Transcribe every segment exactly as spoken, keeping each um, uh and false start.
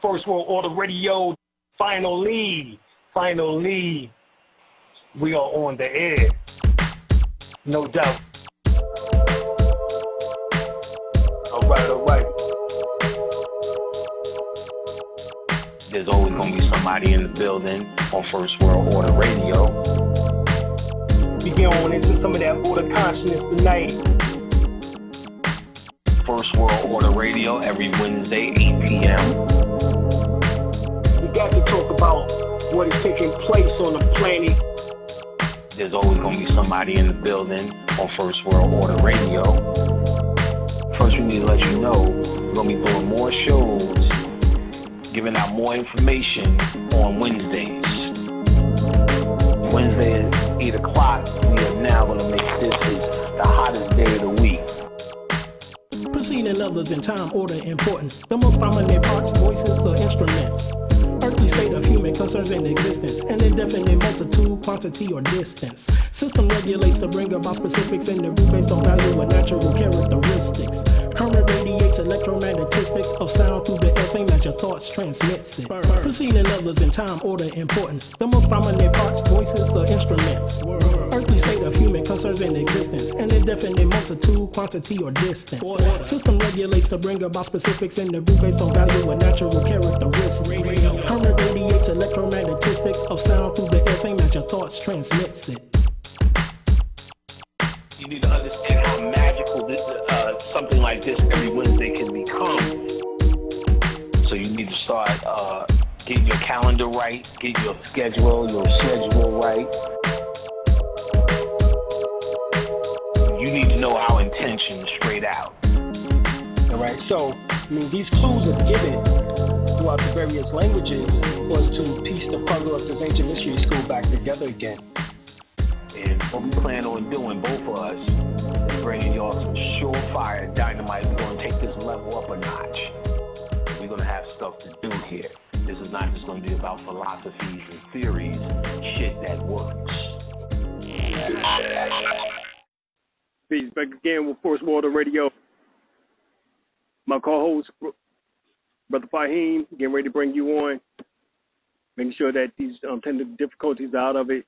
First World Order Radio. Finally, finally, we are on the air. No doubt. All right, all right. There's always going to be somebody in the building on First World Order Radio. We get on into some of that order consciousness tonight. First World Order Radio every Wednesday, eight p m Got to talk about what is taking place on the planet. There's always going to be somebody in the building on First World Order Radio. First, we need to let you know we're going to be doing more shows, giving out more information on Wednesdays. Wednesday at eight o'clock, we are now going to make this is the hottest day of the week. Preceding others in time, order, importance. The most prominent parts, voices, or instruments. Earthly state of human concerns in existence, an indefinite multitude, quantity, or distance. System regulates to bring about specifics in the root based on value and natural characteristics. Current radiates electromagnetistics of sound through the air, same that your thoughts transmits it. Preceding others in time, order, importance. The most prominent parts, voices, or instruments. Earthly state of human concerns in existence, an indefinite multitude, quantity, or distance. System regulates to bring about specifics in the root based on value and natural characteristics. Current radiates electromagnetistics of sound through the air, same as your thoughts transmits it. You need to understand how magical this, uh, something like this every Wednesday can become. So you need to start uh, getting your calendar right, get your schedule, your schedule right. You need to know our intention straight out. All right, so I mean, these clues are given throughout the various languages was to piece the puzzle of this ancient mystery school back together again. And what we plan on doing, both of us, is bringing y'all some surefire dynamite. We're going to take this level up a notch. We're going to have stuff to do here. This is not just going to be about philosophies and theories, shit that works. Peace, back again with First World Radio. My co-host, Brother Fahim, getting ready to bring you on, making sure that these um, technical difficulties are out of it.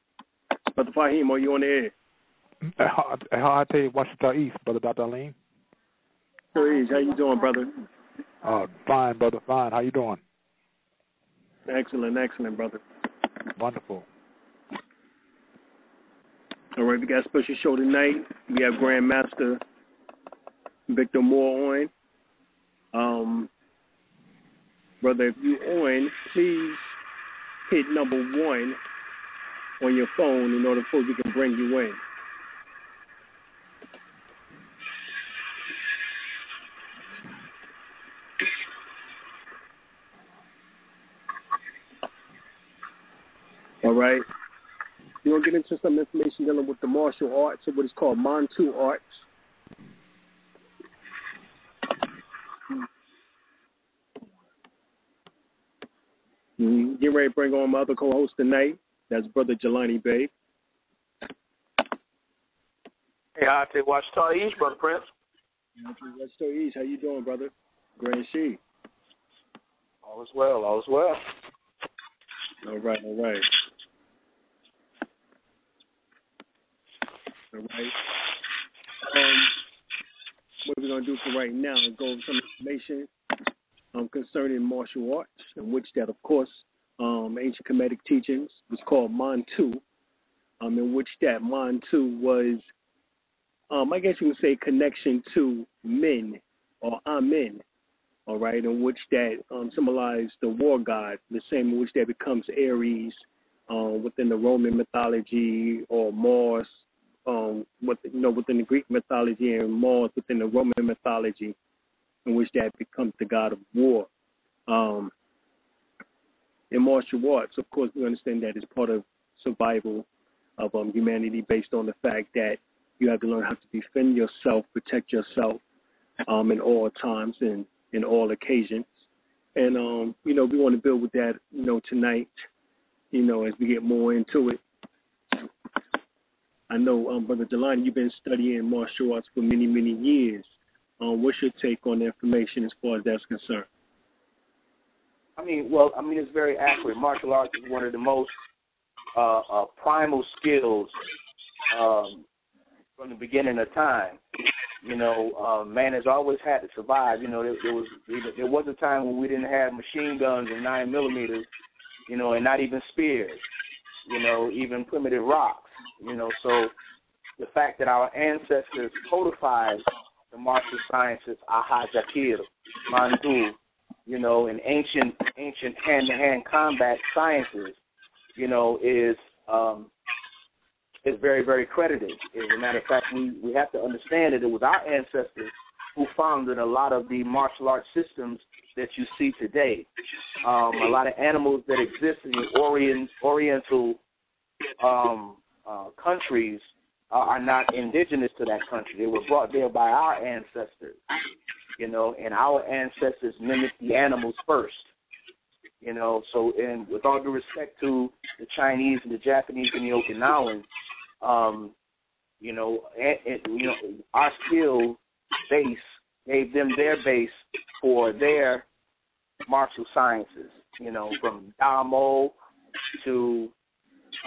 Brother Fahim, are you on the air? How I tell you, Washington East, Brother Doctor Aline. Please, how you doing, brother? Uh, fine, brother, fine. How you doing? Excellent, excellent, brother. Wonderful. All right, we got a special show tonight. We have Grandmaster Victor Moore on. Um... Brother, if you're on, please hit number one on your phone in order for we can bring you in. All right. We're going to get into some information dealing with the martial arts or what is called Montu arts. Get ready to bring on my other co-host tonight. That's Brother Jelani Babe. Hey, I take Watch Star East, Brother Prince. Watch Star East, how you doing, brother? Grand She. All is well, all is well. All right, all right. All right. Um, what we're going to do for right now is go over some information Um, concerning martial arts, in which that, of course, um, ancient Kemetic teachings was called Montu, um, in which that Montu was, um, I guess you would say, connection to men, or Amen, all right, in which that um, symbolized the war god, the same in which that becomes Ares um, within the Roman mythology, or Mars, um, with, you know, within the Greek mythology, and Mars within the Roman mythology, in which that becomes the god of war. Um, in martial arts, of course, we understand that it's part of survival of um, humanity based on the fact that you have to learn how to defend yourself, protect yourself um, in all times and in all occasions. And, um, you know, we want to build with that, you know, tonight, you know, as we get more into it. I know, um, Brother Jelani, you've been studying martial arts for many, many years. Um, what's your take on the information as far as that's concerned? I mean, well, I mean, it's very accurate. Martial arts is one of the most uh, uh, primal skills um, from the beginning of time. You know, uh, man has always had to survive. You know, there, there was there was a time when we didn't have machine guns and nine millimeters, you know, and not even spears, you know, even primitive rocks, you know. So the fact that our ancestors codified the martial sciences, aha, jakir, Montu, you know, and ancient ancient hand-to-hand combat sciences, you know, is um, is very, very credited. As a matter of fact, we, we have to understand that it was our ancestors who founded a lot of the martial arts systems that you see today. Um, a lot of animals that exist in the orient, Oriental um, uh, countries uh, are not indigenous to that country. They were brought there by our ancestors, you know, and our ancestors mimicked the animals first, you know. So, and with all due respect to the Chinese and the Japanese and the Okinawans, um, you know, and, and, you know, our skill base gave them their base for their martial sciences, you know, from Damo to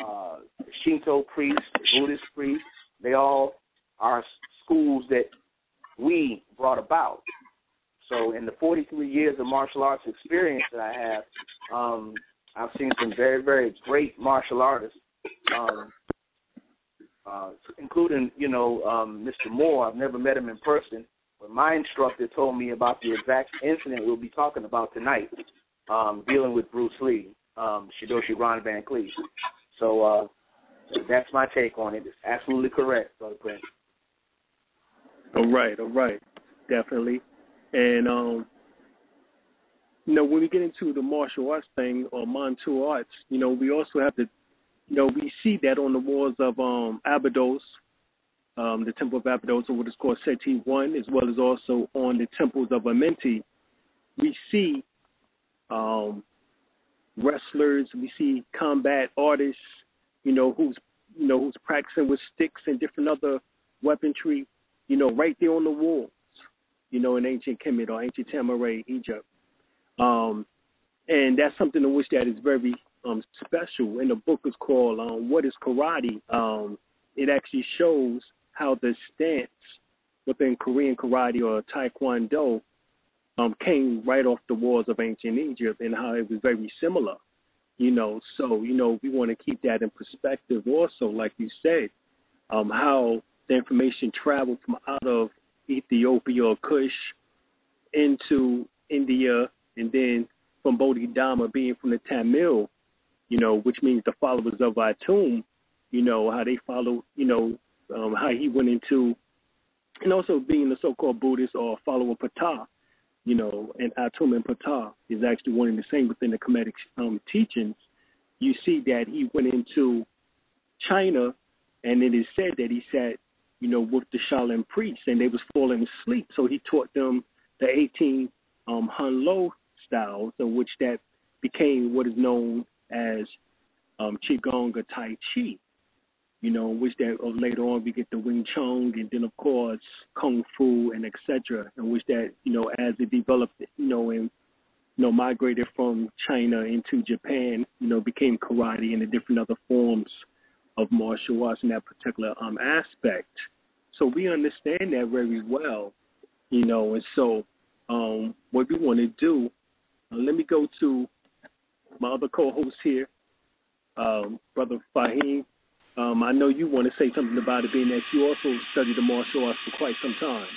uh, Shinto priests, Buddhist priests. They all are schools that we brought about. So in the forty-three years of martial arts experience that I have, um, I've seen some very, very great martial artists, um, uh, including, you know, um, Mister Moore. I've never met him in person, but my instructor told me about the exact incident we'll be talking about tonight, um, dealing with Bruce Lee, um, Shidoshi Ron Van Cleef. So uh, that's my take on it. It's absolutely correct, Brother Prince. All right, all right, definitely. And, um, you know, when we get into the martial arts thing or Montu arts, you know, we also have to, you know, we see that on the walls of um, Abydos, um, the Temple of Abydos, or what is called Seti One, as well as also on the temples of Amenti. We see um, wrestlers, we see combat artists, you know, who's, you know, who's practicing with sticks and different other weaponry, you know, right there on the wall. You know, in ancient Kemet or ancient Tamaray, Egypt. Um, and that's something in which that is very um, special. And the book is called um, What is Karate? Um, it actually shows how the stance within Korean karate or Taekwondo um, came right off the walls of ancient Egypt and how it was very similar. You know, so, you know, we want to keep that in perspective also, like you said, um, how the information traveled from out of Ethiopia or Kush into India, and then from Bodhidharma being from the Tamil, you know, which means the followers of Atum, you know, how they follow, you know, um, how he went into, and also being the so-called Buddhist or follower Pata, you know, and Atum and Pata is actually one and the same within the Kemetic um, teachings. You see that he went into China, and it is said that he said, you know, with the Shaolin priests, and they was falling asleep. So he taught them the eighteen um, Hanlo styles, in which that became what is known as um, Qigong or Tai Chi, you know, in which that uh, later on we get the Wing Chun, and then, of course, Kung Fu and et cetera, in which that, you know, as it developed, you know, and, you know, migrated from China into Japan, you know, became karate and the different other forms of martial arts in that particular um, aspect. So we understand that very well, you know, and so um, what we want to do, uh, let me go to my other co-host here, um, Brother Fahim. Um, I know you want to say something about it, being that you also studied the martial arts for quite some time.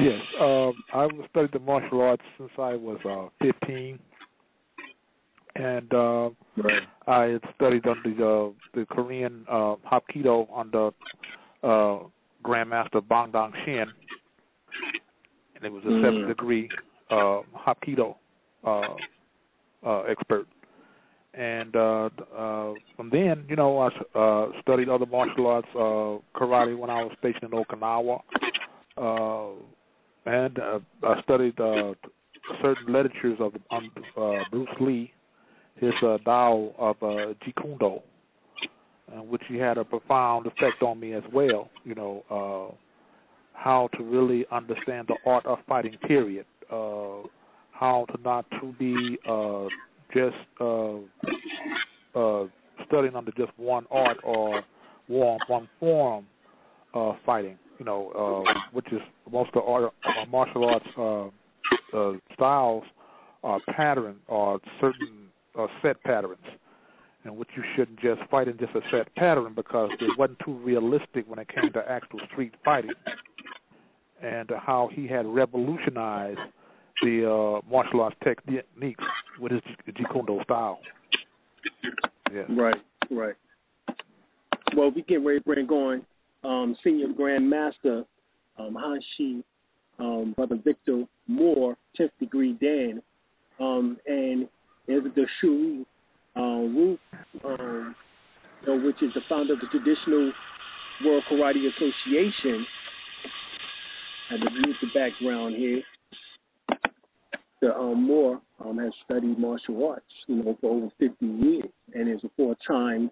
Yes, um, I studied the martial arts since I was uh, fifteen. And uh, right. I had studied under the, the Korean uh, Hapkido under uh, Grandmaster Bang Dong Shin, and it was a mm. seventh degree uh, Hapkido uh, uh, expert. And uh, uh, from then, you know, I uh, studied other martial arts, uh, karate when I was stationed in Okinawa, uh, and uh, I studied uh, certain literatures of um, uh, Bruce Lee. His uh, Dao of uh, Jeet Kune Do, uh, which he had a profound effect on me as well, you know, uh, how to really understand the art of fighting, period, uh, how to not to be uh, just uh, uh, studying under just one art or one, one form of fighting, you know, uh, which is most of the art, uh, martial arts uh, uh, styles are pattern or certain uh, set patterns, in which you shouldn't just fight in just a set pattern because it wasn't too realistic when it came to actual street fighting, and how he had revolutionized the uh, martial arts techniques with his Jeet Kune Do style. Yeah. Right, right. Well, we get ready to bring on um, Senior Grand Master um, Hanshi, um, Brother Victor Moore, tenth Degree Dan, um, and the Shui uh, Wu, um, which is the founder of the Traditional World Karate Association. I have to mute the background here. The um, Moore um, has studied martial arts, you know, for over fifty years, and is a four-time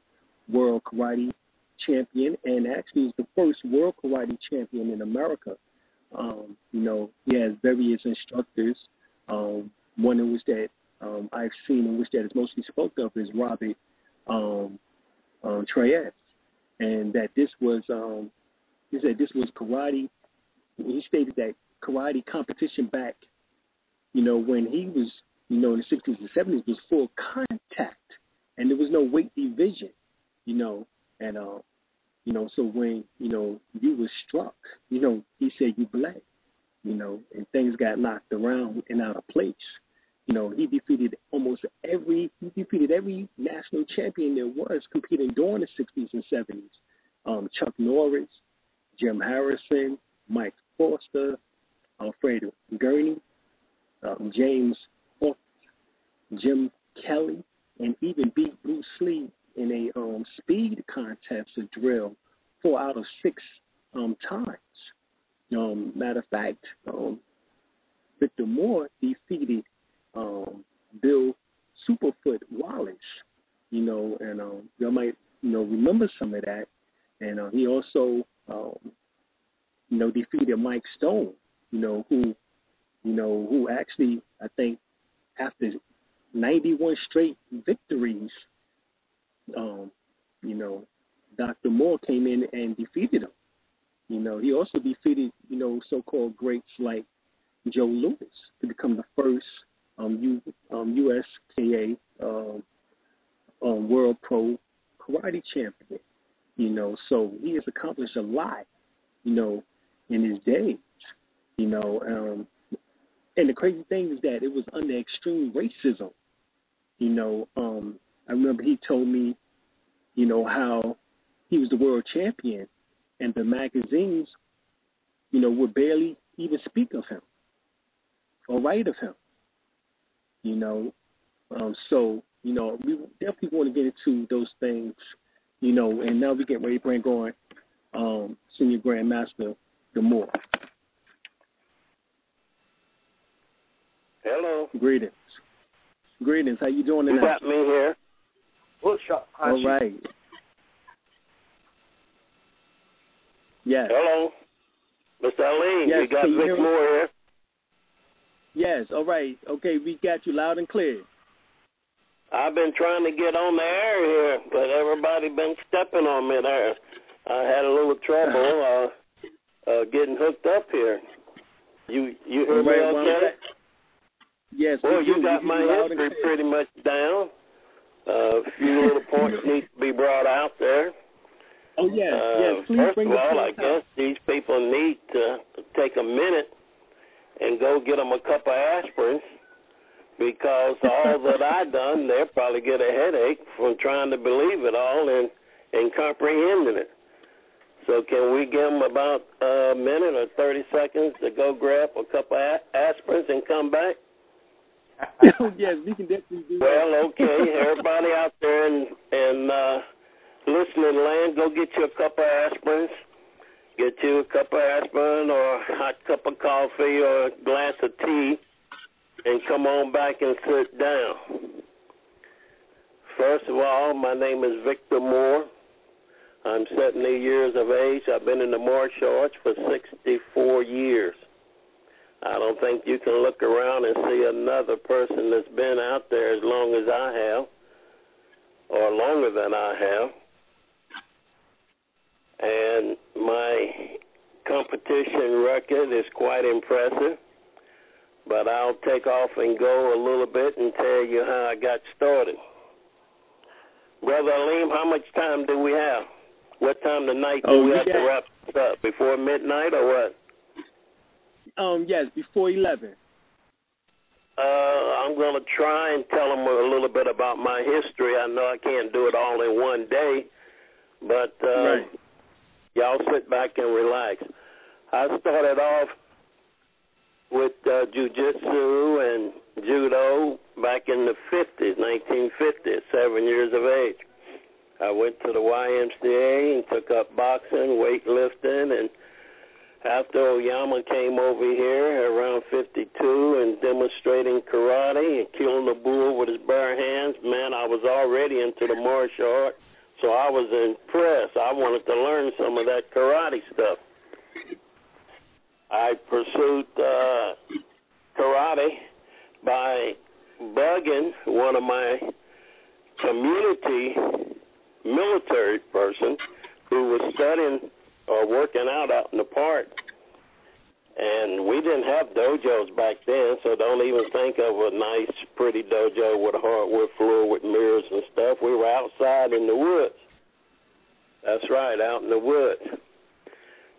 world karate champion, and actually is the first world karate champion in America. Um, you know, he has various instructors. Um, one in which that um, I've seen, in which that is mostly spoken of, is Robert um, um, Trias, and that this was um, he said this was karate. He stated that karate competition back, you know, when he was, you know, in the sixties and seventies, was full contact, and there was no weight division, you know, and, uh, you know, so when, you know, you were struck, you know, he said you black, you know, and things got knocked around and out of place. You know, he defeated almost every, he defeated every national champion there was competing during the sixties and seventies. Um, Chuck Norris, Jim Harrison, Mike Foster, Alfredo Gurney, um, James Hoff, Jim Kelly, and even beat Bruce Lee in a um, speed contest or drill four out of six um, times. Um, matter of fact, um, Victor Moore defeated um, Bill Superfoot Wallace, you know, and um, y'all might, you know, remember some of that. And uh, he also, um, you know, defeated Mike Stone, you know, who, you know, who actually, I think, after ninety-one straight victories, um, you know, Doctor Moore came in and defeated him. You know, he also defeated, you know, so-called greats like Joe Lewis to become the first um, U, um, U S K A um, um, World Pro Karate Champion. You know, so he has accomplished a lot, you know, in his days, you know, um, and the crazy thing is that it was under extreme racism, you know. Um, I remember he told me, you know, how he was the world champion, and the magazines, you know, would barely even speak of him or write of him, you know. Um, so, you know, we definitely want to get into those things, you know, and now we get ready to bring on Um, Senior Grand Master Moore. Hello. Greetings. Greetings. How you doing tonight? You got me here. Bookshop. All right. Yes. Hello, Mister Ali. Yes, we got Vic Moore here. Yes. All right. Okay. We got you loud and clear. I've been trying to get on the air here, but everybody been stepping on me there. I had a little trouble uh, uh, getting hooked up here. You you heard me okay? Yes. Well, you got my history pretty much down. Uh, a few little points need to be brought out there. Oh, yes, uh, yes. Please first of all, I guess these people need to take a minute and go get them a cup of aspirin, because all that I done, they'll probably get a headache from trying to believe it all and, and comprehending it. So can we give them about a minute or thirty seconds to go grab a couple of aspirins and come back? Yes, we can definitely do that. Well, okay. Everybody out there in, in uh, listening land, go get you a couple of aspirins. Get you a cup of aspirin or a hot cup of coffee or a glass of tea and come on back and sit down. First of all, my name is Victor Moore. I'm seventy years of age. I've been in the martial arts for sixty-four years. I don't think you can look around and see another person that's been out there as long as I have, or longer than I have. And my competition record is quite impressive, but I'll take off and go a little bit and tell you how I got started. Brother Aleem, how much time do we have? What time tonight do oh, we yeah. have to wrap this up? Before midnight or what? Um, yes, before eleven. Uh, I'm going to try and tell them a little bit about my history. I know I can't do it all in one day, but uh, right. y'all sit back and relax. I started off with uh, Jiu-Jitsu and Judo back in the fifties, nineteen fifty, seven years of age. I went to the Y M C A and took up boxing, weightlifting, and after Oyama came over here around fifty-two and demonstrating karate and killing the bull with his bare hands, man, I was already into the martial art, so I was impressed. I wanted to learn some of that karate stuff. I pursued uh, karate by bugging one of my community military person who was studying or working out out in the park. And we didn't have dojos back then, so don't even think of a nice, pretty dojo with a hardwood floor with mirrors and stuff. We were outside in the woods. That's right, out in the woods.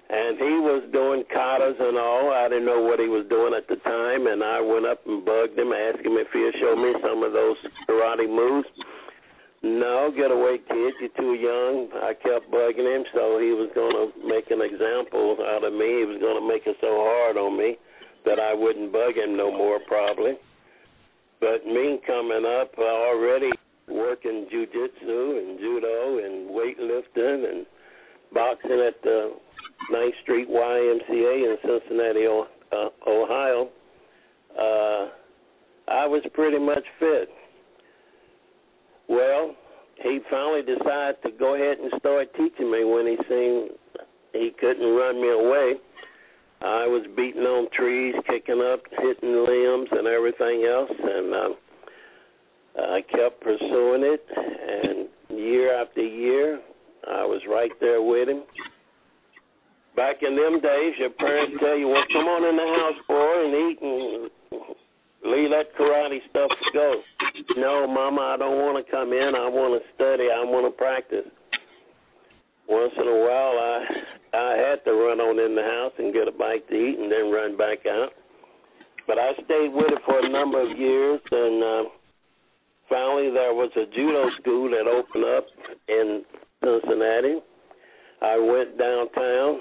And he was doing katas and all. I didn't know what he was doing at the time, and I went up and bugged him, asked him if he'd show me some of those karate moves. No, get away, kid, you're too young. I kept bugging him, so he was going to make an example out of me. He was going to make it so hard on me that I wouldn't bug him no more, probably. But me coming up, uh, already working jiu-jitsu and judo and weightlifting and boxing at the ninth Street Y M C A in Cincinnati, uh, Ohio, uh, I was pretty much fit. Well, he finally decided to go ahead and start teaching me when he seen he couldn't run me away. I was beating on trees, kicking up, hitting limbs and everything else, and um, I kept pursuing it, and year after year, I was right there with him. Back in them days, your parents tell you, well, come on in the house, boy, and eat and leave that karate stuff to go. No, Mama, I don't want to come in. I want to study. I want to practice. Once in a while, I I had to run on in the house and get a bite to eat and then run back out. But I stayed with it for a number of years, and uh, finally there was a judo school that opened up in Cincinnati. I went downtown,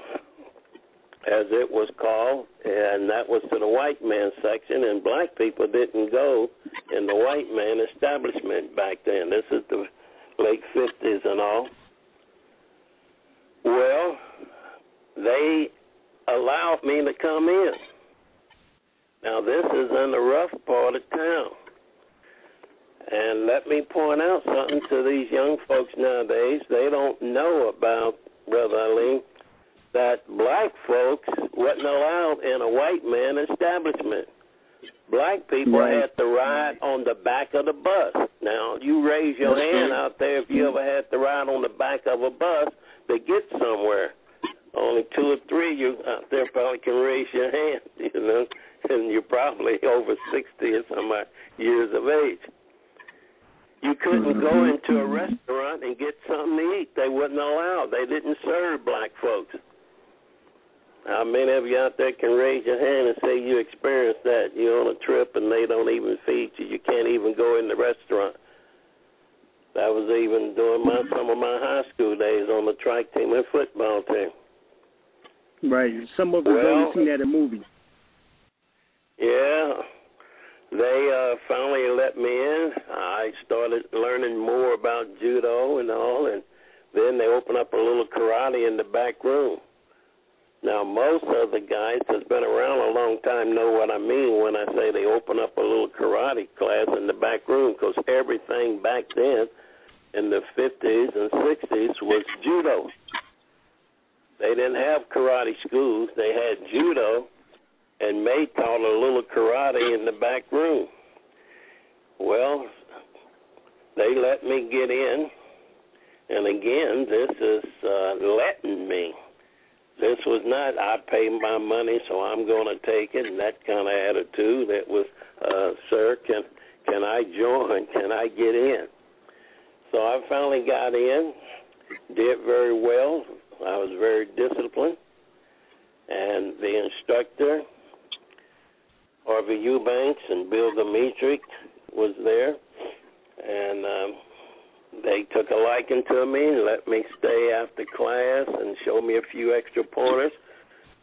as it was called, and that was to the white man section, and black people didn't go in the white man establishment back then. This is the late fifties and all. Well, they allowed me to come in. Now, this is in the rough part of town. And let me point out something to these young folks nowadays. They don't know about, Brother Eileen, that black folks wasn't allowed in a white man establishment. Black people right. had to ride on the back of the bus. Now, you raise your hand out there if you ever had to ride on the back of a bus to get somewhere. Only two or three of you out there probably can raise your hand, you know, and you're probably over sixty or some years of age. You couldn't go into a restaurant and get something to eat. They wouldn't allow. They didn't serve black folks. How many of you out there can raise your hand and say you experienced that? You're on a trip and they don't even feed you. You can't even go in the restaurant. That was even during my, some of my high school days on the track team and football team. Right. Some of us well, only seen that in movies. Yeah. They uh, finally let me in. I started learning more about judo and all, and then they opened up a little karate in the back room. Now, most of the guys that's been around a long time know what I mean when I say they open up a little karate class in the back room, because everything back then in the fifties and sixties was judo. They didn't have karate schools. They had judo, and May taught a little karate in the back room. Well, they let me get in, and again, this is uh, letting me. This was not, I paid my money, so I'm going to take it, and that kind of attitude. It was, uh, sir, can can I join? Can I get in? So I finally got in, did very well. I was very disciplined. And the instructor, Harvey Eubanks and Bill Dimitri, was there. And um, they took a liking to me and let me stay after class and showed me a few extra pointers.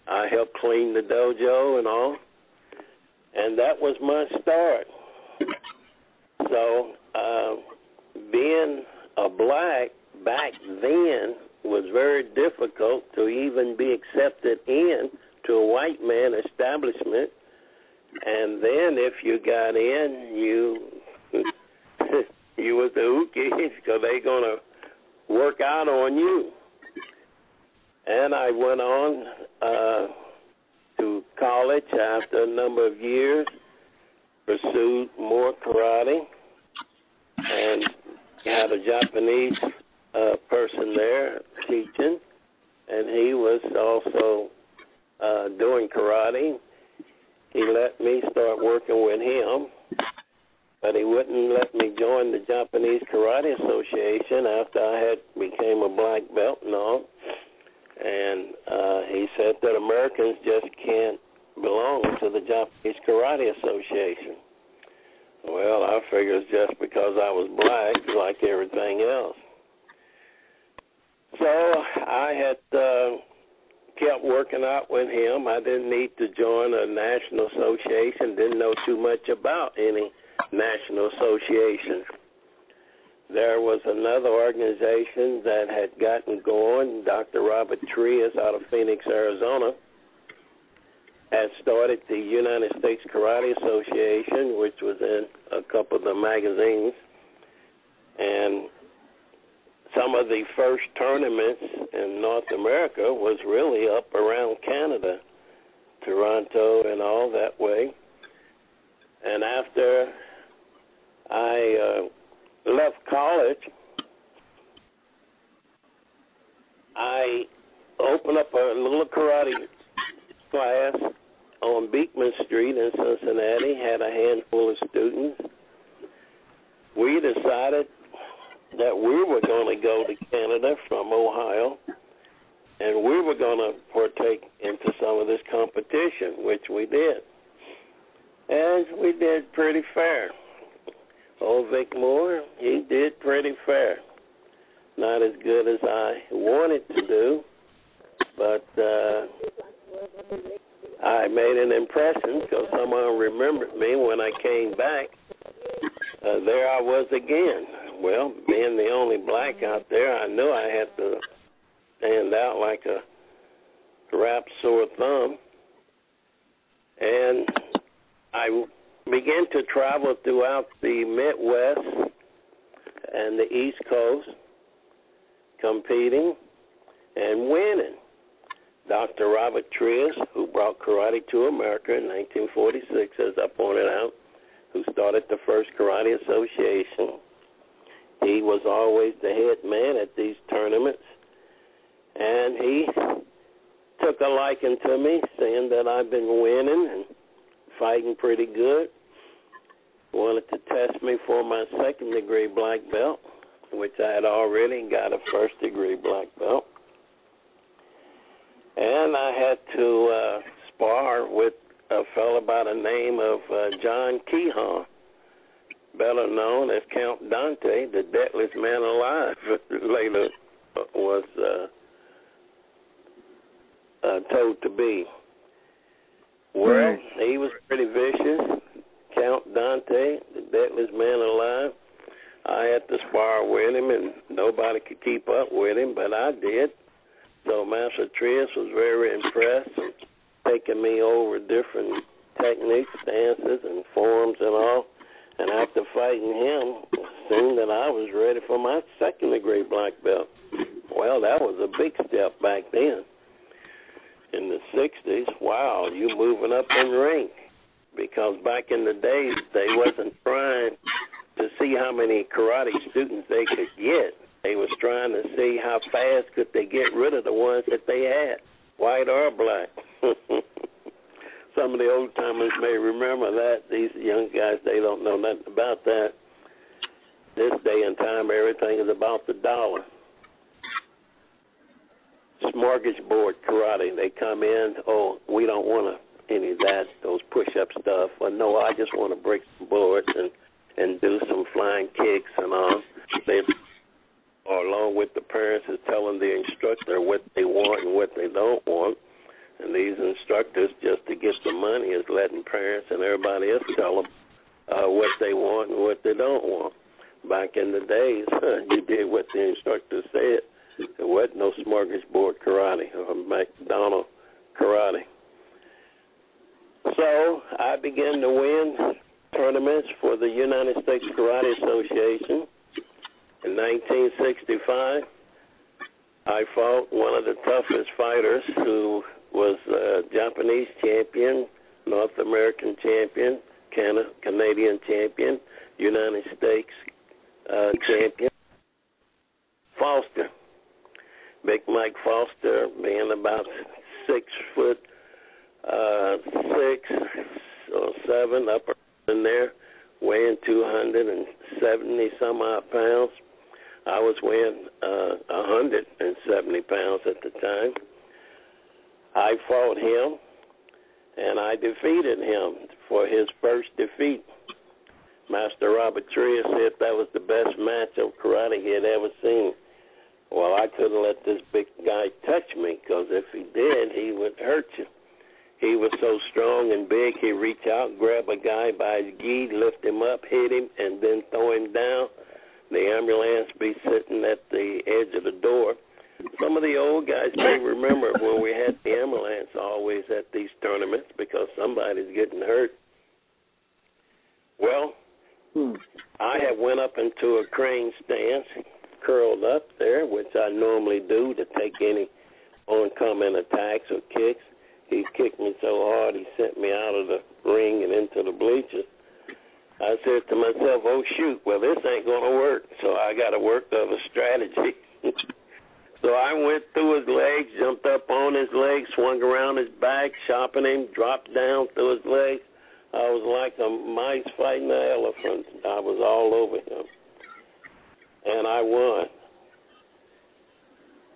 I helped clean the dojo and all. And that was my start. So uh, being a black back then was very difficult to even be accepted in to a white man establishment. And then if you got in, you you was the ookies because they gonna work out on you. And I went on uh, to college after a number of years, pursued more karate, and had a Japanese Uh, person there teaching, and he was also uh, doing karate. He let me start working with him, but he wouldn't let me join the Japanese Karate Association after I had became a black belt and all. And uh, he said that Americans just can't belong to the Japanese Karate Association. Well, I figured it's just because I was black, like everything else. So I had uh, kept working out with him. I didn't need to join a national association, didn't know too much about any national association. There was another organization that had gotten going. Doctor Robert Trias out of Phoenix, Arizona, had started the United States Karate Association, which was in a couple of the magazines, and some of the first tournaments in North America was really up around Canada, Toronto and all that way. And after I uh, left college, I opened up a little karate class on Beekman Street in Cincinnati, had a handful of students. We decided that we were going to go to Canada from Ohio, and we were going to partake into some of this competition, which we did. And we did pretty fair. Old Vic Moore, he did pretty fair. Not as good as I wanted to do, but uh, I made an impression because someone remembered me when I came back. Uh, there I was again. Well, being the only black out there, I knew I had to stand out like a wrapped sore thumb. And I began to travel throughout the Midwest and the East Coast, competing and winning. Doctor Robert Trias, who brought karate to America in nineteen forty-six, as I pointed out, who started the first Karate Association, he was always the head man at these tournaments, and he took a liking to me, saying that I've been winning and fighting pretty good. Wanted to test me for my second-degree black belt, which I had already got a first-degree black belt. And I had to uh, spar with a fellow by the name of uh, John Kehan, better known as Count Dante, the deadliest man alive, later was uh, uh, told to be. Well, he was pretty vicious. Count Dante, the deadliest man alive. I had to spar with him, and nobody could keep up with him, but I did. So Master Trias was very impressed, taking me over different techniques, stances, and forms and all. And after fighting him, seeing that I was ready for my second-degree black belt. Well, that was a big step back then. in the sixties, wow, you're moving up in rank. Because back in the day, they wasn't trying to see how many karate students they could get. They was trying to see how fast could they get rid of the ones that they had, white or black. Some of the old-timers may remember that. These young guys, they don't know nothing about that. This day and time, everything is about the dollar. Smorgasbord karate. They come in, oh, we don't want any of that, those push-up stuff. Or, no, I just want to break some boards and, and do some flying kicks and all. They are along with the parents is telling the instructor what they want and what they don't want. And these instructors, just to get the money, is letting parents and everybody else tell them uh, what they want and what they don't want. Back in the days, huh, you did what the instructor said. There wasn't no smorgasbord karate or McDonald karate. So I began to win tournaments for the United States Karate Association. In nineteen sixty-five, I fought one of the toughest fighters who was a Japanese champion, North American champion, Can- Canadian champion, United States uh, champion, Foster. Big Mike Foster, being about six foot uh, six or seven, up in there, weighing two hundred seventy some odd pounds. I was weighing uh, one hundred seventy pounds at the time. I fought him, and I defeated him for his first defeat. Master Robert Trias said that was the best match of karate he had ever seen. Well, I couldn't let this big guy touch me, because if he did, he would hurt you. He was so strong and big, he'd reach out, grab a guy by his gi, lift him up, hit him, and then throw him down. The ambulance be sitting at the edge of the door. Some of the old guys may remember when we had the ambulance always at these tournaments because somebody's getting hurt. Well, hmm. I had went up into a crane stance, curled up there, which I normally do to take any oncoming attacks or kicks. He kicked me so hard he sent me out of the ring and into the bleachers. I said to myself, oh, shoot, well, this ain't going to work, so I got to work the other strategy. So I went through his legs, jumped up on his legs, swung around his back, chopping him, dropped down through his legs. I was like a mice fighting an elephant. I was all over him. And I won.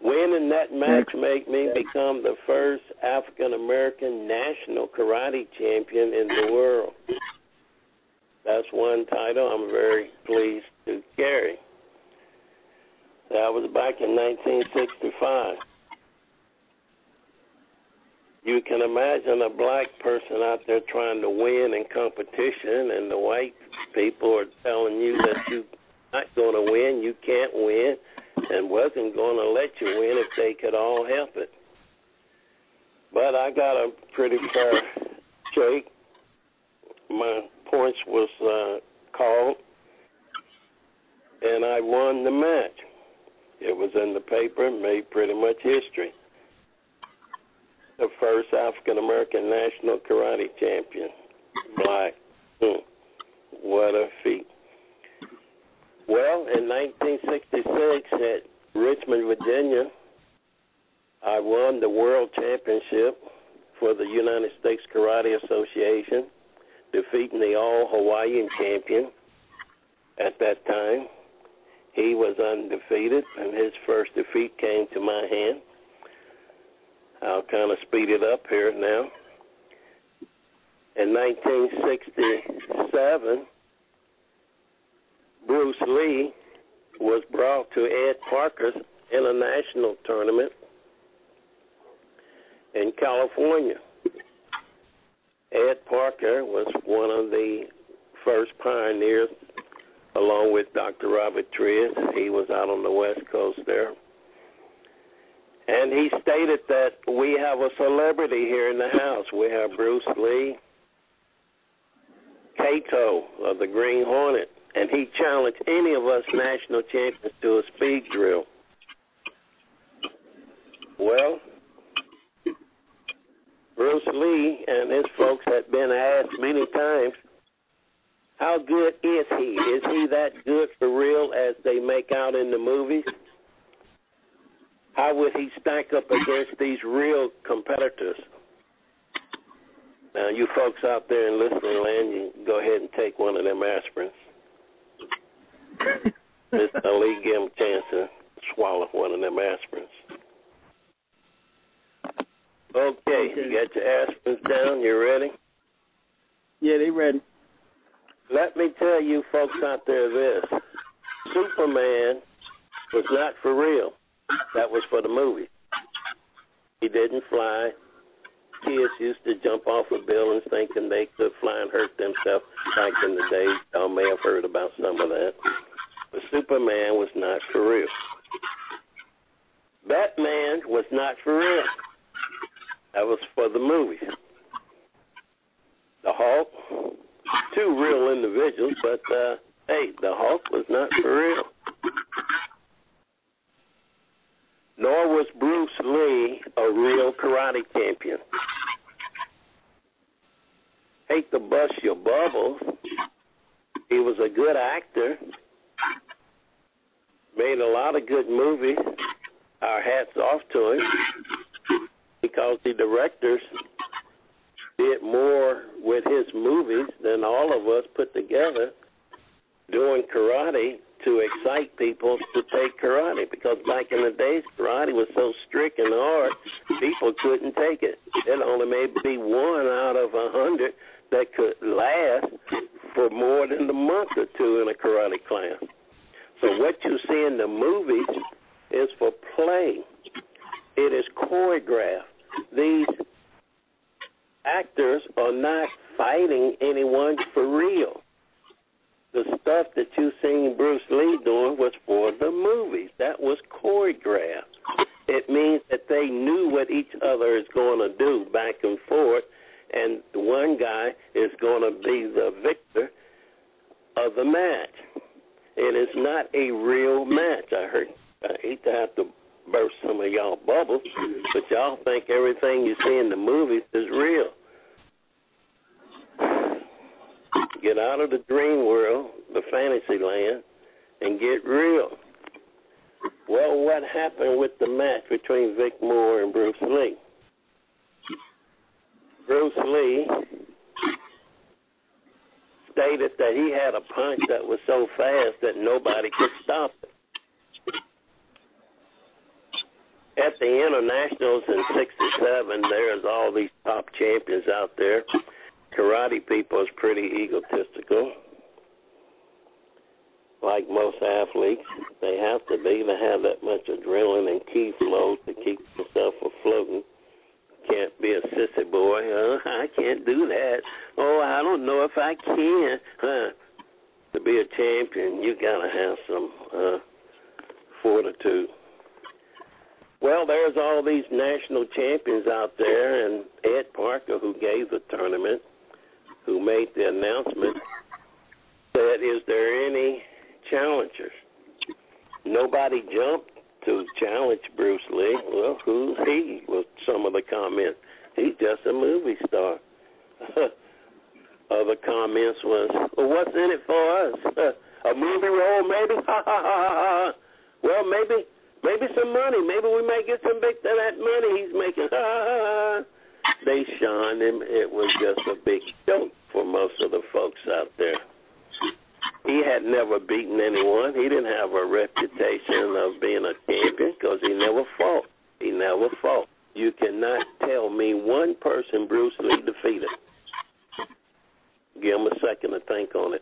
Winning that match made me become the first African-American national karate champion in the world. That's one title I'm very pleased to carry. That was back in nineteen sixty-five. You can imagine a black person out there trying to win in competition, and the white people are telling you that you're not going to win, you can't win, and wasn't going to let you win if they could all help it. But I got a pretty fair shake. My points was uh, called, and I won the match. It was in the paper and made pretty much history. The first African-American national karate champion, black. Mm. What a feat. Well, in nineteen sixty-six at Richmond, Virginia, I won the world championship for the United States Karate Association, defeating the all-Hawaiian champion at that time. He was undefeated, and his first defeat came to my hand. I'll kind of speed it up here now. In nineteen sixty-seven, Bruce Lee was brought to Ed Parker's international tournament in California. Ed Parker was one of the first pioneers, along with Doctor Robert Trias. He was out on the West Coast there. And he stated that we have a celebrity here in the house. We have Bruce Lee, Kato of the Green Hornet, and he challenged any of us national champions to a speed drill. Well, Bruce Lee and his folks have been asked many times, how good is he? Is he that good for real as they make out in the movies? How would he stack up against these real competitors? Now, you folks out there in listening land, you can go ahead and take one of them aspirins. Mister Ali, give him a chance to swallow one of them aspirins. Okay, okay, you got your aspirins down, you ready? Yeah, they ready. Let me tell you folks out there this. Superman was not for real. That was for the movie. He didn't fly. Kids used to jump off of buildings thinking they could fly and hurt themselves back in the day. Y'all may have heard about some of that. But Superman was not for real. Batman was not for real. That was for the movies. The Hulk, two real individuals, but, uh, hey, the Hulk was not for real. Nor was Bruce Lee a real karate champion. Hate to bust your bubble. He was a good actor. Made a lot of good movies. Our hats off to him. Because the directors did more with his movies than all of us put together doing karate to excite people to take karate. Because back in the days, karate was so strict and hard, people couldn't take it. It only may be one out of a hundred that could last for more than a month or two in a karate class. So what you see in the movies is for play. It is choreographed. These actors are not fighting anyone for real. The stuff that you seen Bruce Lee doing was for the movies. That was choreographed. It means that they knew what each other is going to do back and forth, and one guy is going to be the victor of the match. It is not a real match. I heard. I hate to have to burst some of y'all bubbles, but y'all think everything you see in the movies is real. Get out of the dream world, the fantasy land, and get real. Well, what happened with the match between Vic Moore and Bruce Lee? Bruce Lee stated that he had a punch that was so fast that nobody could stop it. At the internationals in sixty-seven, there's all these top champions out there. Karate people is pretty egotistical. Like most athletes, they have to be to have that much adrenaline and key flow to keep themselves afloat. Can't be a sissy boy. Huh? I can't do that. Oh, I don't know if I can. Huh? To be a champion, you got to have some uh, fortitude. Well, there's all these national champions out there, and Ed Parker, who gave the tournament, who made the announcement, said, is there any challengers? Nobody jumped to challenge Bruce Lee. Well, who's he? Was some of the comments. He's just a movie star. Other comments was, well, what's in it for us? A movie role, maybe? Ha, ha, ha, ha. Well, maybe. Maybe some money. Maybe we may get some big that money he's making. Ah, they shunned him. It was just a big joke for most of the folks out there. He had never beaten anyone. He didn't have a reputation of being a champion because he never fought. He never fought. You cannot tell me one person Bruce Lee defeated. Give him a second to think on it.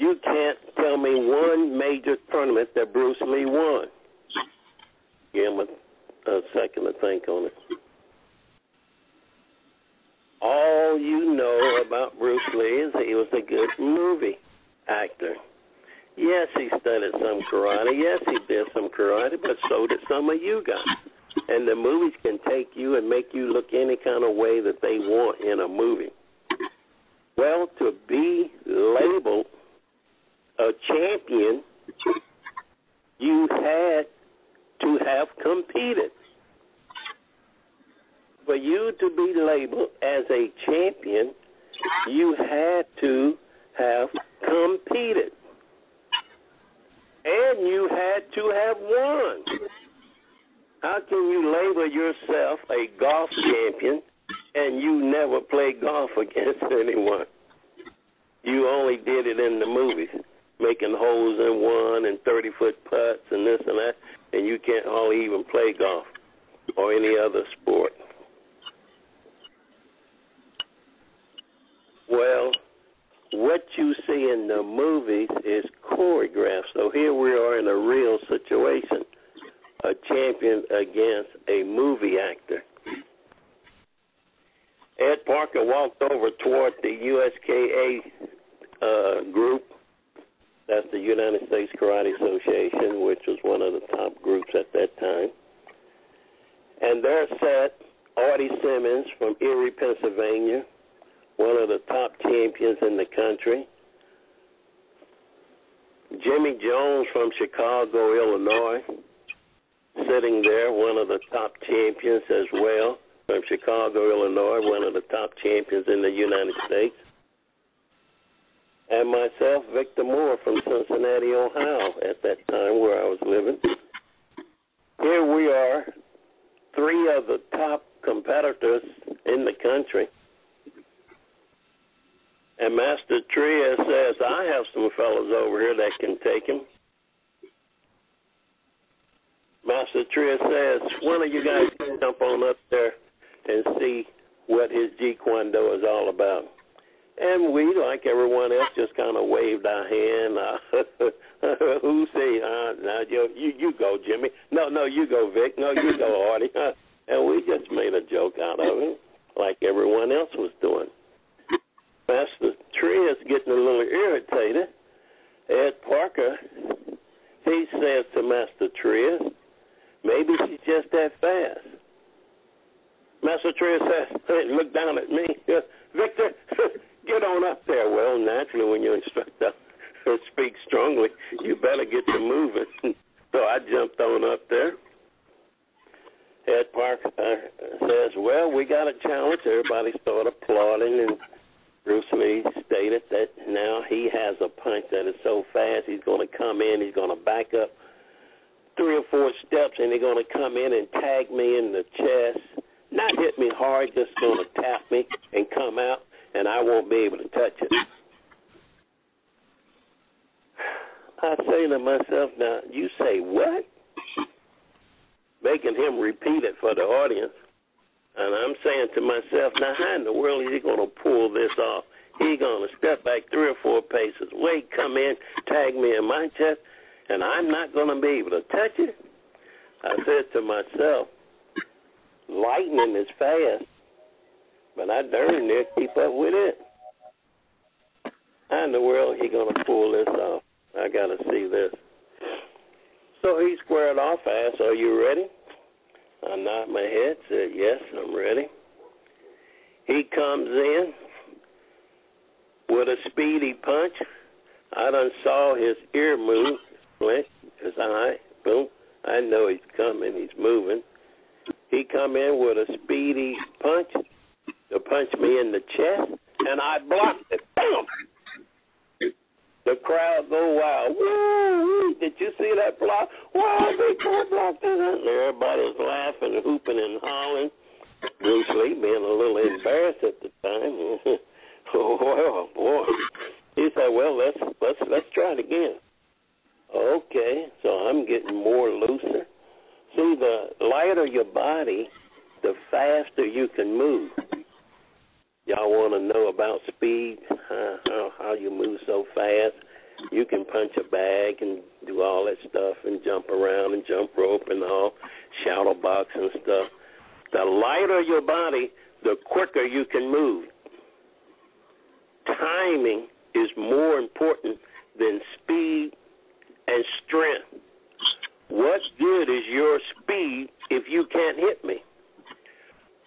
You can't tell me one major tournament that Bruce Lee won. Give him a, a second to think on it. All you know about Bruce Lee is he was a good movie actor. Yes, he studied some karate. Yes, he did some karate, but so did some of you guys. And the movies can take you and make you look any kind of way that they want in a movie. Well, to be labeled a champion, you had to have competed. for you to be labeled as a champion, you had to have competed. And you had to have won. How can you label yourself a golf champion and you never play golf against anyone? You only did it in the movies, making holes in one and thirty-foot putts and this and that, and you can't hardly even play golf or any other sport. Well, what you see in the movies is choreographed. So here we are in a real situation, a champion against a movie actor. Ed Parker walked over toward the U S K A uh, group. That's the United States Karate Association, which was one of the top groups at that time. And there sat Artie Simmons from Erie, Pennsylvania, one of the top champions in the country. Jimmy Jones from Chicago, Illinois, sitting there, one of the top champions as well, from Chicago, Illinois, one of the top champions in the United States. And myself, Victor Moore from Cincinnati, Ohio, at that time where I was living. Here we are, three of the top competitors in the country. And Master Trias says, I have some fellas over here that can take him. Master Trias says, one of you guys can jump on up there and see what his Jeet Kune Do is all about. And we, like everyone else, just kind of waved our hand. Uh, who say, uh, nah, you, you go, Jimmy. No, no, you go, Vic. No, you go, Artie. Uh, and we just made a joke out of it, like everyone else was doing. Master Trias getting a little irritated. Ed Parker, he says to Master Trias, maybe she's just that fast. Master Trias says, hey, look down at me. Victor, get on up there. Well, naturally, when your instructor speaks strongly, you better get to moving. So I jumped on up there. Ed Parker says, well, we got a challenge. Everybody started applauding, and Bruce Lee stated that now he has a punch that is so fast, he's going to come in, he's going to back up three or four steps, and he's going to come in and tag me in the chest. Not hit me hard, just going to tap me and come out, and I won't be able to touch it. I say to myself, now, you say what? Making him repeat it for the audience. And I'm saying to myself, now, how in the world is he going to pull this off? He's going to step back three or four paces, wait, come in, tag me in my chest, and I'm not going to be able to touch it? I said to myself, lightning is fast, but I darn near keep up with it. How in the world he going to pull this off? I got to see this. So he squared off, asked, are you ready? I nodded my head, said, yes, I'm ready. He comes in with a speedy punch. I done saw his ear move, flinch, his eye, boom. I know he's coming, he's moving. He come in with a speedy punch to punch me in the chest, and I blocked it. Boom! The crowd go wild. Woo! Did you see that block? Wow, they can't block that. Everybody's laughing, hooping, and hollering. Bruce Lee being a little embarrassed at the time. Oh boy! He said, "Well, let's let's let's try it again." Okay, so I'm getting more looser. See, the lighter your body, the faster you can move. Y'all want to know about speed, how, how, how you move so fast. You can punch a bag and do all that stuff and jump around and jump rope and all, shadow box and stuff. The lighter your body, the quicker you can move. Timing is more important than speed and strength. What good is your speed if you can't hit me?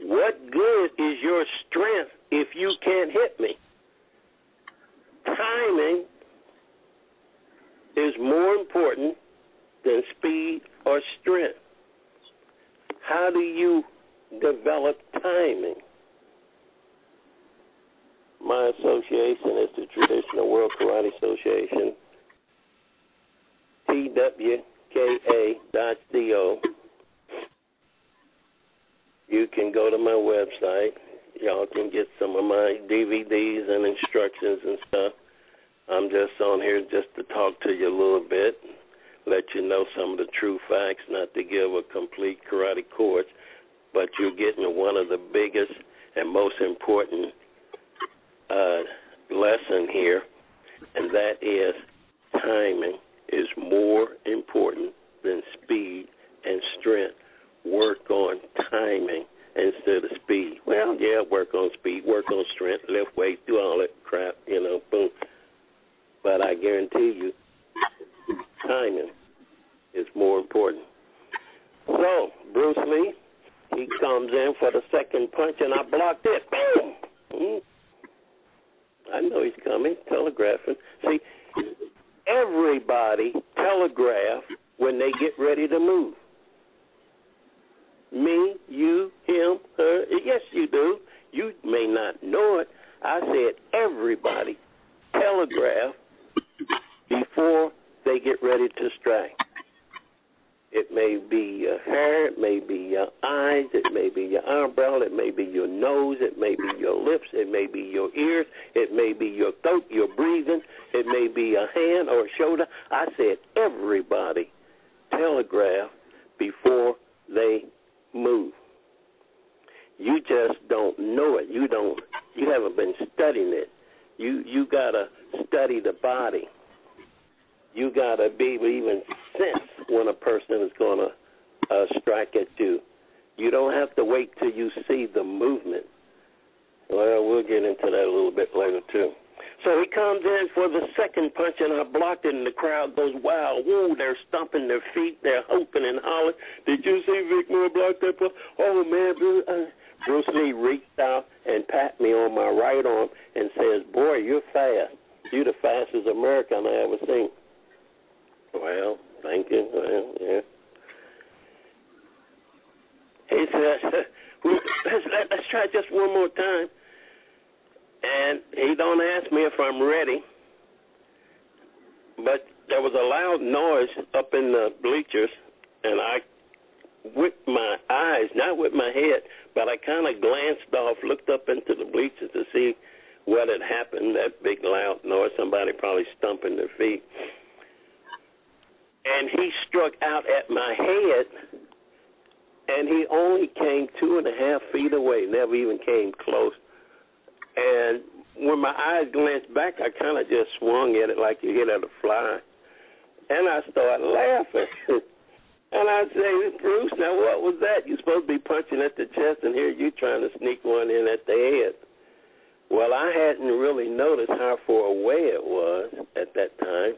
What good is your strength if you can't hit me? Timing is more important than speed or strength. How do you develop timing. My association is the Traditional World Karate Association, T W K A dot co. You can go to my website. Y'all can get some of my D V Ds and instructions and stuff. I'm just on here just to talk to you a little bit, let you know some of the true facts, not to give a complete karate course, but you're getting one of the biggest and most important uh, lesson here, and that is timing is more important than speed and strength. Work on timing instead of speed. Well, yeah, work on speed, work on strength, lift weights, do all that crap, you know, boom. But I guarantee you, timing is more important. So, Bruce Lee, he comes in for the second punch, and I blocked it. Boom! Mm-hmm. I know he's coming, telegraphing. See, everybody telegraph when they get ready to move. Me, you, him, her. Yes, you do. You may not know it. I said everybody telegraph before they get ready to strike. It may be your hair, it may be your eyes, it may be your eyebrow, it may be your nose, it may be your lips, it may be your ears, it may be your throat, your breathing, it may be a hand or a shoulder. I said everybody telegraph before they move. You just don't know it. You don't. You haven't been studying it. You you gotta study the body. You gotta be able to even sense when a person is gonna uh, strike at you. You don't have to wait till you see the movement. Well, we'll get into that a little bit later too. So he comes in for the second punch, and I blocked it, and the crowd goes wild. Woo, they're stomping their feet. They're hoping and hollering. Did you see Vic Moore block that punch? Oh, man. Bruce, uh, Bruce Lee reached out and pat me on my right arm and says, boy, you're fast. You're the fastest American I ever seen. Well, thank you. Well, yeah. He says, let's, let's try just one more time. And he don't ask me if I'm ready, but there was a loud noise up in the bleachers, and I, with my eyes, not with my head, but I kind of glanced off, looked up into the bleachers to see what had happened, that big loud noise, somebody probably stomping their feet. And he struck out at my head, and he only came two and a half feet away, never even came close. And when my eyes glanced back, I kind of just swung at it like you hit at a fly. And I started laughing. And I say, Bruce, now what was that? You're supposed to be punching at the chest, and here you trying to sneak one in at the head. Well, I hadn't really noticed how far away it was at that time.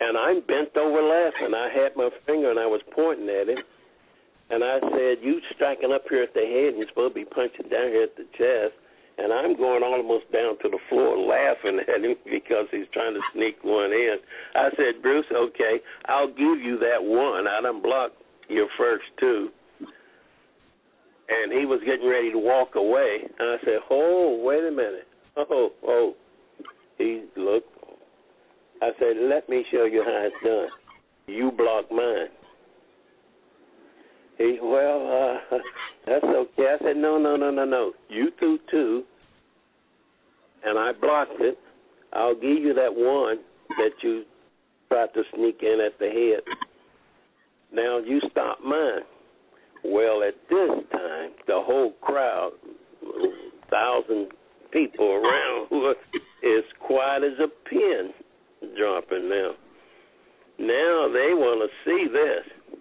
And I'm bent over laughing. I had my finger, and I was pointing at it. And I said, you striking up here at the head, and you're supposed to be punching down here at the chest. And I'm going almost down to the floor laughing at him because he's trying to sneak one in. I said, Bruce, okay, I'll give you that one. I done blocked your first two. And he was getting ready to walk away. And I said, oh, wait a minute. Oh, oh. He looked. I said, let me show you how it's done. You blocked mine. He, well, uh, that's okay. I said, no, no, no, no, no. You threw two, and I blocked it. I'll give you that one that you tried to sneak in at the head. Now you stop mine. Well, at this time, the whole crowd, thousand people around, is quiet as a pin dropping now. Now they want to see this.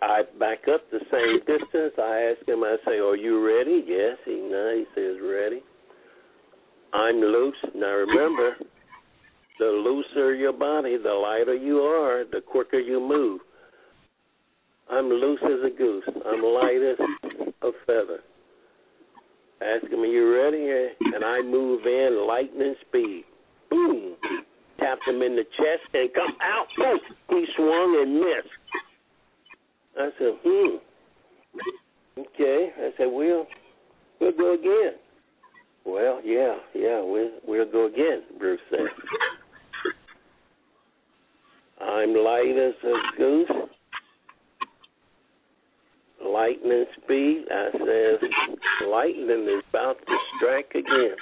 I back up the same distance. I ask him, I say, are you ready? Yes. He, no, he says, ready. I'm loose. Now, remember, the looser your body, the lighter you are, the quicker you move. I'm loose as a goose. I'm light as a feather. I ask him, are you ready? And I move in lightning speed. Boom. Tapped him in the chest and come out. Boom. He swung and missed. I said, hmm, okay. I said, we'll, we'll go again. Well, yeah, yeah, we'll, we'll go again, Bruce said. I'm light as a goose. Lightning speed. I says, lightning is about to strike again.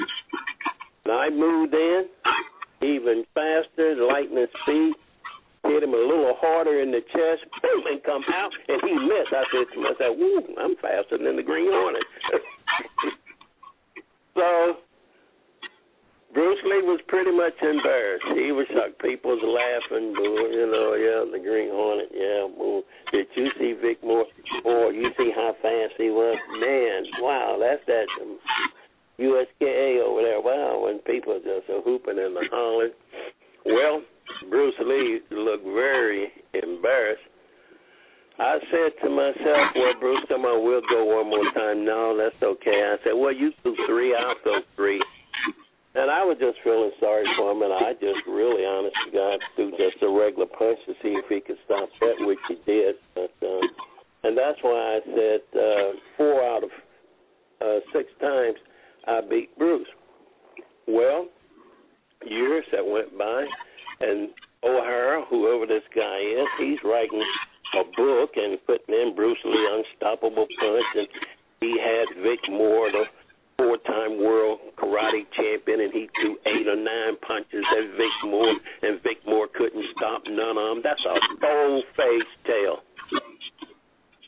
And I moved in even faster, lightning speed, hit him a little harder in the chest, boom, and come out, and he missed. I said to myself, woo, I'm faster than the Green Hornet. So Bruce Lee was pretty much embarrassed. He was shocked. People was laughing, boo, you know, yeah, the Green Hornet, yeah, boo. Did you see Vic Moore? Boy, you see how fast he was? Man, wow, that's that U S K A over there. Wow, when people are just a hooping and a hollering. Well, Bruce Lee looked very embarrassed. I said to myself, well, Bruce, come on, we'll go one more time. No, that's okay. I said, well, you do three, I'll go three. And I was just feeling sorry for him, and I just really, honest to God, threw just a regular punch to see if he could stop that, which he did. But, um, and that's why I said uh, four out of uh, six times I beat Bruce. Well, years that went by, and O'Hara, whoever this guy is, he's writing a book and putting in Bruce Lee Unstoppable Punch, and he had Vic Moore, the four-time world karate champion, and he threw eight or nine punches at Vic Moore, and Vic Moore couldn't stop none of them. That's a bold-faced tale.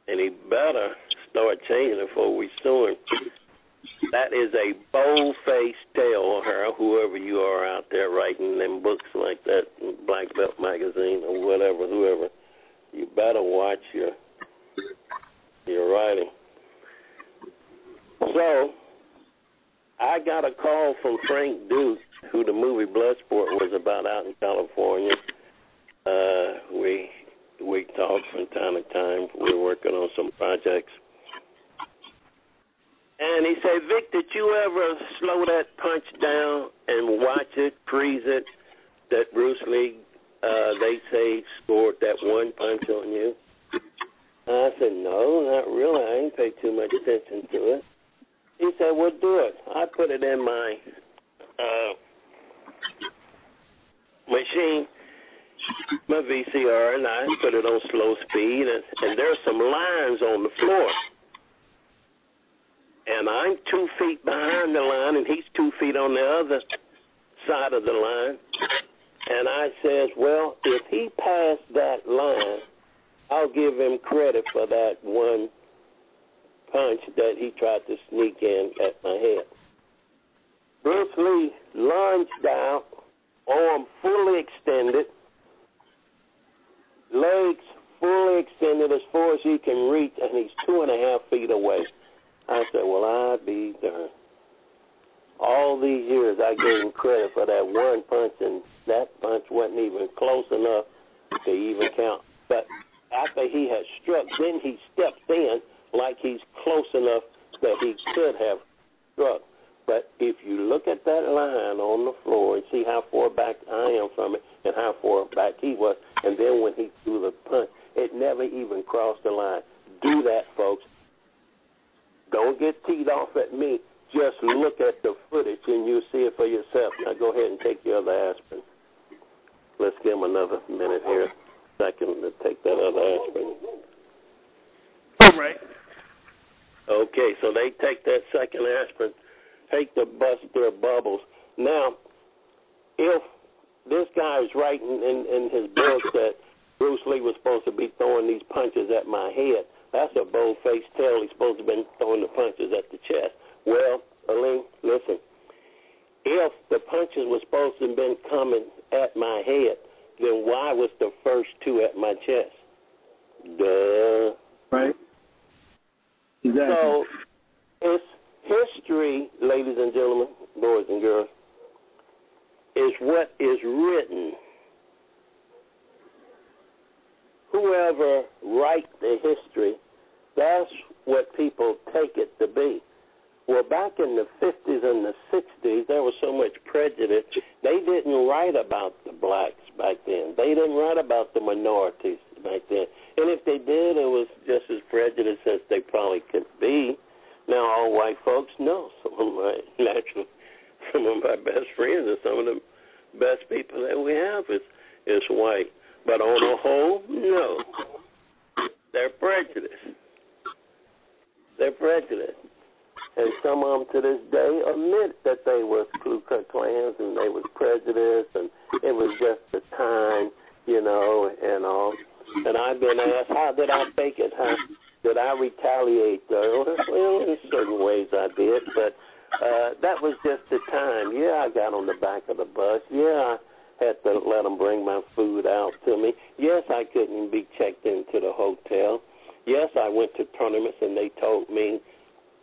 And he better start changing it before we sue him. That is a bold-faced tale, O'Hara, whoever you are out there writing them books like that, Black Belt Magazine or whatever, whoever. You better watch your, your writing. So I got a call from Frank Duke, who the movie Bloodsport was about out in California. Uh, we we talk from time to time. We're working on some projects. And he said, Vic, did you ever slow that punch down and watch it, freeze it, that Bruce Lee, uh, they say, scored that one punch on you? And I said, no, not really. I didn't pay too much attention to it. He said, well, do it. I put it in my uh, machine, my V C R, and I put it on slow speed, and, and there's some lines on the floor. And I'm two feet behind the line, and he's two feet on the other side of the line. And I says, well, if he passed that line, I'll give him credit for that one punch that he tried to sneak in at my head. Bruce Lee lunged out, arm fully extended, legs fully extended as far as he can reach, and he's two and a half feet away. I said, well, I'll be darned. All these years I gave him credit for that one punch, and that punch wasn't even close enough to even count. But after he had struck, then he steps in like he's close enough that he could have struck. But if you look at that line on the floor and see how far back I am from it and how far back he was, and then when he threw the punch, it never even crossed the line. Do that, folks. Don't get teed off at me. Just look at the footage and you'll see it for yourself. Now go ahead and take your other aspirin. Let's give him another minute here, second, to take that other aspirin. All right. Okay, so they take that second aspirin, take the bust their bubbles. Now, if this guy is writing in, in his book that Bruce Lee was supposed to be throwing these punches at my head, that's a bold-faced tale. He's supposed to have been throwing the punches at the chest. Well, Aline, listen. If the punches were supposed to have been coming at my head, then why was the first two at my chest? Duh. Right. Exactly. So it's history, ladies and gentlemen, boys and girls, is what is written. Whoever writes the history, that's what people take it to be. Well, back in the fifties and the sixties, there was so much prejudice. They didn't write about the blacks back then. They didn't write about the minorities back then. And if they did, it was just as prejudiced as they probably could be. Now, all white folks know. Some of my natural, some of my best friends and some of the best people that we have is, is white. But on the whole, no. They're prejudiced. They're prejudiced. And some of them to this day admit that they were Ku Klux Klans and they was prejudiced and it was just the time, you know, and all. And I've been asked, how did I fake it? How did I retaliate? Well, in certain ways I did, but uh, that was just the time. Yeah, I got on the back of the bus. Yeah, I had to let them bring my food out to me. Yes, I couldn't be checked into the hotel. Yes, I went to tournaments and they told me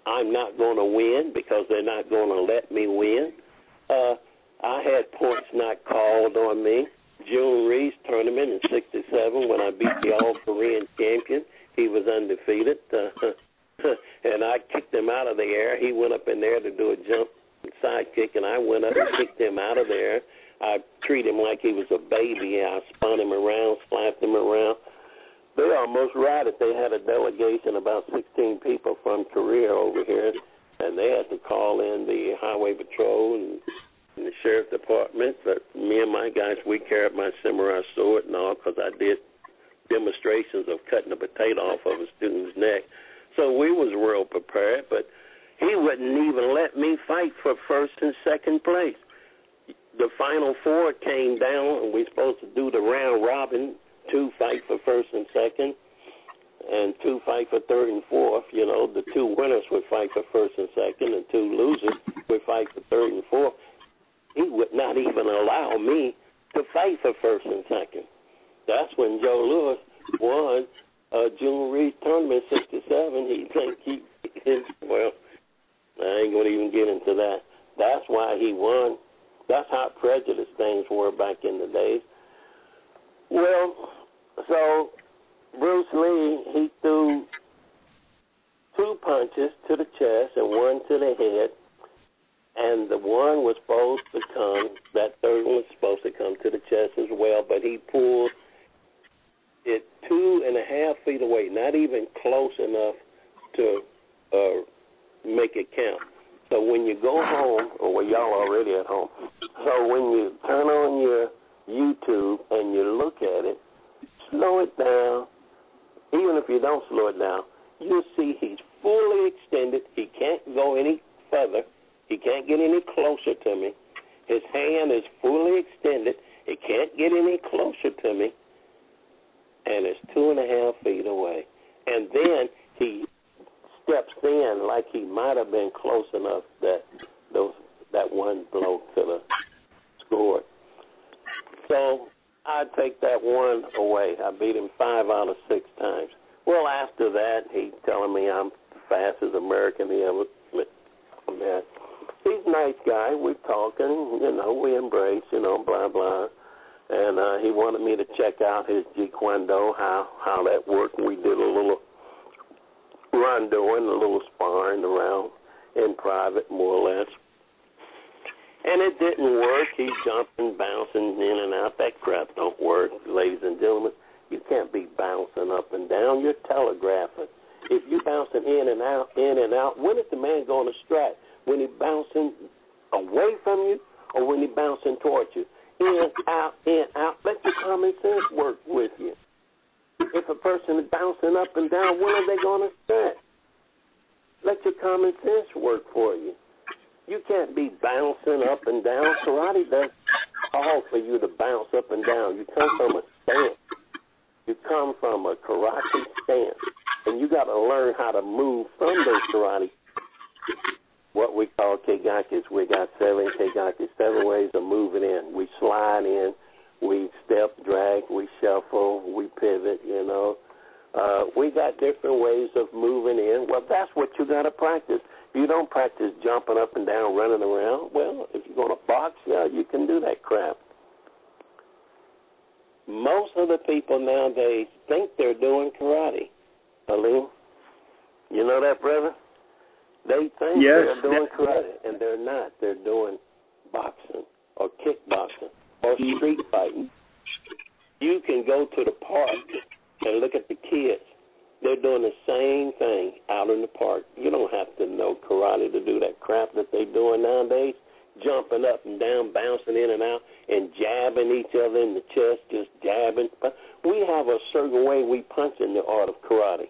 I'm not going to win because they're not going to let me win. Uh, I had points not called on me. Jhoon Rhee's tournament in sixty-seven when I beat the all-Korean champion, he was undefeated. Uh, and I kicked him out of the air. He went up in there to do a jump side kick, and I went up and kicked him out of there. I treated him like he was a baby. I spun him around, slapped him around. They almost rioted. They had a delegation, about sixteen people from Korea over here, and they had to call in the highway patrol and, and the sheriff's department. But me and my guys, we carried my samurai sword and all because I did demonstrations of cutting a potato off of a student's neck. So we was well prepared, but he wouldn't even let me fight for first and second place. The final four came down, and we were supposed to do the round robin. Two fight for first and second, and two fight for third and fourth. You know, the two winners would fight for first and second, and two losers would fight for third and fourth. He would not even allow me to fight for first and second. That's when Joe Lewis won uh, June Reed tournament sixty-seven. He think he, his, well, I ain't going to even get into that. That's why he won. That's how prejudiced things were back in the days. Well, so Bruce Lee, he threw two punches to the chest and one to the head, and the one was supposed to come, that third one was supposed to come to the chest as well, but he pulled it two and a half feet away, not even close enough to uh, make it count. So when you go home, or well, y'all already at home, so when you turn on your YouTube and you look at it, slow it down. Even if you don't slow it down, you'll see he's fully extended. He can't go any further. He can't get any closer to me. His hand is fully extended. It can't get any closer to me. And it's two and a half feet away. And then he steps in like he might have been close enough that those, that one blow could have scored. So I take that one away. I beat him five out of six times. Well, after that, he telling me I'm the fastest American he ever met. He's a nice guy. We're talking, you know, we embrace, you know, blah, blah. And uh, he wanted me to check out his Jeet Kune Do, how, how that worked. We did a little rondo and a little sparring around in private, more or less. And it didn't work. He's jumping, bouncing in and out. That crap don't work, ladies and gentlemen. You can't be bouncing up and down. You're telegraphing. If you're bouncing in and out, in and out, when is the man going to strike? When he's bouncing away from you or when he's bouncing towards you? In, out, in, out. Let your common sense work with you. If a person is bouncing up and down, when are they going to strike? Let your common sense work for you. You can't be bouncing up and down. Karate doesn't call for you to bounce up and down. You come from a stance. You come from a karate stance. And you got to learn how to move from those karate, what we call keigakis. We got seven keigakis, seven ways of moving in. We slide in. We step, drag. We shuffle. We pivot, you know. Uh, we got different ways of moving in. Well, that's what you got to practice. You don't practice jumping up and down, running around. Well, if you're going to box, yeah, you can do that crap. Most of the people nowadays think they're doing karate. Hello? You know that, brother? They think yes. they're doing karate, and they're not. They're doing boxing or kickboxing or street fighting. You can go to the park And look at the kids. They're doing the same thing out in the park. You don't have to know karate to do that crap that they're doing nowadays, jumping up and down, bouncing in and out, and jabbing each other in the chest, just jabbing. We have a certain way we punch in the art of karate.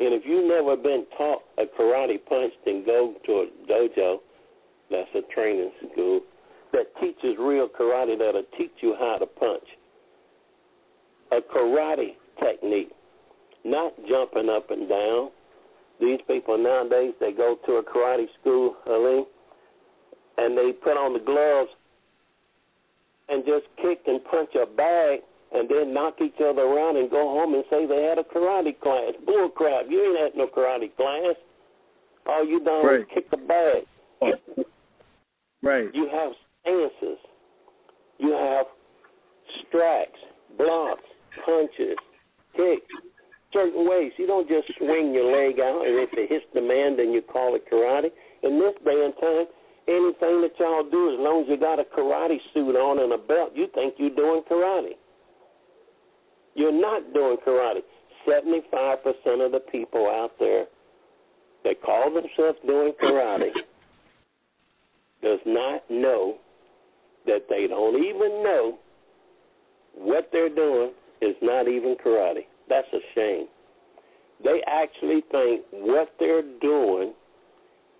And if you've never been taught a karate punch, then go to a dojo, that's a training school, that teaches real karate that'll teach you how to punch. A karate technique, not jumping up and down. These people nowadays, they go to a karate school, Helene, and they put on the gloves and just kick and punch a bag and then knock each other around and go home and say they had a karate class. Bull crap, you ain't had no karate class. All you done was kick a bag. Oh. Right. You have stances. You have strikes, blocks, punches, kicks, certain ways. You don't just swing your leg out, and if it hits the man, then you call it karate. In this day and time, anything that y'all do, as long as you got a karate suit on and a belt, you think you're doing karate. You're not doing karate. seventy-five percent of the people out there that call themselves doing karate does not know that they don't even know what they're doing is not even karate. That's a shame. They actually think what they're doing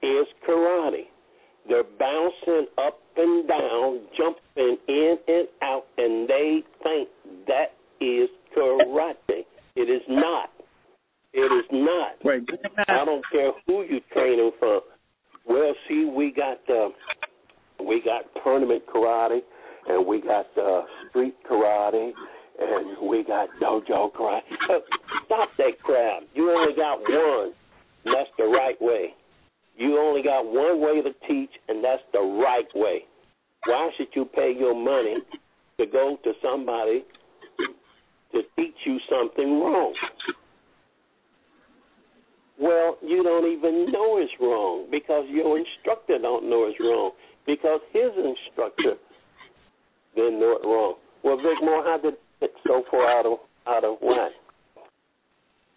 is karate. They're bouncing up and down, jumping in and out, and they think that is karate. It is not. It is not. Right. I don't care who you train them from. Well, see, we got uh, we got tournament karate, and we got uh, street karate, and we got dojo karate. Stop that crap. You only got one, and that's the right way. You only got one way to teach, and that's the right way. Why should you pay your money to go to somebody to teach you something wrong? Well, you don't even know it's wrong because your instructor don't know it's wrong because his instructor didn't know it wrong. Well, Vic Moore, how did it so far out of, out of whack?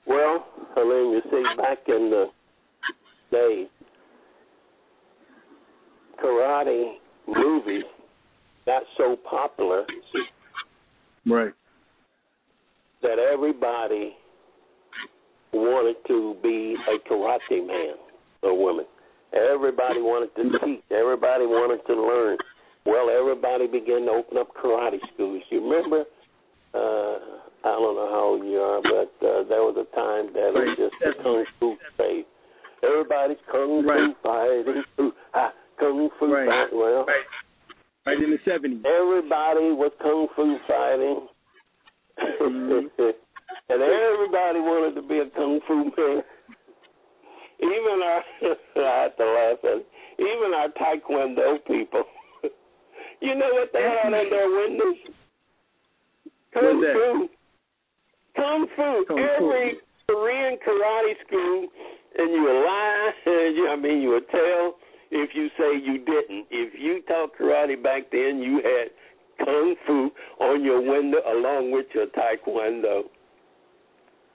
Well, Helene, you see, back in the days, karate movies got so popular, right, that everybody wanted to be a karate man or woman. Everybody wanted to teach. Everybody wanted to learn. Well, everybody began to open up karate schools. You remember, uh, I don't know how old you are, but uh, there was a time that it was just the Kung Fu phase. Everybody's Kung Fu right. fighting. Ooh, ah, Kung Fu right. fighting. Well, right. right in the seventies. Everybody was Kung Fu fighting. Mm-hmm. And everybody wanted to be a Kung Fu man. Even our, I have to laugh at it, even our Taekwondo people. You know what they had on their windows? Kung Fu. Kung Fu. Kung Every Fu. Korean karate school, and you would lie, and you, I mean, you would tell if you say you didn't. If you taught karate back then, you had Kung Fu on your window along with your Taekwondo.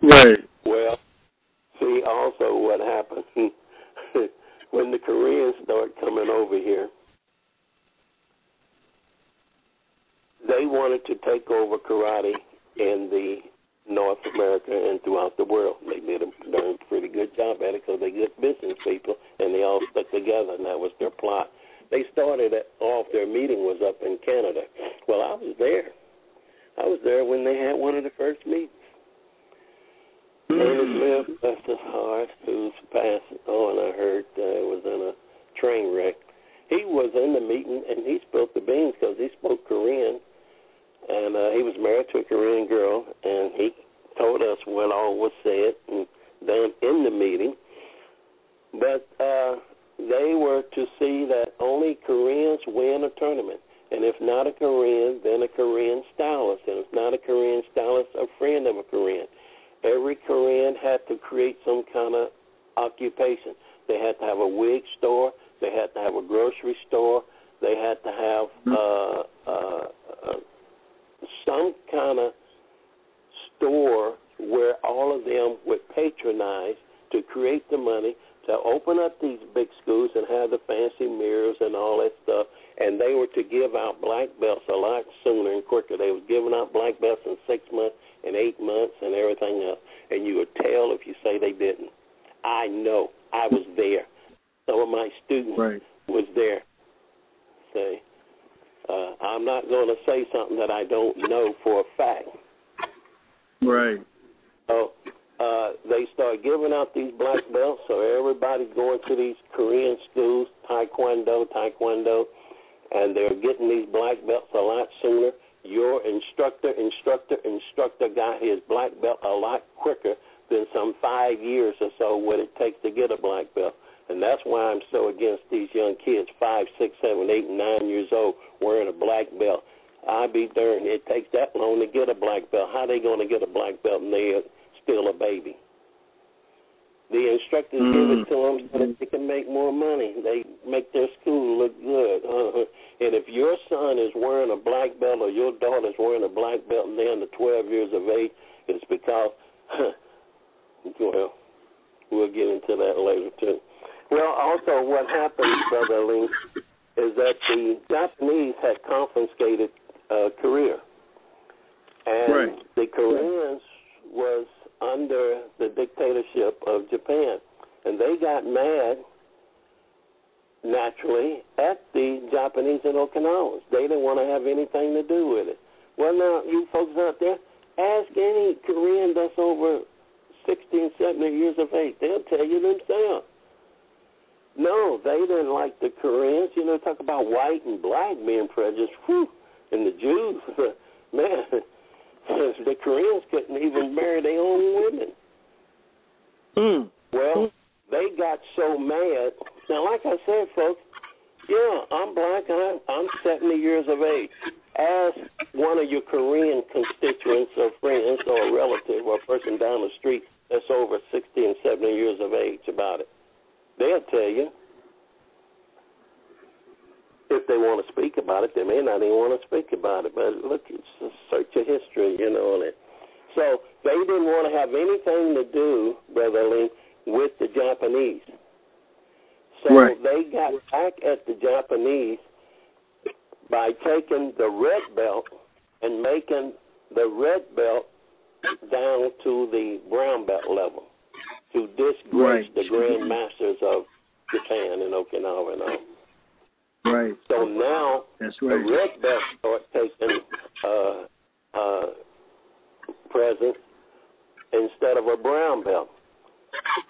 Right. Well, see, also what happened when the Koreans start coming over here, they wanted to take over karate in the North America and throughout the world. They did a darn pretty good job at it because they're good business people, and they all stuck together, and that was their plot. They started it off, their meeting was up in Canada. Well, I was there. I was there when they had one of the first meetings. Ernest Libb left his heart, who's passed, oh, and I heard uh, it was in a train wreck. He was in the meeting, and he spilled the beans because he spoke Korean, and uh, he was married to a Korean girl, and he told us what all was said and done in the meeting. But uh, they were to see that only Koreans win a tournament, and if not a Korean, then a Korean stylist, and if not a Korean stylist, a friend of a Korean. Every Korean had to create some kind of occupation. They had to have a wig store. They had to have a grocery store. They had to have uh, uh, uh, some kind of store patronize to create the money to open up these big schools and have the fancy mirrors and all that stuff, and they were to give out black belts a lot sooner and quicker. They was giving out black belts in six months and eight months and everything else, and you would tell if you say they didn't. I know. I was there. Some of my students right. was there. See? Uh, I'm not going to say something that I don't know for a fact. Right. So uh, they start giving out these black belts, so everybody's going to these Korean schools, Taekwondo, Taekwondo, and they're getting these black belts a lot sooner. Your instructor, instructor, instructor got his black belt a lot quicker than some five years or so what it takes to get a black belt. And that's why I'm so against these young kids, five, six, seven, eight, nine years old, wearing a black belt. I be darned, it takes that long to get a black belt. How they going to get a black belt and they're still a baby? The instructors mm. give it to them so that they can make more money. They make their school look good. Uh-huh. And if your son is wearing a black belt or your daughter is wearing a black belt and they're under twelve years of age, it's because, well, we'll get into that later too. Well, also what happened, Brother Lee, is that the Japanese had confiscated uh, Korea. And right. the Koreans was under the dictatorship of Japan. And they got mad, naturally, at the Japanese and Okinawans. They didn't want to have anything to do with it. Well, now, you folks out there, ask any Korean that's over sixteen, seventeen years of age. They'll tell you themselves. No, they didn't like the Koreans. You know, talk about white and black being prejudiced. Whew. And the Jews, man, the Koreans couldn't even marry their own women. Mm. Well, they got so mad. Now, like I said, folks, yeah, I'm black and I'm seventy years of age. Ask one of your Korean constituents or friends or a relative or a person down the street that's over sixty and seventy years of age about it. They'll tell you. If they want to speak about it, they may not even want to speak about it. But look, it's a search of history, you know, and it. So they didn't want to have anything to do, Brother Lee, with the Japanese. So right. they got back at the Japanese by taking the red belt and making the red belt down to the brown belt level. To disgrace right. the Grand Masters of Japan and Okinawa and all. Right. So now That's right. the red belt start taking uh, uh, presence instead of a brown belt.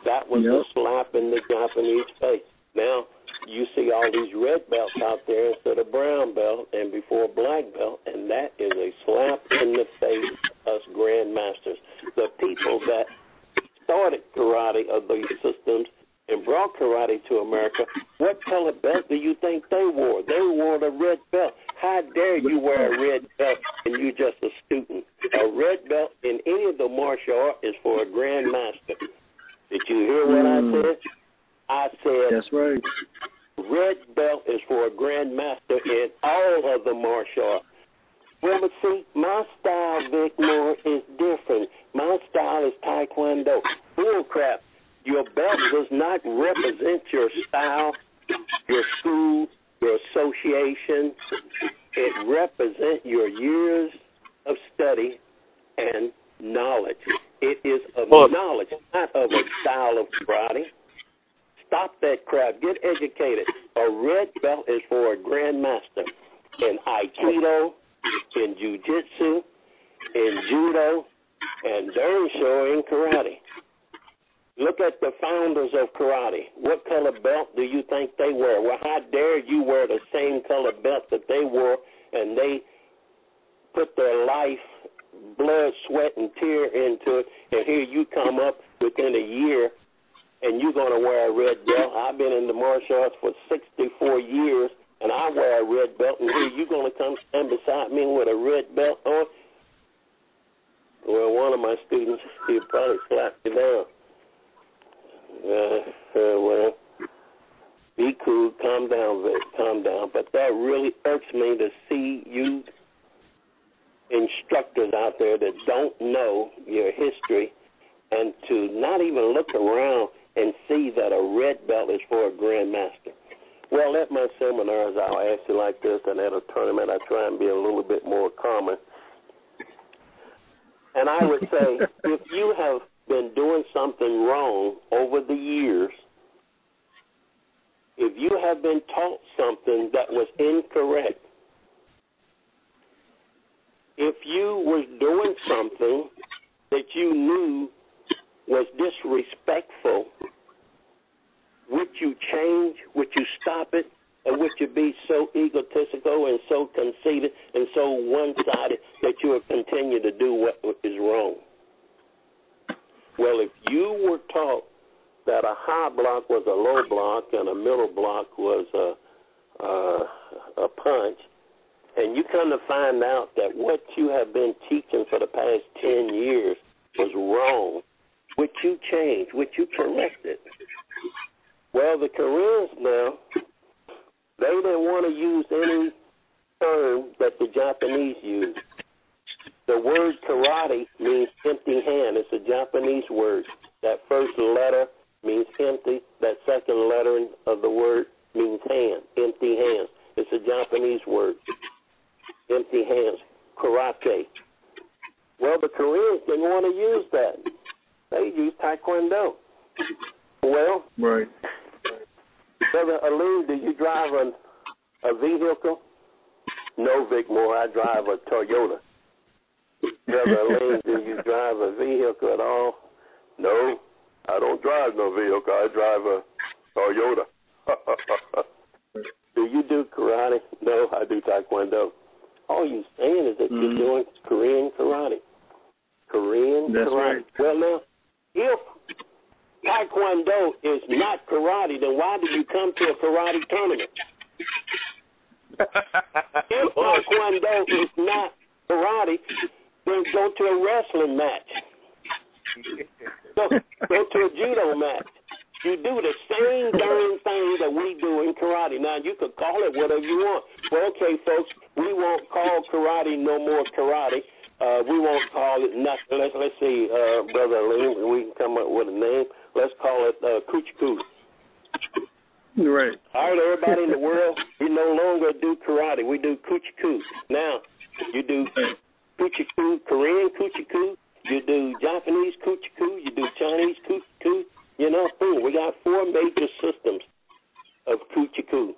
That was yep. a slap in the Japanese face. Now you see all these red belts out there instead of brown belt and before black belt, and that is a slap in the face of us Grand Masters, the people that started karate of these systems and brought karate to America. What color belt do you think they wore? They wore the red belt. How dare you wear a red belt and you're just a student? A red belt in any of the martial art is for a Grand Master. Did you hear what mm. I said? I said that's right. Red belt is for a Grand Master in all of the martial art. Well, but see, my style, Vic Moore, is different. My style is Taekwondo. Bull crap. Your belt does not represent your style, your school, your association. It represents your years of study and knowledge. It is of well, knowledge, not of a style of karate. Stop that crap. Get educated. A red belt is for a grandmaster in Aikido, in Jiu-Jitsu, in Judo, and darn sure in karate. Look at the founders of karate. What color belt do you think they wear? Well, how dare you wear the same color belt that they wore, and they put their life, blood, sweat, and tear into it, and here you come up within a year, and you're going to wear a red belt. I've been in the martial arts for sixty-four years, and I wear a red belt, and here you're going to come stand beside me with a red belt on. Well, one of my students, he'll probably slap you down. Uh, uh, well, be cool, calm down, Vic, calm down. But that really irks me to see you instructors out there that don't know your history and to not even look around and see that a red belt is for a grandmaster. Well, at my seminars, I'll ask you like this, and at a tournament, I try and be a little bit more calmer. And I would say, if you have been doing something wrong over the years, if you have been taught something that was incorrect, if you were doing something that you knew was disrespectful, would you change? Would you stop it? Or would you be so egotistical and so conceited and so one-sided that you would continue to do what is wrong? Well, if you were taught that a high block was a low block and a middle block was a, a, a punch, and you come to find out that what you have been teaching for the past ten years was wrong, would you change? Would you correct it? Well, the Koreans now, they didn't want to use any term that the Japanese used. The word karate means empty hand. It's a Japanese word. That first letter means empty. That second letter of the word means hand, empty hands. It's a Japanese word, empty hands, karate. Well, the Koreans didn't want to use that. They used taekwondo. Well, right. Brother Aline, do you drive a, a vehicle? No, Vic Moore, I drive a Toyota. Brother Aline, do you drive a vehicle at all? No, I don't drive no vehicle. I drive a Toyota. Do you do karate? No, I do taekwondo. All you're saying is that mm-hmm. you're doing Korean karate. Korean That's karate. Right. Well, now, if taekwondo is not karate, then why do you come to a karate tournament? If taekwondo is not karate, then go to a wrestling match. Go, go to a judo match. You do the same darn thing that we do in karate. Now, you can call it whatever you want. Well, okay, folks, we won't call karate no more karate. Uh, we won't call it nothing. Let's, let's see, uh, Brother Lee, we can come up with a name. Let's call it uh, Coochie Coo. Right. All right, everybody in the world, we no longer do karate. We do Coochie Coo. Now, you do Coochie Coo, Korean Coochie Coo. You do Japanese Coochie Coo. You do Chinese Coochie Coo. You know, boom, we got four major systems of Coochie Coo.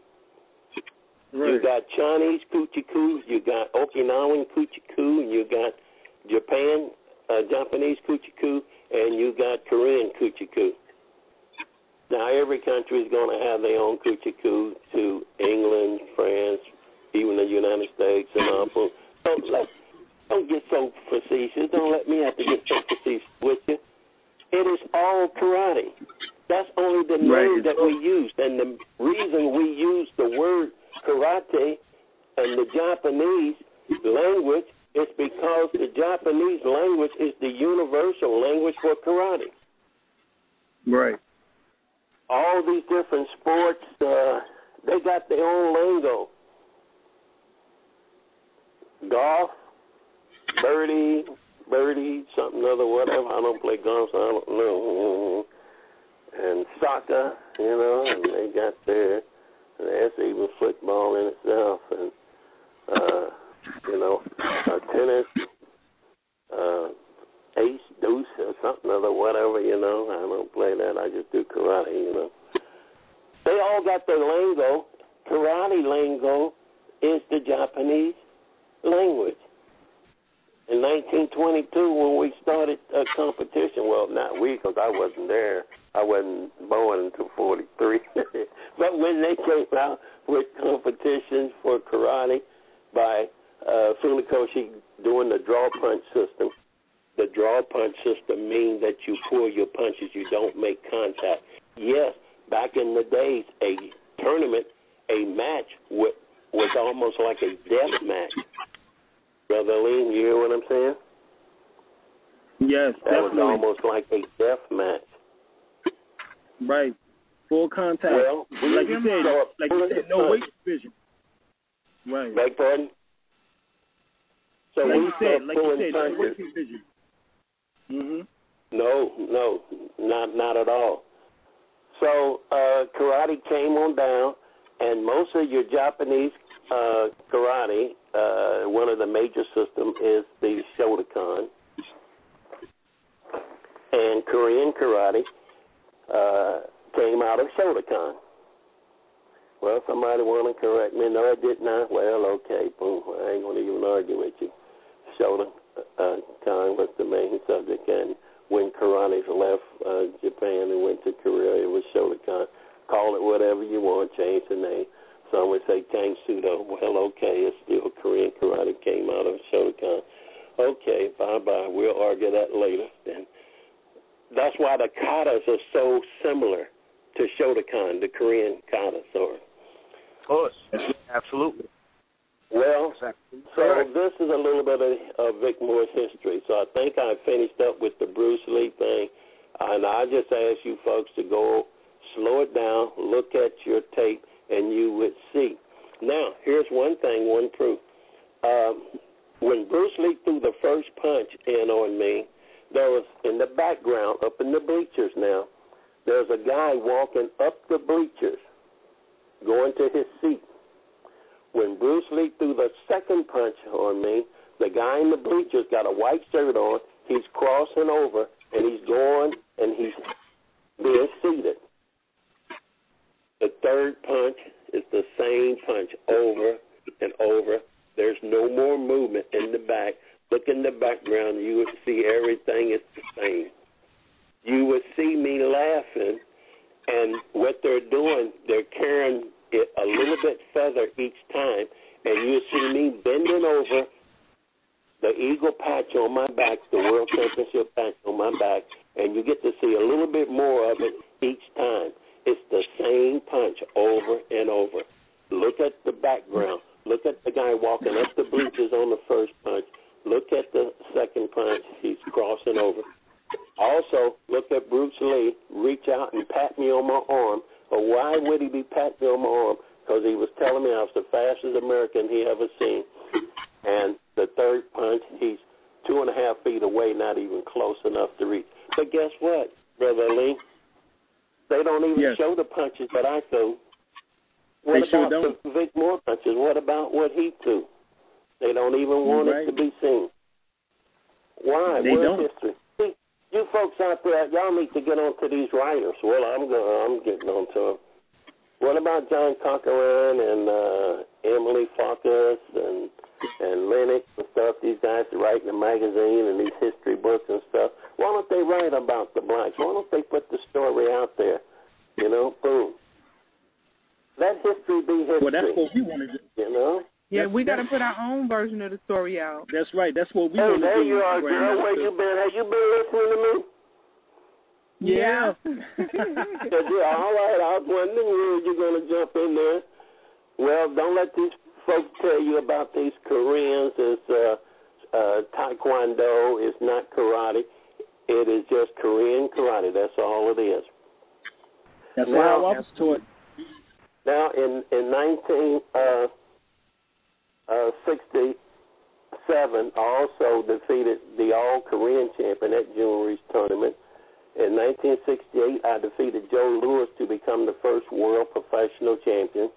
Right. You got Chinese Coochie Coo, you got Okinawan Coochie Coo, you got Japan, uh, Japanese Coochie Coo, and you got Korean Coochie Coo. Now, every country is going to have their own Coochie Coo to England, France, even the United States, and all that. Don't, don't get so facetious. Don't let me have to get so facetious with you. It is all karate. That's only the name right. that we use. And the reason we use the word karate and the Japanese language is because the Japanese language is the universal language for karate. Right. All these different sports, uh, they got their own lingo. Golf, birdie, birdie, something other, whatever. I don't play golf, so I don't know. And soccer, you know, and they got their, there's even football in itself, and, uh, you know, uh, tennis, uh, ace, deuce, or something other, whatever, you know. I don't play that. I just do karate, you know. They all got their lingo. Karate lingo is the Japanese language. In nineteen twenty-two, when we started a competition, well, not we, because I wasn't there. I wasn't born until forty-three. But when they came out with competitions for karate by uh, Funakoshi doing the draw punch system, the draw punch system means that you pull your punches, you don't make contact. Yes, back in the days, a tournament, a match was, was almost like a death match. Brother Lee, you hear what I'm saying? Yes, that definitely. That was almost like a death match. Right. Full contact. Well, like you said, like you said, no weight division. Right. Beg pardon? So like we you said, like you said, no weight division. Mm-hmm. No, no, not not at all. So uh, karate came on down, and most of your Japanese uh, karate, uh, one of the major systems is the Shotokan, and Korean karate uh, came out of Shotokan. Well, somebody want to correct me? No, it did not. Well, okay, boom. I ain't going to even argue with you. Shotokan was the main subject, and when karate left uh, Japan and went to Korea, it was Shotokan. Call it whatever you want, change the name. Some would say Kang Sudo. Well, okay, it's still Korean karate came out of Shotokan. Okay, bye-bye. We'll argue that later. And that's why the katas are so similar to Shotokan, the Korean katas are. Of course, absolutely. Well, exactly. So this is a little bit of, of Vic Moore's history. So I think I finished up with the Bruce Lee thing, and I just ask you folks to go slow it down, look at your tape, and you would see. Now, here's one thing, one proof. Um, when Bruce Lee threw the first punch in on me, there was, in the background, up in the bleachers now, there's a guy walking up the bleachers, going to his seat. When Bruce Lee threw the second punch on me, the guy in the bleachers got a white shirt on, he's crossing over, and he's going, and he's being seated. The third punch is the same punch over and over. There's no more movement in the back. Look in the background, you would see everything is the same. You would see me laughing, and what they're doing, they're carrying it a little bit further each time, and you see me bending over, the eagle patch on my back, the world championship patch on my back, and you get to see a little bit more of it each time. It's the same punch over and over. Look at the background. Look at the guy walking up the bleachers on the first punch. Look at the second punch. He's crossing over. Also, look at Bruce Lee reach out and pat me on my arm. But why would he be patting me on my arm? Because he was telling me I was the fastest American he ever seen. And the third punch, he's two and a half feet away, not even close enough to reach. But guess what, Brother Lee? They don't even yes. show the punches that I threw. What they about sure the Vic Moore punches? What about what he threw? They don't even want right. it to be seen. Why? They World don't. History. You folks out there, y'all need to get on to these writers. Well, I'm going, I'm getting on to them. What about John Cochran and uh, Emily Farkas and and Lennox and stuff? These guys that write in the magazine and these history books and stuff. Why don't they write about the blacks? Why don't they put the story out there? You know, boom. Let history be history. Well, that's what we want to do. You know. Yeah, that's, we got to put our own version of the story out. That's right. That's what we hey, want to do. Hey, there you are, girl. Where you been? Have you been listening to me? Yeah. Yeah. All right. I was wondering when you're going to jump in there. Well, don't let these folks tell you about these Koreans. It's uh, uh, Taekwondo. It's not karate. It is just Korean karate. That's all it is. That's now, how I was taught. Now, in, in nineteen... Uh, Uh, sixty-seven also defeated the all-Korean champion at Jhoon Rhee's tournament. In nineteen sixty-eight, I defeated Joe Lewis to become the first world professional champion.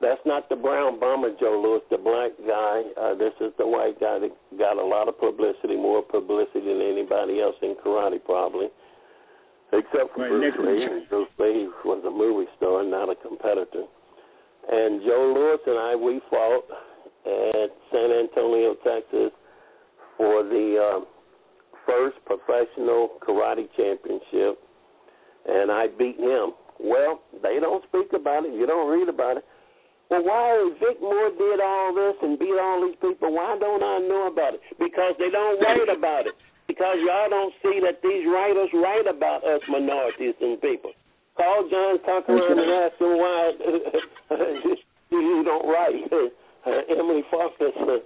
That's not the brown bomber Joe Lewis, the black guy. Uh, this is the white guy that got a lot of publicity, more publicity than anybody else in karate probably, except for right, Bruce Lee. Bruce Lee was a movie star, not a competitor. And Joe Lewis and I, we fought at San Antonio, Texas, for the um, first professional karate championship, and I beat him. Well, they don't speak about it. You don't read about it. Well, why Vic Moore did all this and beat all these people, why don't I know about it? Because they don't write about it. Because y'all don't see that these writers write about us minorities and people. Call John Cochran and ask him why you don't write. Uh, Emily Foster uh,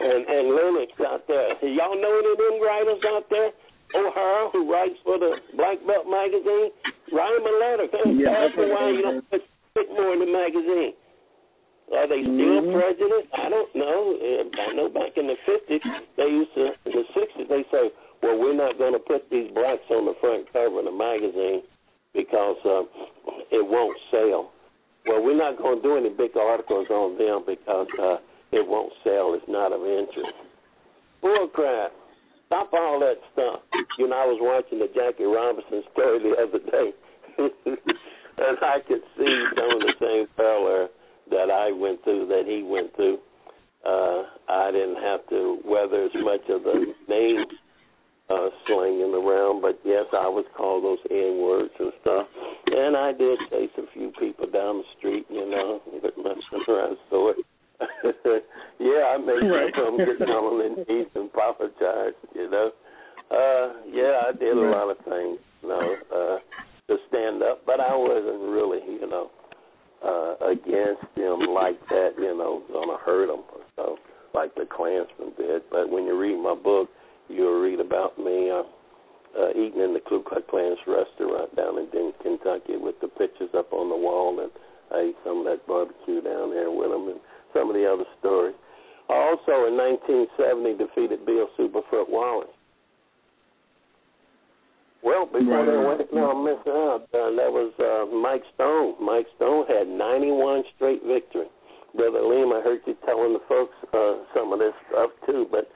and, and Lennox out there. Y'all know any of them writers out there? O'Hara, who writes for the Black Belt magazine, write him a letter. Yeah, ask them why you don't put more in the magazine. Are they still mm-hmm. prejudiced? I don't know. I know back in the fifties, they used to, in the sixties, they say, well, we're not going to put these blacks on the front cover of the magazine because uh, it won't sell. Well, we're not going to do any big articles on them because uh, it won't sell. It's not of interest. Bull crap. Stop all that stuff. You know, I was watching the Jackie Robinson story the other day, and I could see some of the same failure that I went through, that he went through. Uh, I didn't have to weather as much of the name uh, slinging around, but yes, I was called those N-words and stuff. And I did chase a few people down the street, you know, but whenever I saw it. Yeah, I made sure some get down and eat and apologize, you know. Uh, yeah, I did a lot of things, you know, uh, to stand up, but I wasn't really, you know, uh, against them like that, you know, going to hurt them or so, like the Klansmen did. But when you read my book, you'll read about me uh, uh, eating in the Ku Klux Klan's restaurant down in Denton, Kentucky with the pictures up on the wall, and I ate some of that barbecue down there with them, and some of the other stories. Also, in nineteen seventy, defeated Bill Superfoot Wallace. Well, before they went, no, I'm messing up. Uh, that was uh, Mike Stone. Mike Stone had ninety-one straight victories. Brother Liam, I heard you telling the folks uh, some of this stuff, too, but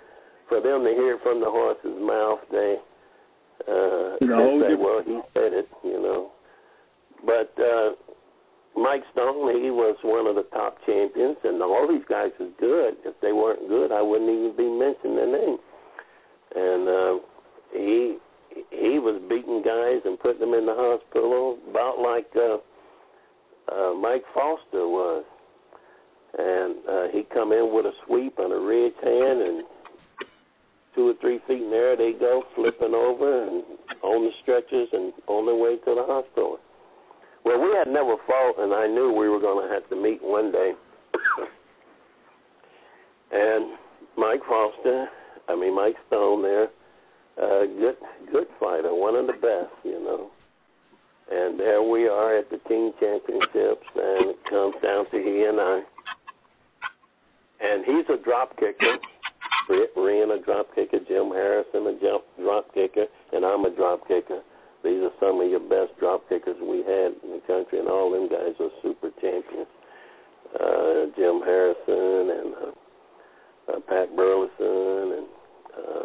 for them to hear from the horse's mouth, they, uh, no, they say, well, he said it, you know. But... Uh, Mike Stone, he was one of the top champions, and all these guys is good. If they weren't good, I wouldn't even be mentioning their name. And uh, he he was beating guys and putting them in the hospital about like uh, uh, Mike Foster was. And uh, he'd come in with a sweep and a ridge hand, and two or three feet in the air they go, flipping over and on the stretchers and on their way to the hospital. Well, we had never fought, and I knew we were going to have to meet one day. And Mike Foster, I mean Mike Stone, there, uh, good, good fighter, one of the best, you know. And there we are at the team championships, and it comes down to he and I. And he's a drop kicker, Britt Wren, a drop kicker, Jim Harrison, a jump drop kicker, and I'm a drop kicker. These are some of your best drop kickers we had in the country, and all them guys are super champions. Uh, Jim Harrison and uh, uh, Pat Burleson and uh,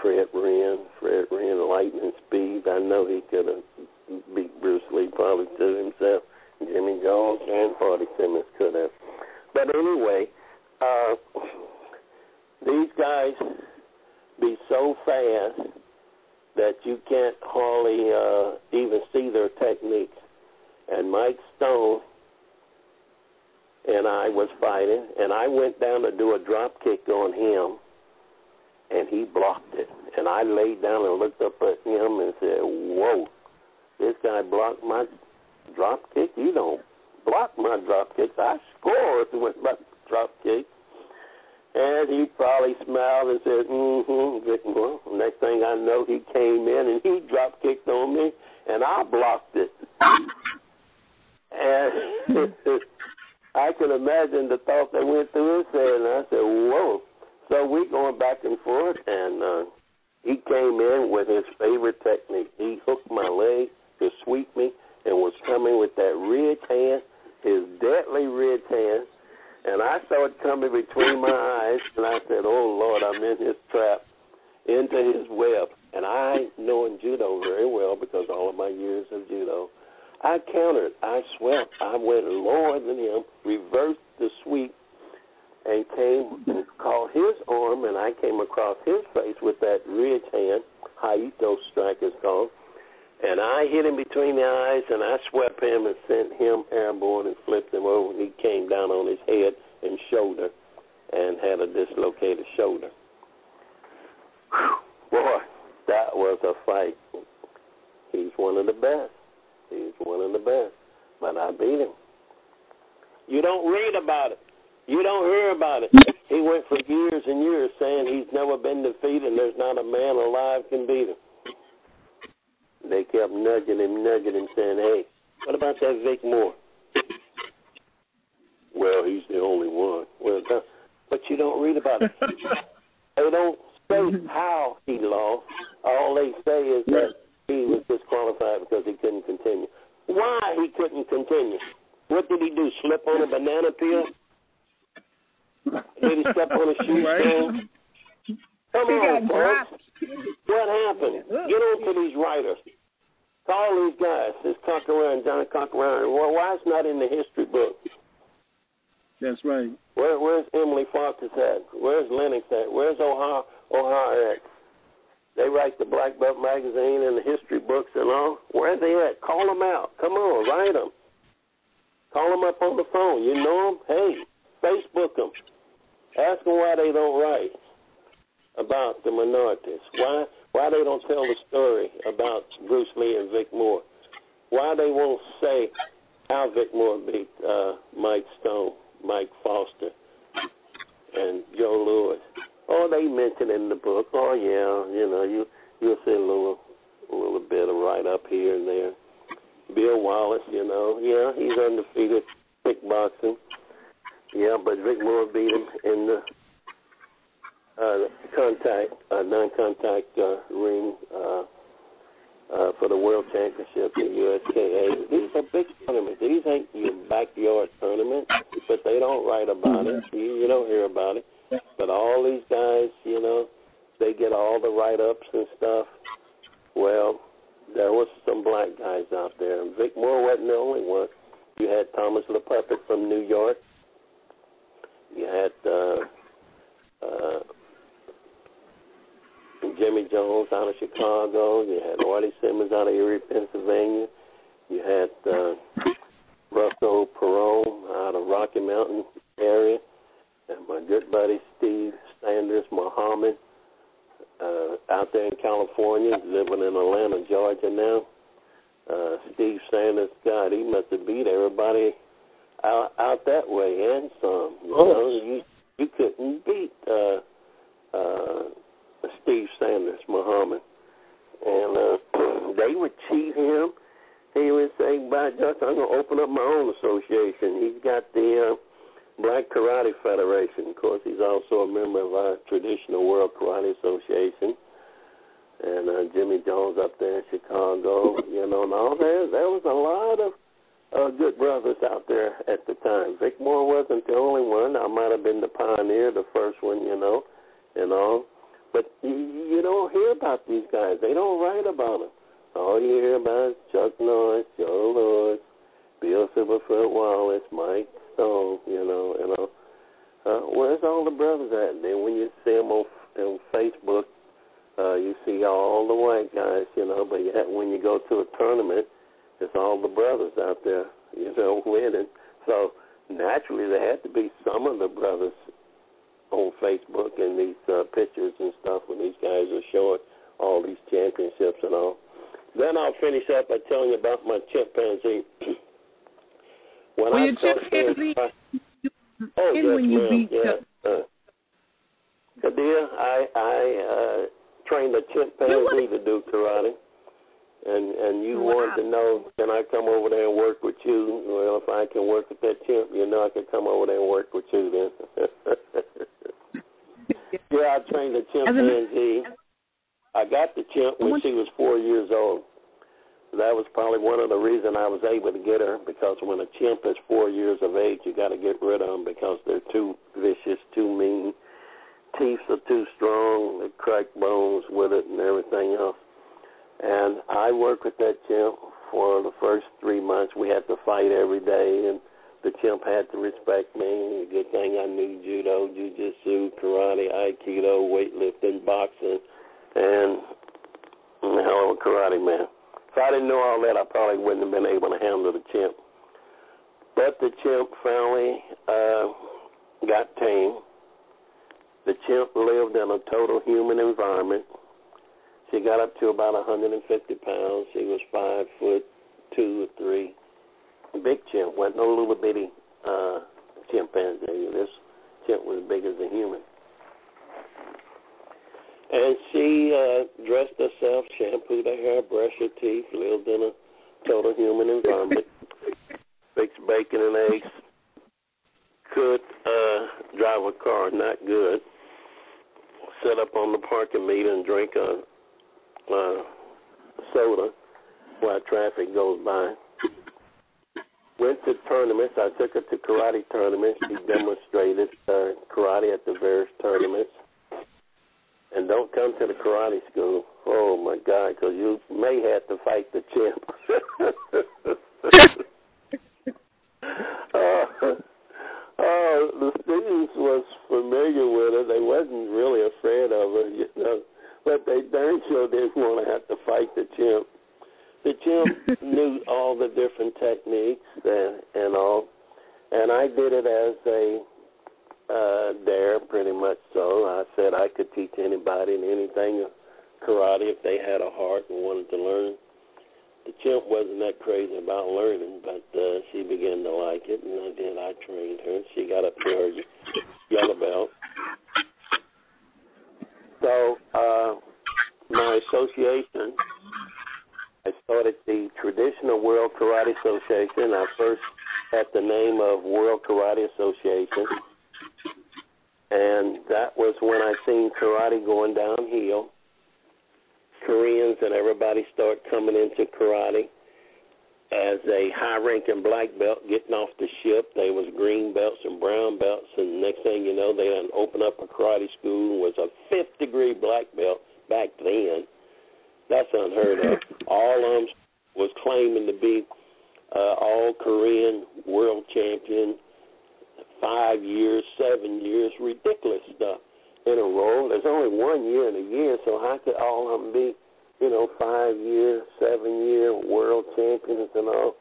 Fred Wren. Fred Wren, lightning speed. I know he could have beat Bruce Lee probably to himself. Jimmy Jones and Hardy Simmons could have. But anyway, uh, these guys be so fast that you can't hardly uh, even see their techniques. And Mike Stone and I was fighting, and I went down to do a drop kick on him, and he blocked it. And I laid down and looked up at him and said, whoa, this guy blocked my drop kick? You don't block my drop kicks. I scored with my drop kick. And he probably smiled and said, mm-hmm, Victor Moore. Next thing I know, he came in, and he drop-kicked on me, and I blocked it. And I can imagine the thought that went through his head, and I said, whoa. So we going back and forth, and uh, he came in with his favorite technique. He hooked my leg to sweep me and was coming with that ridge hand, his deadly ridge hand. And I saw it coming between my eyes, and I said, oh, Lord, I'm in his trap, into his web. And I, knowing judo very well because all of my years of judo, I countered. I swept. I went lower than him, reversed the sweep, and came and caught his arm, and I came across his face with that ridge hand, Haito strike is called. And I hit him between the eyes, and I swept him and sent him airborne and flipped him over. He came down on his head and shoulder and had a dislocated shoulder. Whew. Boy, that was a fight. He's one of the best. He's one of the best. But I beat him. You don't read about it. You don't hear about it. He went for years and years saying he's never been defeated and there's not a man alive can beat him. They kept nudging him, nudging him, saying, hey, what about that Vic Moore? Well, he's the only one. Well, but you don't read about it. They don't say how he lost. All they say is yeah. that he was disqualified because he couldn't continue. Why he couldn't continue? What did he do, slip on a banana peel? Did he step on a shoestring? Come he on, folks. What happened? Get on to these writers. Call these guys, this Conqueror and John Conqueror. Well, why it's not in the history book? That's right. Where, where's Emily Fox at? Where's Lennox at? Where's Ohio, Ohio at? They write the Black Belt magazine and the history books and all. Where are they at? Call them out. Come on, write them. Call them up on the phone. You know them? Hey, Facebook them. Ask them why they don't write about the minorities. Why why they don't tell the story about Bruce Lee and Vic Moore. Why they won't say how Vic Moore beat uh, Mike Stone, Mike Foster, and Joe Lewis. Oh, they mention in the book, oh, yeah, you know, you, you'll see a little, a little bit of write-up here and there. Bill Wallace, you know, yeah, he's undefeated kickboxing. Yeah, but Vic Moore beat him in the uh, contact, uh, non-contact uh, ring uh, uh, for the World Championship in U S K A. These are big tournaments. These ain't your backyard tournaments, but they don't write about it. You, you don't hear about it. But all these guys, you know, they get all the write-ups and stuff. Well, there was some black guys out there. And Vic Moore wasn't the only one. You had Thomas LePuppet from New York. You had uh, uh, Jimmy Jones out of Chicago. You had Artie Simmons out of Erie, Pennsylvania. You had uh, Russell Perone out of Rocky Mountain area. And my good buddy Steve Sanders Muhammad uh, out there in California, living in Atlanta, Georgia now. Uh, Steve Sanders, God, he must have beat everybody out, out that way and some. You know, you, you couldn't beat uh, uh, Steve Sanders Muhammad. And uh, they would cheat him. He would say, by Dutch, I'm going to open up my own association. He's got the... Uh, Black Karate Federation. Of course, he's also a member of our traditional World Karate Association. And uh, Jimmy Jones up there in Chicago, you know, and all that. There was a lot of uh, good brothers out there at the time. Vic Moore wasn't the only one. I might have been the pioneer, the first one, you know, and all. But you, you don't hear about these guys. They don't write about them. All you hear about is Chuck Norris, Joe Lewis, Bill Superfoot Wallace, Mike Stone, you know, and all. Uh, where's all the brothers at? And then when you see them on, on Facebook, uh, you see all the white guys, you know, but you have, when you go to a tournament, it's all the brothers out there, you know, winning. So naturally there had to be some of the brothers on Facebook in these uh, pictures and stuff when these guys are showing all these championships and all. Then I'll finish up by telling you about my chimpanzee. When well, I you just can't be oh, yes, when you beat yeah. uh, Kadir, I, I uh, trained a chimpanzee to do karate, and, and you wow. wanted to know, can I come over there and work with you? Well, if I can work with that chimp, you know I can come over there and work with you then. yeah, I trained a chimpanzee. I got the chimp when she was four years old. That was probably one of the reasons I was able to get her, because when a chimp is four years of age, you got to get rid of them because they're too vicious, too mean. Teeth are too strong. They crack bones with it and everything else. And I worked with that chimp for the first three months. We had to fight every day, and the chimp had to respect me. Good thing I knew Judo, Jiu-Jitsu, Karate, Aikido, weightlifting, boxing, and I'm a hell of a karate man. If I didn't know all that, I probably wouldn't have been able to handle the chimp. But the chimp finally uh, got tame. The chimp lived in a total human environment. She got up to about one hundred fifty pounds. She was five foot two or three. Big chimp, wasn't no little bitty uh, chimpanzee. This chimp was big as a human. And she uh, dressed herself, shampooed her hair, brushed her teeth, lived in a total human environment, baked bacon and eggs, could uh, drive a car, not good, sit up on the parking meter and drink a uh, soda while traffic goes by. Went to tournaments. I took her to karate tournaments. She demonstrated uh, karate at the various tournaments. And don't come to the karate school. Oh, my God, because you may have to fight the chimp. uh, Uh, the students was familiar with her. They wasn't really afraid of her, you know. But they darn sure didn't want to have to fight the chimp. The chimp knew all the different techniques and, and all. And I did it as a uh, dare, pretty much so. I said I could teach anybody and anything karate if they had a heart and wanted to learn. The chimp wasn't that crazy about learning, but uh, she began to like it, and I did. I trained her. She got up to her yellow belt. So uh, my association, I started the Traditional World Karate Association. I first had the name of World Karate Association, and that was when I seen karate going downhill. Koreans and everybody start coming into karate as a high-ranking black belt getting off the ship. They was green belts and brown belts, and next thing you know, they done opened up a karate school and was a fifth-degree black belt back then. That's unheard of. All of them was claiming to be uh, all-Korean world champion, five years, seven years, ridiculous stuff. In a row, there's only one year in a year, so how could all of them be, you know, five-year, seven-year world champions and all?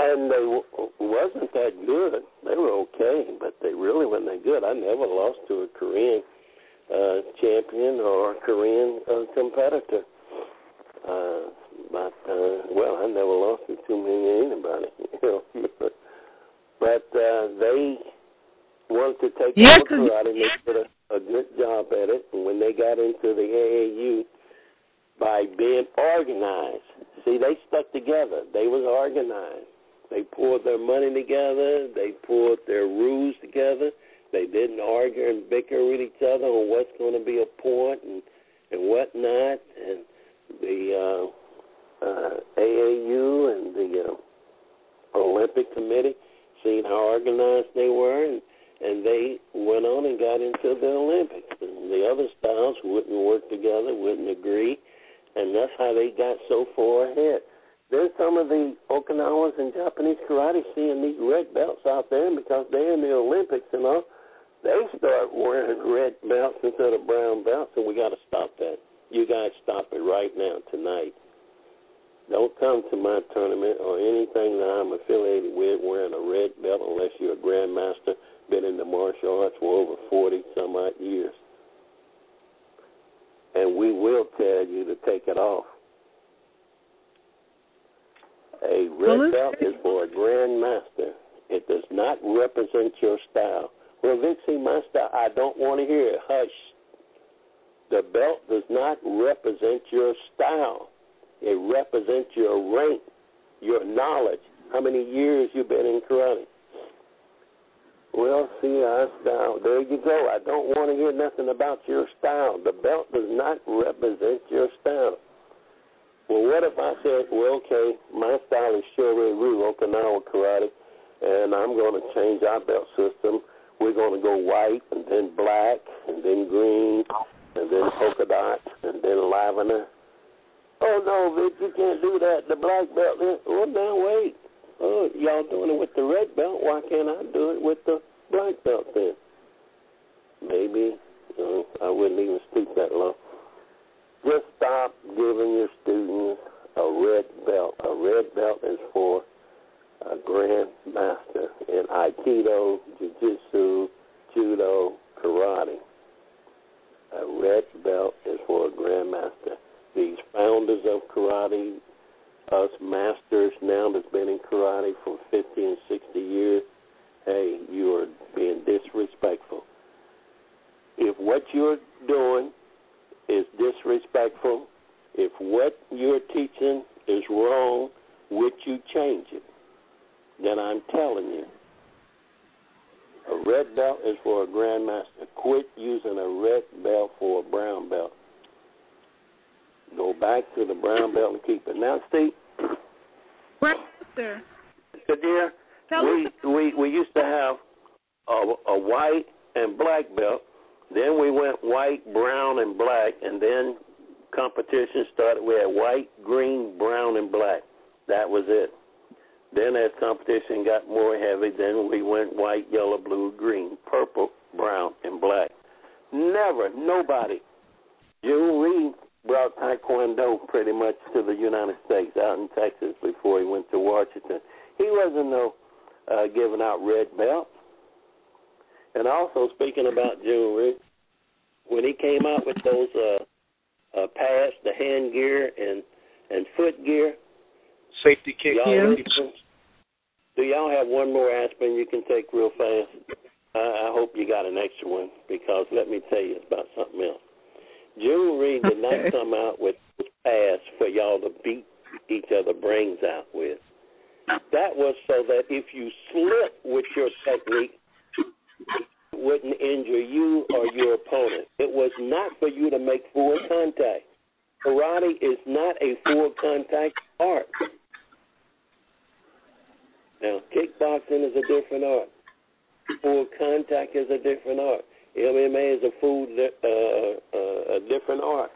And they w- wasn't that good. They were okay, but they really weren't that good. I never lost to a Korean uh, champion or a Korean uh, competitor. Uh, but, uh, well, I never lost to too many anybody, you know. But uh, they... wanted to take yeah, over karate, and they did a, a good job at it. And when they got into the A A U, by being organized, see, they stuck together. They was organized. They pulled their money together. They pulled their rules together. They didn't argue and bicker with each other on what's going to be a point and, and whatnot. And the uh, uh, A A U and the uh, Olympic Committee seen how organized they were, and And they went on and got into the Olympics. And the other styles wouldn't work together, wouldn't agree, and that's how they got so far ahead. Then some of the Okinawans and Japanese karate seeing these red belts out there, because they're in the Olympics and all, they start wearing red belts instead of brown belts, and we got to stop that. You guys stop it right now, tonight. Don't come to my tournament or anything that I'm affiliated with wearing a red belt unless you're a grandmaster. Been in the martial arts for over forty-some-odd years. And we will tell you to take it off. A red belt is for a grandmaster. It does not represent your style. Well, Vic, see, my style, I don't want to hear it. Hush. The belt does not represent your style. It represents your rank, your knowledge, how many years you've been in karate. Well, see, our style. There you go. I don't want to hear nothing about your style. The belt does not represent your style. Well, what if I said, well, okay, my style is Shorin Ryu, Okinawa karate, and I'm going to change our belt system. We're going to go white and then black and then green and then polka dot and then lavender. Oh, no, Vic, you can't do that. The black belt, well, now wait. Oh, y'all doing it with the red belt. Why can't I do it with the black belt then? Maybe. You know, I wouldn't even speak that long. Just stop giving your students a red belt. A red belt is for a grandmaster in Aikido, Jiu-Jitsu, Judo, Karate. A red belt is for a grandmaster. These founders of karate, us masters now that's been in karate for fifty and sixty years, hey, you are being disrespectful. If what you're doing is disrespectful, if what you're teaching is wrong, would you change it? Then I'm telling you, a red belt is for a grandmaster. Quit using a red belt for a brown belt. go back to the brown belt and keep it. Now, Steve. Right, sir. So, dear, we, we, we used to have a, a white and black belt. Then we went white, brown, and black, and then competition started. We had white, green, brown, and black. That was it. Then as competition got more heavy, then we went white, yellow, blue, green, purple, brown, and black. Never, nobody. Jhoon Rhee brought Taekwondo pretty much to the United States out in Texas before he went to Washington. He wasn't no uh, giving out red belts. And also, speaking about Jhoon Rhee, when he came out with those uh, uh, pads, the hand gear and, and foot gear, safety kick. Y'all can, do y'all have one more aspirin you can take real fast? I, I hope you got an extra one, because let me tell you about something else. Jhoon Rhee did not come out with pads for y'all to beat each other brains out with. That was so that if you slip with your technique, it wouldn't injure you or your opponent. It was not for you to make full contact. Karate is not a full contact art. Now, kickboxing is a different art. Full contact is a different art. M M A is a, full, uh, uh, a different art.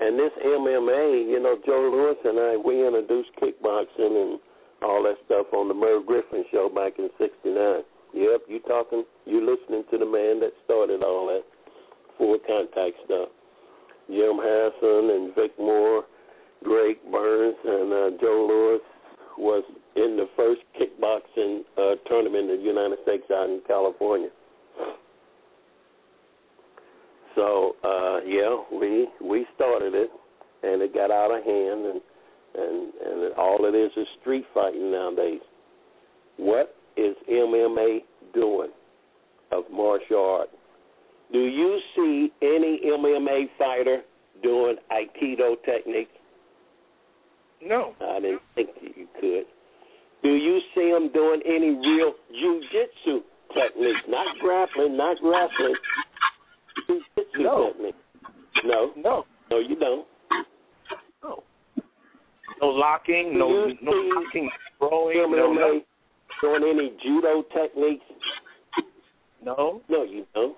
And this M M A, you know, Joe Lewis and I, we introduced kickboxing and all that stuff on the Merv Griffin show back in sixty-nine. Yep, you talking, you listening to the man that started all that full contact stuff. Jim Harrison and Vic Moore, Greg Burns, and uh, Joe Lewis was in the first kickboxing uh, tournament in the United States out in California. So, uh, yeah, we we started it, and it got out of hand, and, and, and all it is is street fighting nowadays. What is M M A doing of martial art? Do you see any M M A fighter doing Aikido techniques? No. I didn't think that you could. Do you see them doing any real Jiu-Jitsu techniques? Not grappling, not grappling. Jiu-Jitsu no. techniques. No. No. No, you don't. No. No locking, do no, no locking, throwing, M M A no, no. doing any Judo techniques? No. No, you don't.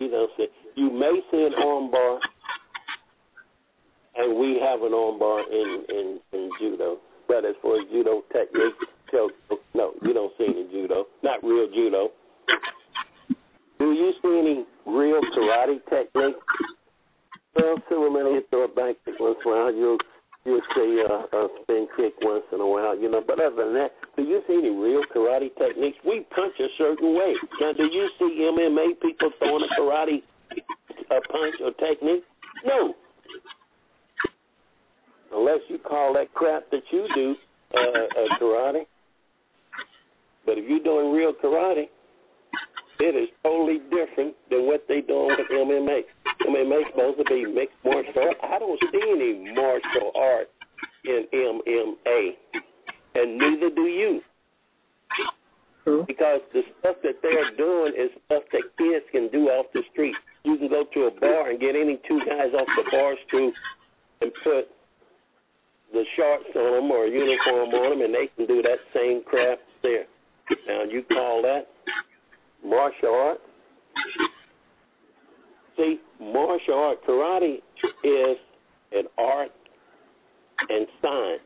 You know, you may see an arm bar, and we have an arm bar in, in, in Judo. But as far as Judo technique, no, you don't see any Judo, not real Judo. Do you see any real karate technique? Well, Superman, you throw a back kick once in a while. You'll, you'll see a, a spin kick once in a while, you know. But other than that, do you see any real karate techniques? We punch a certain way. Now, do you see M M A people throwing a karate a punch or technique? No. Unless you call that crap that you do uh, a karate. But if you're doing real karate, it is totally different than what they're doing with M M A. M M A's supposed to be mixed martial art. I don't see any martial art in M M A. And neither do you. Because the stuff that they're doing is stuff that kids can do off the street. You can go to a bar and get any two guys off the bar stool and put the shorts on them or a uniform on them, and they can do that same crap there. Now, you call that martial art? See, martial art, karate is an art and science.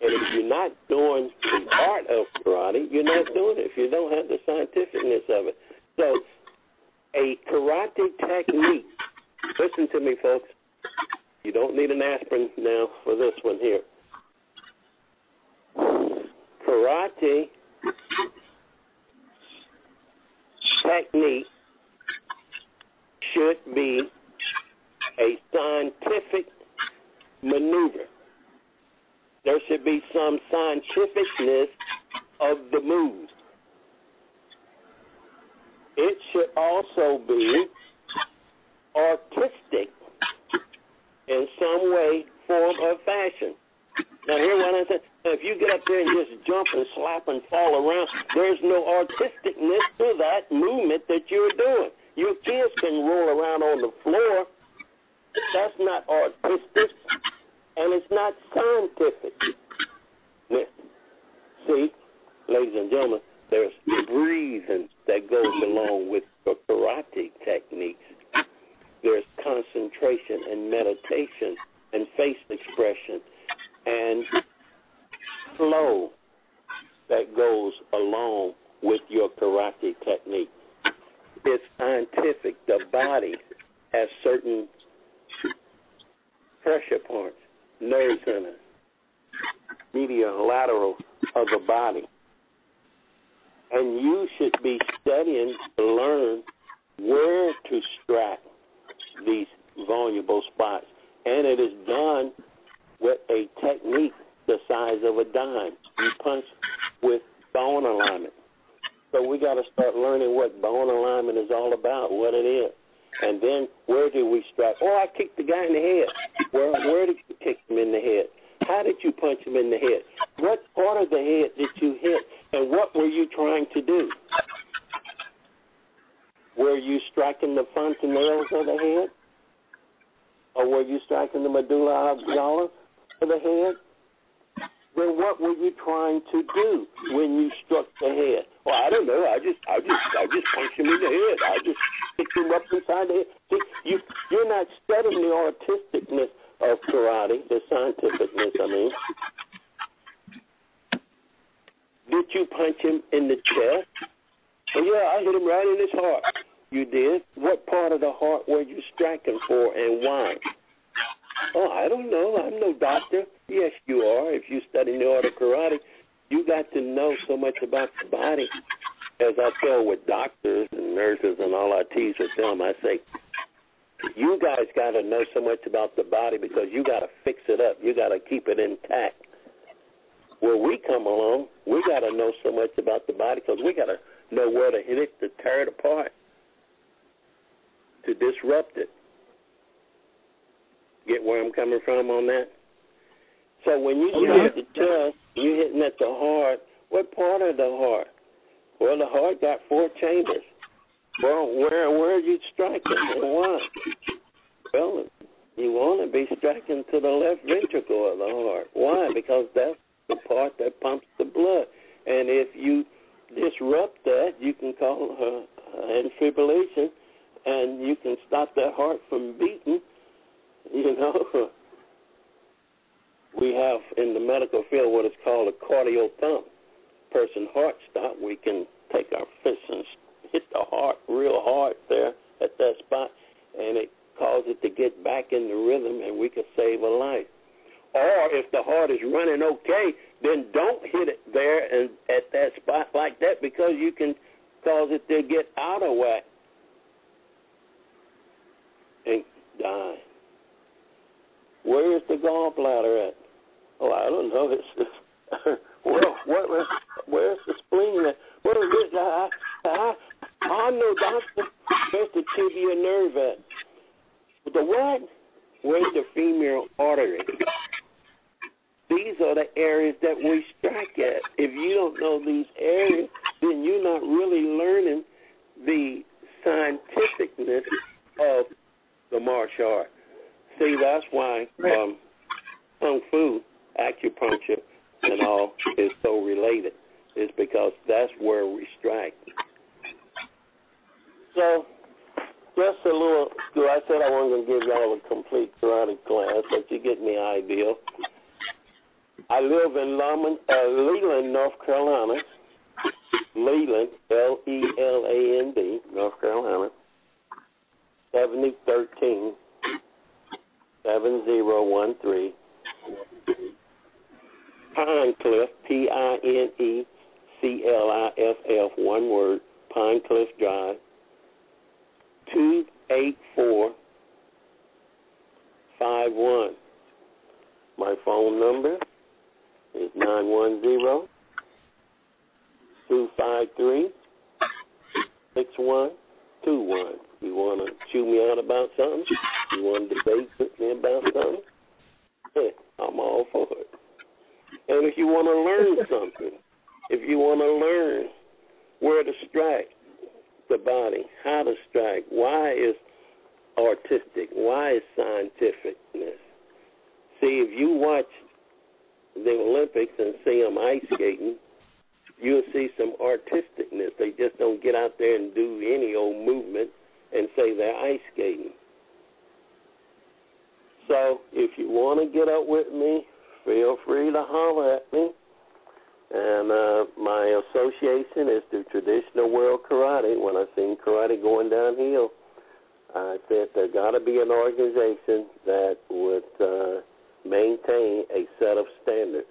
And if you're not doing the art of karate, you're not doing it if you don't have the scientificness of it. So a karate technique, listen to me, folks. You don't need an aspirin now for this one here. Karate technique should be a scientific maneuver. There should be some scientificness of the moves. It should also be artistic in some way, form, or fashion. Now, hear what I said. If you get up there and just jump and slap and fall around, there's no artisticness to that movement that you're doing. Your kids can roll around on the floor That's not artistic, and it's not scientific. See, ladies and gentlemen, there's breathing that goes along with the karate techniques. There's concentration and meditation and face expression and flow that goes along with your karate technique. It's scientific. The body has certain pressure points, nerve centers, medial, lateral of the body. And you should be studying to learn where to strike these vulnerable spots. And it is done with a technique the size of a dime. You punch with bone alignment. So we got to start learning what bone alignment is all about, what it is. And then where do we strike? Oh, I kicked the guy in the head. Well, where did you kick him in the head? How did you punch him in the head? What part of the head did you hit? And what were you trying to do? Were you striking the fontanelles of the head? Or were you striking the medulla oblongata of the head? Then what were you trying to do when you struck the head? Well, I don't know. I just, I just, I just punched him in the head. I just picked him up inside the head. See, you, you're not studying the artisticness of karate, the scientificness, I mean. Did you punch him in the chest? And yeah, I hit him right in his heart. You did? What part of the heart were you striking for and why? Oh, I don't know. I'm no doctor. Yes, you are. If you study the art of karate, you got to know so much about the body. As I tell with doctors and nurses and all I tease with them, I say, you guys got to know so much about the body because you got to fix it up. You got to keep it intact. Where we come along, we got to know so much about the body because we got to know where to hit it, to tear it apart, to disrupt it. Get where I'm coming from on that? So when you oh, hit yeah. the chest, you're hitting at the heart. What part of the heart? Well, the heart got four chambers. Well, where where are you striking and why? Well, you want to be striking to the left ventricle of the heart. Why? Because that's the part that pumps the blood. And if you disrupt that, you can call uh, uh, fibrillation, and you can stop that heart from beating. You know, we have in the medical field what is called a cardio thump. Person heart stop, we can take our fists and hit the heart real hard there at that spot, and it causes it to get back in the rhythm, and we could save a life. Or if the heart is running okay, then don't hit it there and at that spot like that because you can cause it to get out of whack and die. Where is the gallbladder at? Oh, I don't know. It's just, well, what was, where's the spleen at? What is this? I, I, I know, doctor. Where's the tibia nerve at? The what? Where's the femoral artery? These are the areas that we strike at. If you don't know these areas, then you're not really learning the scientificness of the martial art. See, that's why um, Kung Fu, acupuncture, and all is so related. It's because that's where we strike. So, just a little, I said I wasn't going to give y'all a complete karate class, but you get the idea. I live in London, uh, Leland, North Carolina. Leland, L E L A N D, North Carolina, seven oh one three, seven oh one three, Pinecliff, P I N E C L I F F, one word, Pinecliff Drive, two eight four five one. My phone number is nine one zero, two five three, six one two one. You want to chew me out about something? You want to debate with me about something? Hey, I'm all for it. And if you want to learn something, if you want to learn where to strike the body, how to strike, why is artistic? Why is scientificness? See, if you watch the Olympics and see them ice skating, you'll see some artisticness. They just don't get out there and do any old movement and say they're ice skating. So if you want to get up with me, feel free to holler at me. And uh, my association is the Traditional World Karate. When I seen karate going downhill, I said there got to be an organization that would uh, maintain a set of standards.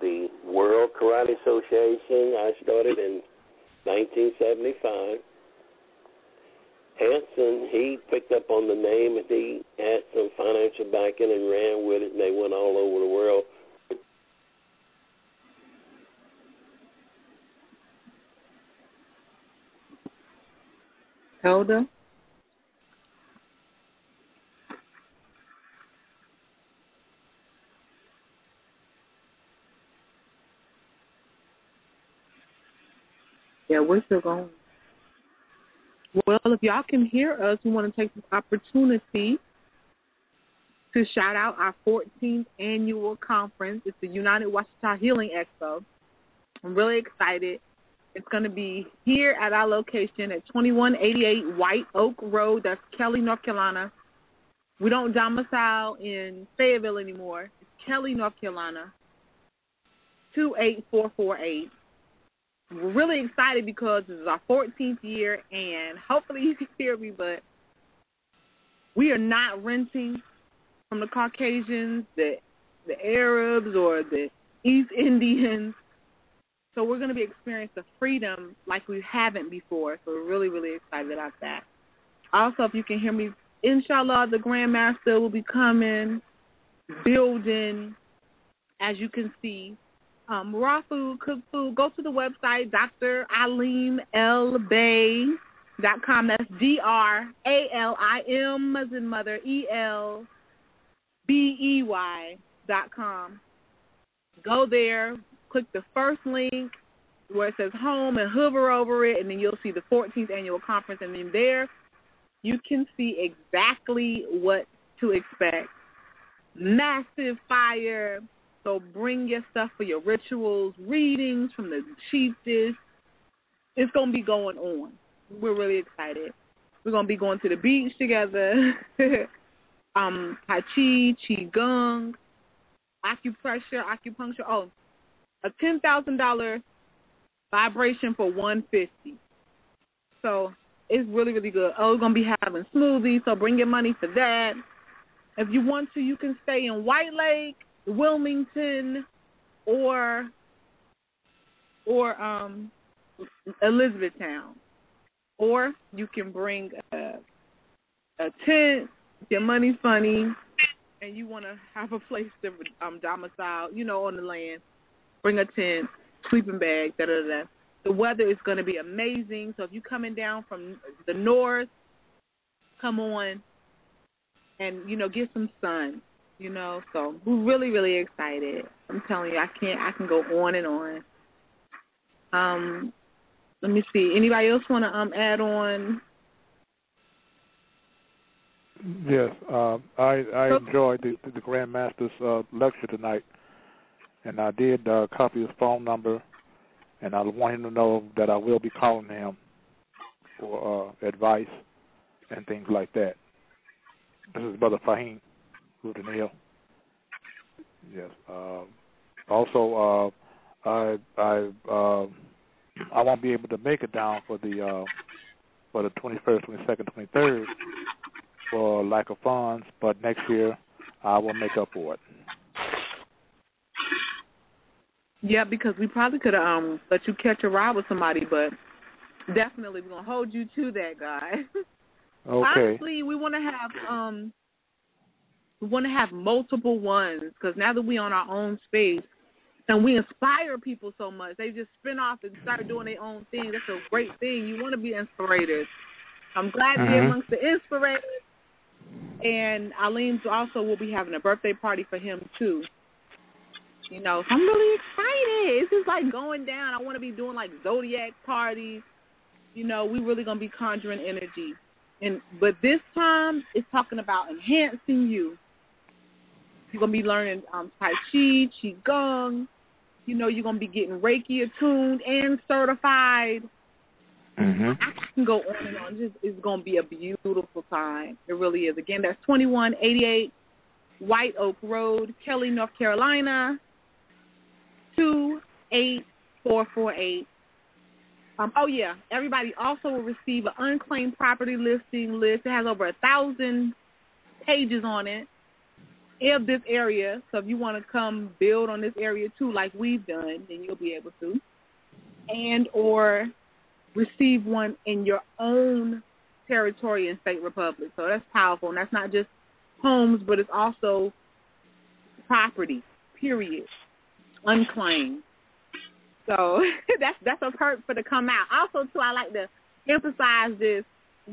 The World Karate Association I started in nineteen seventy-five. Hanson, he picked up on the name, and he had some financial backing and ran with it, and they went all over the world. Helda? Yeah, we're still going. Well, if y'all can hear us, we want to take this opportunity to shout out our fourteenth annual conference. It's the United Washita Healing Expo. I'm really excited. It's going to be here at our location at twenty-one eighty-eight White Oak Road. That's Kelly, North Carolina. We don't domicile in Fayetteville anymore. It's Kelly, North Carolina, two eight four four eight. We're really excited because this is our fourteenth year, and hopefully you can hear me, but we are not renting from the Caucasians, the, the Arabs, or the East Indians. So we're going to be experiencing the freedom like we haven't before. So we're really, really excited about that. Also, if you can hear me, inshallah, the Grandmaster will be coming, building, as you can see. Um, raw food, cooked food. Go to the website, Dr Alim L Bay dot com. That's D R A L I M, as in mother, E L B E Y dot com. Go there. Click the first link where it says home and hover over it, and then you'll see the fourteenth annual conference. And then there you can see exactly what to expect. Massive fire. So bring your stuff for your rituals, readings from the chiefess. It's going to be going on. We're really excited. We're going to be going to the beach together. um, Tai Chi, Qigong, acupressure, acupuncture. Oh, a ten thousand dollars vibration for one hundred fifty dollars. So it's really, really good. Oh, we're going to be having smoothies, so bring your money for that. If you want to, you can stay in White Lake, Wilmington, or or um, Elizabethtown. Or you can bring a, a tent, your money's funny, and you want to have a place to um, domicile, you know, on the land. Bring a tent, sleeping bag, da da da. The weather is going to be amazing. So if you're coming down from the north, come on and, you know, get some sun, you know. So we're really, really excited. I'm telling you, I can't, I can go on and on. Um, let me see. Anybody else want to um add on? Yes, uh, I I enjoyed the, the Grandmaster's uh, lecture tonight. And I did uh, copy his phone number, and I want him to know that I will be calling him for uh, advice and things like that. This is Brother Fahim Rutanil. Yes. Uh, also, uh, I I uh, I won't be able to make it down for the uh, for the twenty-first, twenty-second, twenty-third for lack of funds, but next year I will make up for it. Yeah, because we probably could have um, let you catch a ride with somebody, but definitely we're going to hold you to that, guys. Okay. Honestly, we want to have um, we want to have multiple ones, because now that we're on our own space and we inspire people so much, they just spin off and start doing their own thing. That's a great thing. You want to be inspirators. I'm glad mm-hmm. you're amongst the inspirators. And Alim also will be having a birthday party for him, too. You know, so I'm really excited. It's just like going down. I want to be doing like Zodiac parties, you know, we're really going to be conjuring energy. And but this time, it's talking about enhancing you. You're going to be learning um, Tai Chi, Qigong. You know, you're going to be getting Reiki attuned and certified. Mm-hmm. I can go on and on. Just, it's going to be a beautiful time. It really is. Again, that's twenty-one eighty-eight White Oak Road, Kelly, North Carolina, two eight four four eight. Um, oh, yeah. Everybody also will receive an unclaimed property listing list. It has over a thousand pages on it of this area. So if you want to come build on this area, too, like we've done, then you'll be able to. And or receive one in your own territory and state republic. So that's powerful. And that's not just homes, but it's also property, period, unclaimed. So that's that's a perk for to come out. Also, too, I like to emphasize this.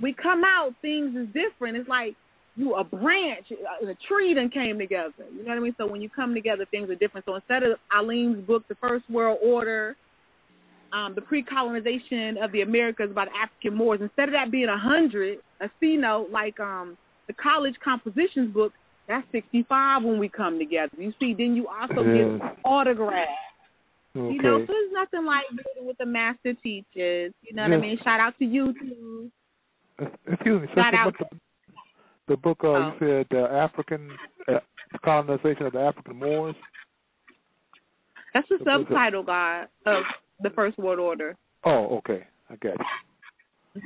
We come out, things is different. It's like you a branch, a tree done came together. You know what I mean? So when you come together, things are different. So instead of Eileen's book, The First World Order, Um, the pre-colonization of the Americas by the African Moors, instead of that being one hundred, a C note, like um, the college compositions book, that's sixty-five when we come together. You see, then you also yeah. get autographs. Okay. You know, so there's nothing like what the master teaches. You know yes. what I mean? Shout out to YouTube. Uh, excuse me. Shout out the, the book uh, oh. you said, uh, African uh, Colonization of the African Moors. That's the, the subtitle, God, of The First World Order. Oh, okay. I got you.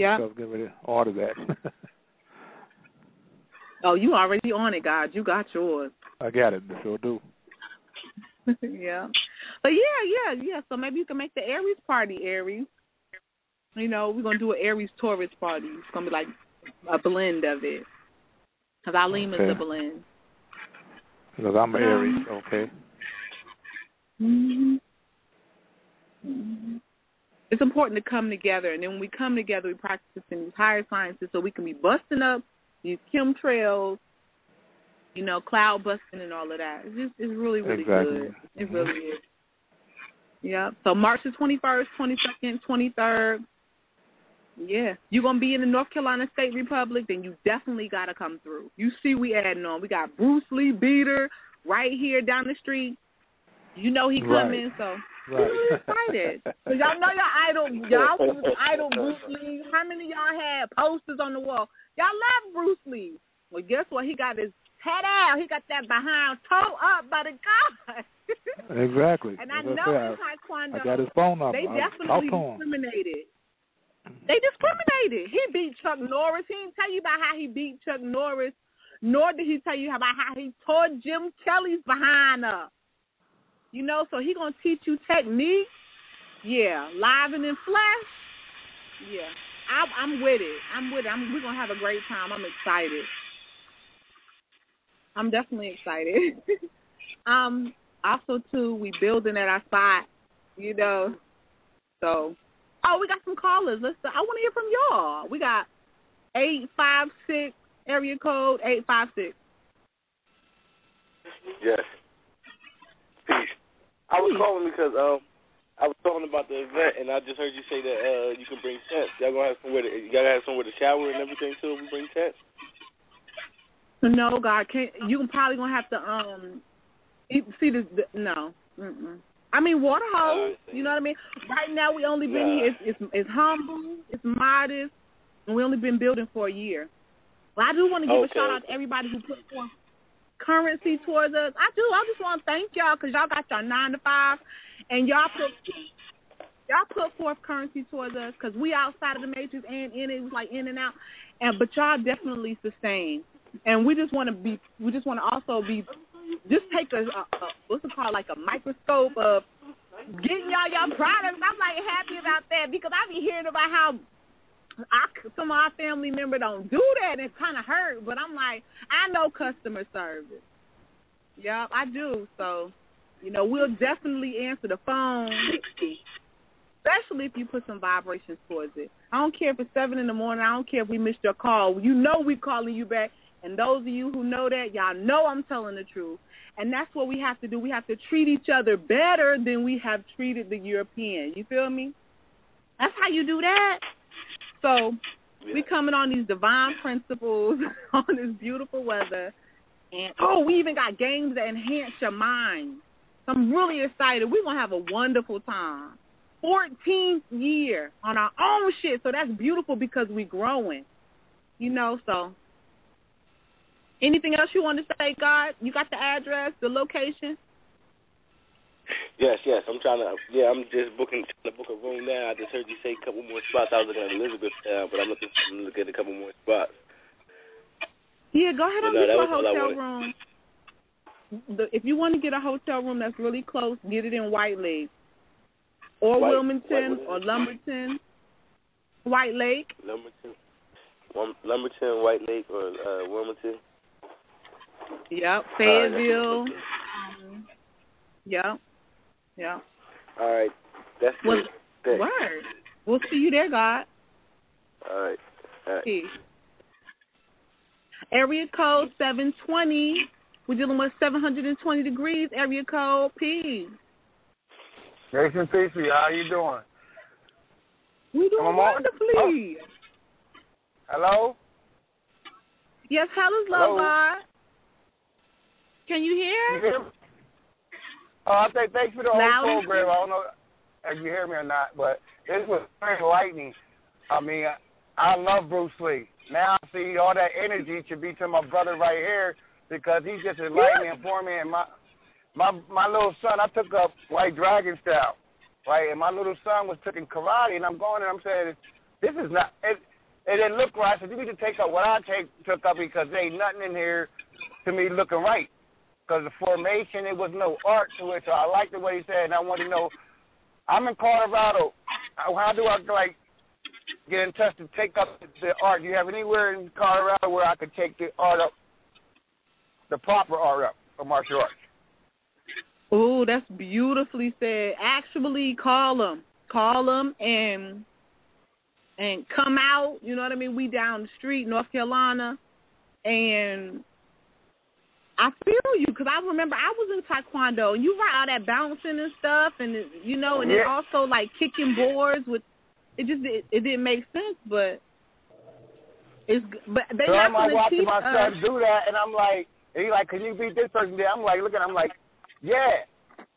Yeah. So I was getting ready to order that. Oh, you already on it, God. You got yours. I got it. I sure do. Yeah. But yeah, yeah, yeah. So maybe you can make the Aries party, Aries. You know, we're going to do an Aries-Taurus party. It's going to be like a blend of it. Because Eileen okay. is a blend. Because I'm an Aries. Okay. Mm-hmm. Mm-hmm. It's important to come together, and then when we come together, we practice in these higher sciences, so we can be busting up these chemtrails, you know, cloud busting, and all of that. It's just, it's really, really exactly. good. It mm-hmm. really is. Yeah. So March the twenty first, twenty second, twenty third. Yeah, you're gonna be in the North Carolina State Republic, then you definitely gotta come through. You see, we adding on. We got Bruce Lee Beater right here down the street. You know he coming, right. so right. we're excited. Cause y'all know y'all idol, y'all was idol Bruce Lee. How many of y'all had posters on the wall? Y'all love Bruce Lee. Well, guess what? He got his head out. He got that behind toe up by the God. Exactly. And I That's know in Taekwondo, I got his phone up. They definitely discriminated. They discriminated. He beat Chuck Norris. He didn't tell you about how he beat Chuck Norris, nor did he tell you about how he tore Jim Kelly's behind up. You know, so he going to teach you technique, yeah, live and in flesh, yeah. I, I'm with it. I'm with it. I'm, we're going to have a great time. I'm excited. I'm definitely excited. um, also, too, we building at our spot, you know. So, oh, we got some callers. Let's. I want to hear from y'all. We got eight five six, area code eight five six. Yes. Peace. I was calling because um, I was talking about the event, and I just heard you say that uh, you can bring tents. Y'all gonna have somewhere to, y'all gonna have somewhere to shower and everything too. We bring tents. No, God, can't. You probably gonna have to um, see this. The, no, mm-mm. I mean water hose. Uh, you know what I mean? Right now we only been nah. here. It's, it's it's humble. It's modest, and we only been building for a year. Well, I do want to give okay. a shout out to everybody who put forth currency towards us. I do. I just want to thank y'all because y'all got y'all nine to five, and y'all put y'all put forth currency towards us because we outside of the matrix and in it, it was like in and out, and but y'all definitely sustained. And we just want to be. We just want to also be. Just take a, a, a what's it called, like a microscope of getting y'all y'all products. I'm like happy about that because I be hearing about how. I, some of our family members don't do that. It's kind of hurt, but I'm like, I know customer service. Yup, I do. So, you know, we'll definitely answer the phone, especially if you put some vibrations towards it. I don't care if it's seven in the morning. I don't care if we missed your call. You know we calling you back, And those of you who know that, y'all know I'm telling the truth. And that's what we have to do. We have to treat each other better than we have treated the European. You feel me? That's how you do that. So yeah. We're coming on these divine principles on this beautiful weather. And, oh, we even got games that enhance your mind. So I'm really excited. We're going to have a wonderful time. fourteenth year on our own shit. So that's beautiful because we're growing. You know, so anything else you want to say, God? You got the address, the location? Yes, yes. I'm trying to, yeah, I'm just booking, trying to book a room now. I just heard you say a couple more spots. I was looking at Elizabeth, uh, but I'm looking, I'm looking at a couple more spots. Yeah, go ahead and get a hotel room. The, if you want to get a hotel room that's really close, get it in White Lake or White, Wilmington White, or Lumberton. White Lake. Lumberton. Lum, Lumberton, White Lake, or uh, Wilmington. Yep. Fayetteville. Uh, yep. Yep. All right. That's well, good. Word. We'll see you there, God. All right. All right. Peace. Area code seven twenty. We're dealing with seven hundred twenty degrees. Area code P. Grace and peace, how you doing? We doing wonderfully. Oh. Hello? Yes, hell is love, God. Can you hear? You hear me? Oh, I think thanks for the loud whole program. I don't know if you hear me or not, but this was very lightning. I mean, I, I love Bruce Lee. Now I see all that energy should be to my brother right here because he's just enlightening yeah. for me. And my, my my little son, I took up White Dragon style, right? And my little son was taking karate, and I'm going and I'm saying, this is not it, – and it looked right. I said, you need to take up what I take, took up because there ain't nothing in here to me looking right. Because the formation, it was no art to it. So I like the way he said, and I want to know, I'm in Colorado. How do I, like, get in touch to take up the art? Do you have anywhere in Colorado where I could take the art up, the proper art up for martial arts? Oh, that's beautifully said. Actually, call them. Call them and, and come out. You know what I mean? We down the street, North Carolina, and I feel you because I remember I was in Taekwondo, and you were all that bouncing and stuff, and, you know, and yeah. then also, like, kicking boards with, It just it, it didn't make sense, but it's but they so have to teach my son do that, and I'm like, and he like, can you beat this person? There, I'm like, look at, I'm like, yeah.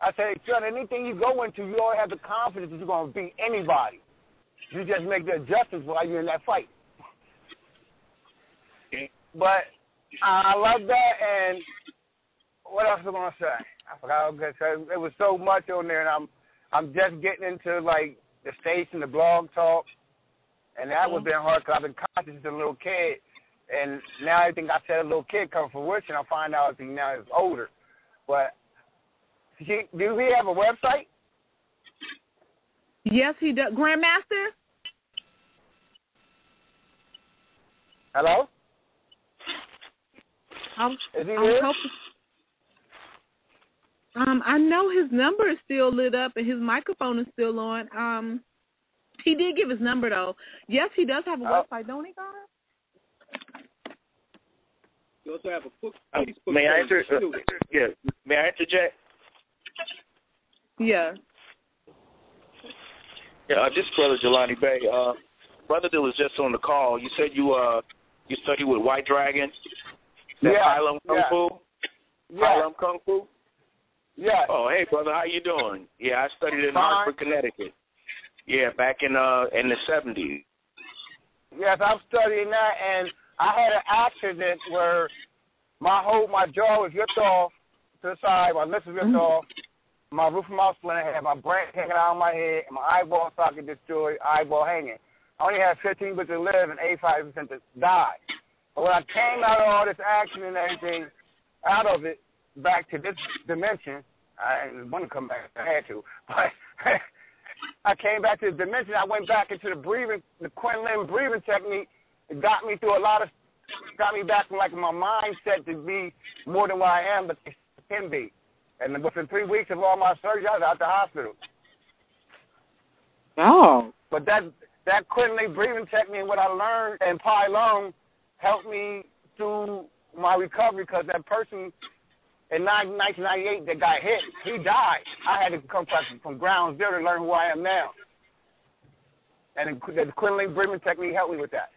I said, son, anything you go into, you always have the confidence that you're gonna beat anybody. You just make the adjustments while you're in that fight. But I love that, and what else am I gonna say? I forgot. Okay, so it was so much on there, and I'm I'm just getting into like the station, the blog talk, and that was been hard because I've been conscious as a little kid, and now everything I said a little kid comes to fruition. I find out he now is older. But he, do he have a website? Yes, he does. Grandmaster? Hello? I'm, is he I'm here? Hoping. Um, I know his number is still lit up and his microphone is still on. Um, he did give his number, though. Yes, he does have a oh. website, don't he, God? You also have a book, uh, Facebook may page. I inter uh, yeah. May I interject? Yeah. Yeah, uh, this brother Jelani Bay. Uh, brother that was just on the call, you said you uh you study with White Dragon? That yeah. Hylam Kung yeah. Fu? Yeah. Hylam Kung Fu? Yeah. Oh, hey, brother, how you doing? Yeah, I studied in Hartford, Connecticut. Yeah, back in uh in the seventies. Yes, I'm studying that, and I had an accident where my whole my jaw was ripped off to the side, my lips was ripped mm-hmm. off, my roof of my mouth splinter, had my brain hanging out of my head, and my eyeball socket destroyed, eyeball hanging. I only had fifteen percent to live and eighty-five percent to die. But when I came out of all this accident and everything, out of it. Back to this dimension, I didn't want to come back. I had to, but I came back to the dimension. I went back into the breathing, the Quinlan breathing technique. It got me through a lot of, got me back from like my mindset to be more than what I am, but it can be. And within three weeks of all my surgery, I was out the hospital. Oh, but that that Quinlan breathing technique, what I learned in Pylon, helped me through my recovery because that person in nineteen ninety-eight that got hit, he died. I had to come from, from ground zero to learn who I am now. And the Quinlan Bridgman technique helped me with that.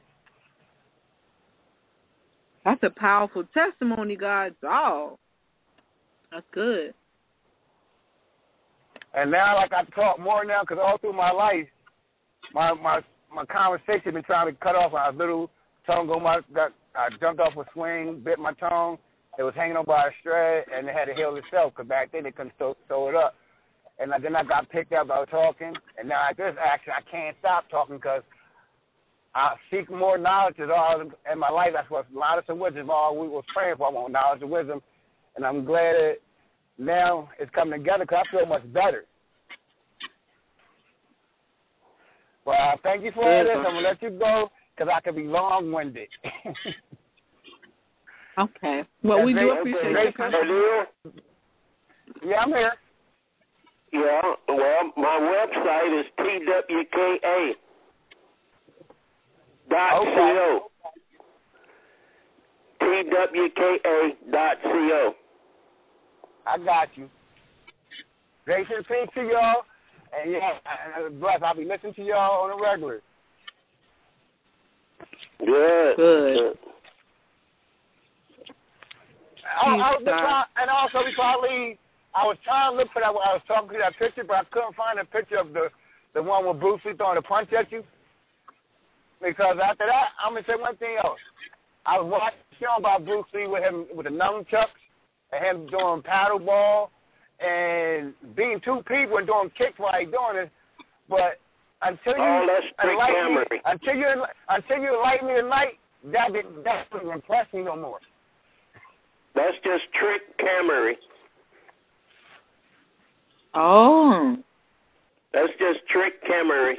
That's a powerful testimony, guys. Oh, that's good. And now, like, I talk more now because all through my life, my my my conversation been trying to cut off. I little tongue on my, got, I jumped off a swing, bit my tongue. It was hanging on by a strand, and it had to heal itself because back then they couldn't sew, sew it up. And then I got picked up by talking, and now at this action, I can't stop talking because I seek more knowledge is all in my life. That's what knowledge and wisdom all we was praying for. I want knowledge and wisdom, and I'm glad that now it's coming together because I feel much better. Well, uh, thank you for all this. I'm going to let you go because I could be long-winded. Okay. Well, and we they, do appreciate they, your question. Yeah, I'm here. Yeah, well, my website is T W K A. Dot okay. co. T W K A dot co. I got you. Grace and peace to y'all. And yeah, I'm blessed. I'll be listening to y'all on the regular. Good. Good. Oh, I was trying, and also, before I leave, I was trying to look for that. I was talking to that picture, but I couldn't find a picture of the, the one with Bruce Lee throwing a punch at you. Because after that, I'm going to say one thing else. I was watching a show about Bruce Lee with him with the nunchucks and him doing paddle ball and being two people and doing kicks while he's doing it. But until you oh, enlighten me, until you until you enlighten me tonight, that didn't that didn't impress me no more. That's just trick camera. Oh. That's just trick camera.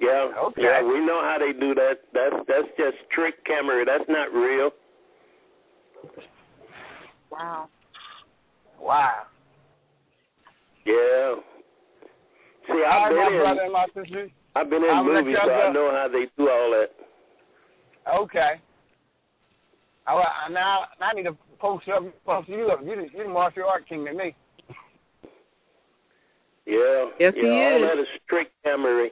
Yeah, okay. Yeah, we know how they do that. That's that's just trick camera. That's not real. Wow. Wow. Yeah. See, I've been in, I've been in movies, so I know how they do all that. Okay. I, I now I need to post you up, post you up. You you the martial art king to me. Yeah. Yes, yeah, he all is. That is trick camera.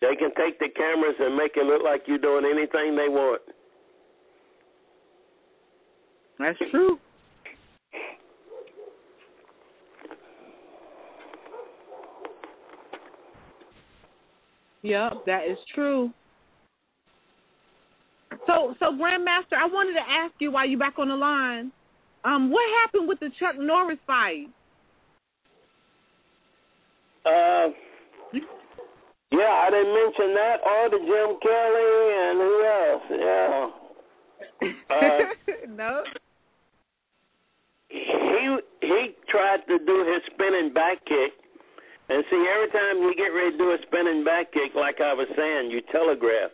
They can take the cameras and make it look like you're doing anything they want. That's true. Yep, that is true. So, so Grandmaster, I wanted to ask you while you're back on the line, um, what happened with the Chuck Norris fight? Uh. Yeah, I didn't mention that, or the Jim Kelly, and who else, yeah. Uh, no? He he tried to do his spinning back kick, and see, every time you get ready to do a spinning back kick, like I was saying, you telegraph.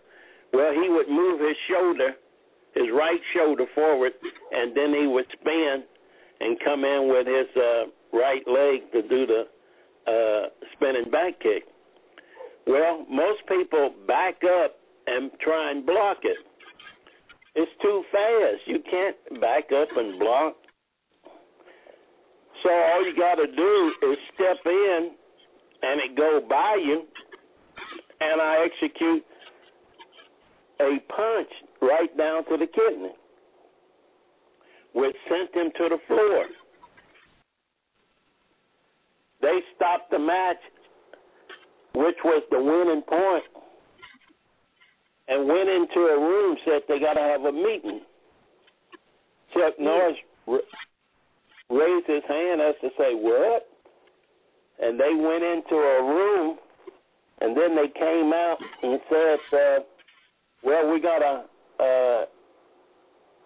Well, he would move his shoulder, his right shoulder forward, and then he would spin and come in with his uh, right leg to do the uh, spinning back kick. Well, most people back up and try and block it. It's too fast. You can't back up and block. So all you got to do is step in, and it go by you, and I execute a punch right down to the kidney, which sent him to the floor. They stopped the match, which was the winning point, and went into a room, said they got to have a meeting. Chuck Norris raised his hand as to say, what? And they went into a room, and then they came out and said, uh, well, we got to uh,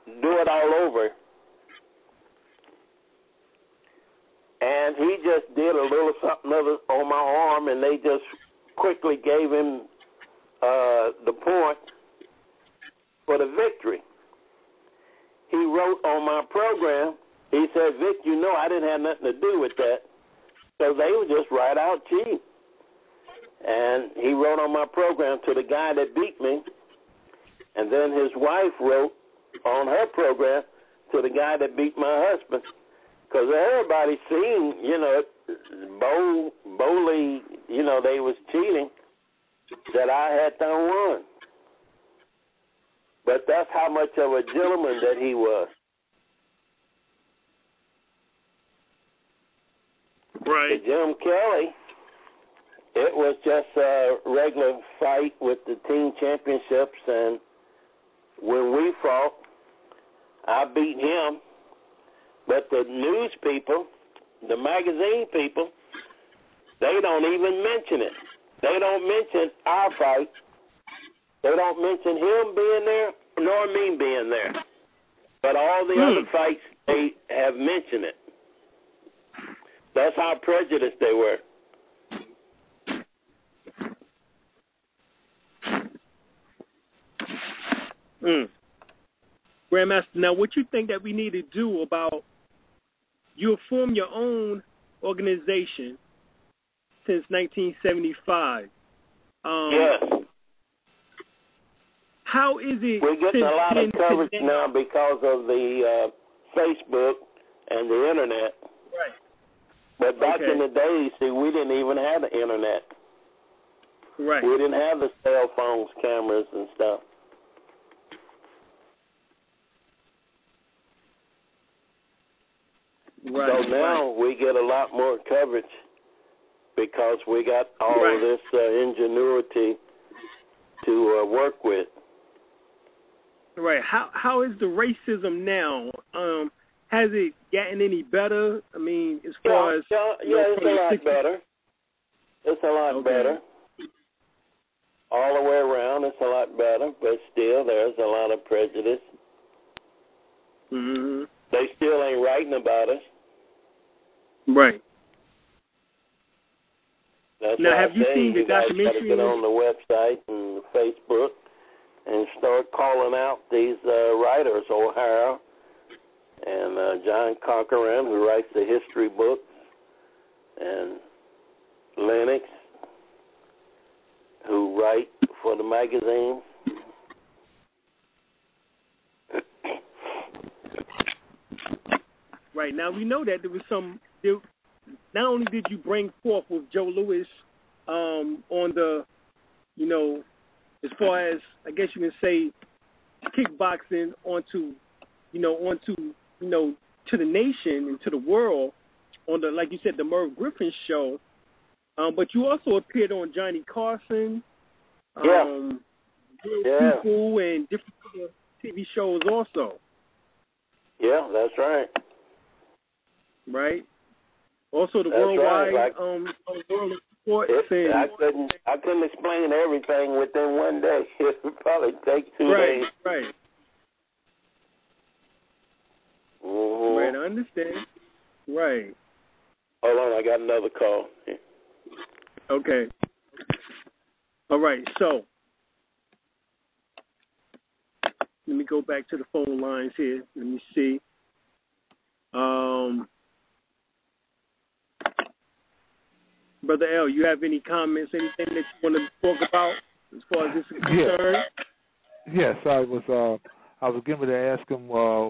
do it all over. And he just did a little something other on my arm, and they just quickly gave him uh, the point for the victory. He wrote on my program, he said, Vic, you know I didn't have nothing to do with that. So they were just right out cheap. And he wrote on my program to the guy that beat me, And then his wife wrote on her program to the guy that beat my husband, because everybody seen, you know, bold, boldly, you know, they was cheating, that I had done one. But that's how much of a gentleman that he was. Right. To Jim Kelly, it was just a regular fight with the team championships, and when we fought, I beat him. But the news people, the magazine people, they don't even mention it. They don't mention our fight. They don't mention him being there, nor me being there. But all the hmm. other fights, they have mentioned it. That's how prejudiced they were. Mm. Grandmaster, now what you think that we need to do about, you'll form your own organization since nineteen seventy-five. Um, yes. How is it? We're getting a lot of coverage today? Now because of the uh, Facebook and the Internet. Right. But back okay. in the day, see, we didn't even have the Internet. Right. We didn't have the cell phones, cameras, and stuff. Right. So now right. we get a lot more coverage because we got all right. of this uh, ingenuity to uh, work with. Right. How How is the racism now? Um, has it gotten any better? I mean, as far yeah, as... Yeah, yeah it's a lot better. It's a lot okay. better. All the way around, it's a lot better, but still there's a lot of prejudice. Mm-hmm. They still ain't writing about us. Right. That's now, have I you say. seen the you documentary? Get on the website and Facebook and start calling out these uh, writers, O'Hara and uh, John Corcoran, who writes the history books, and Lennox, who write for the magazines. Right. Now, we know that there was some, there, not only did you bring forth with Joe Lewis um, on the, you know, as far as, I guess you can say, kickboxing onto, you know, onto, you know, to the nation and to the world on the, like you said, the Merv Griffin show. Um, but you also appeared on Johnny Carson. Yeah. Um, yeah. People and different other T V shows also. Yeah, that's right. Right. Also, the that's worldwide right. like, um, world sports. It, I couldn't, I couldn't explain everything within one day. It would probably take two right, days. Right. Right. Mm-hmm. Right. I understand. Right. Hold on, I got another call. Okay. All right. So, let me go back to the phone lines here. Let me see. Um. Brother L, you have any comments, anything that you want to talk about as far as this is concerned? Yes, yes I was uh, I was going to ask him, uh,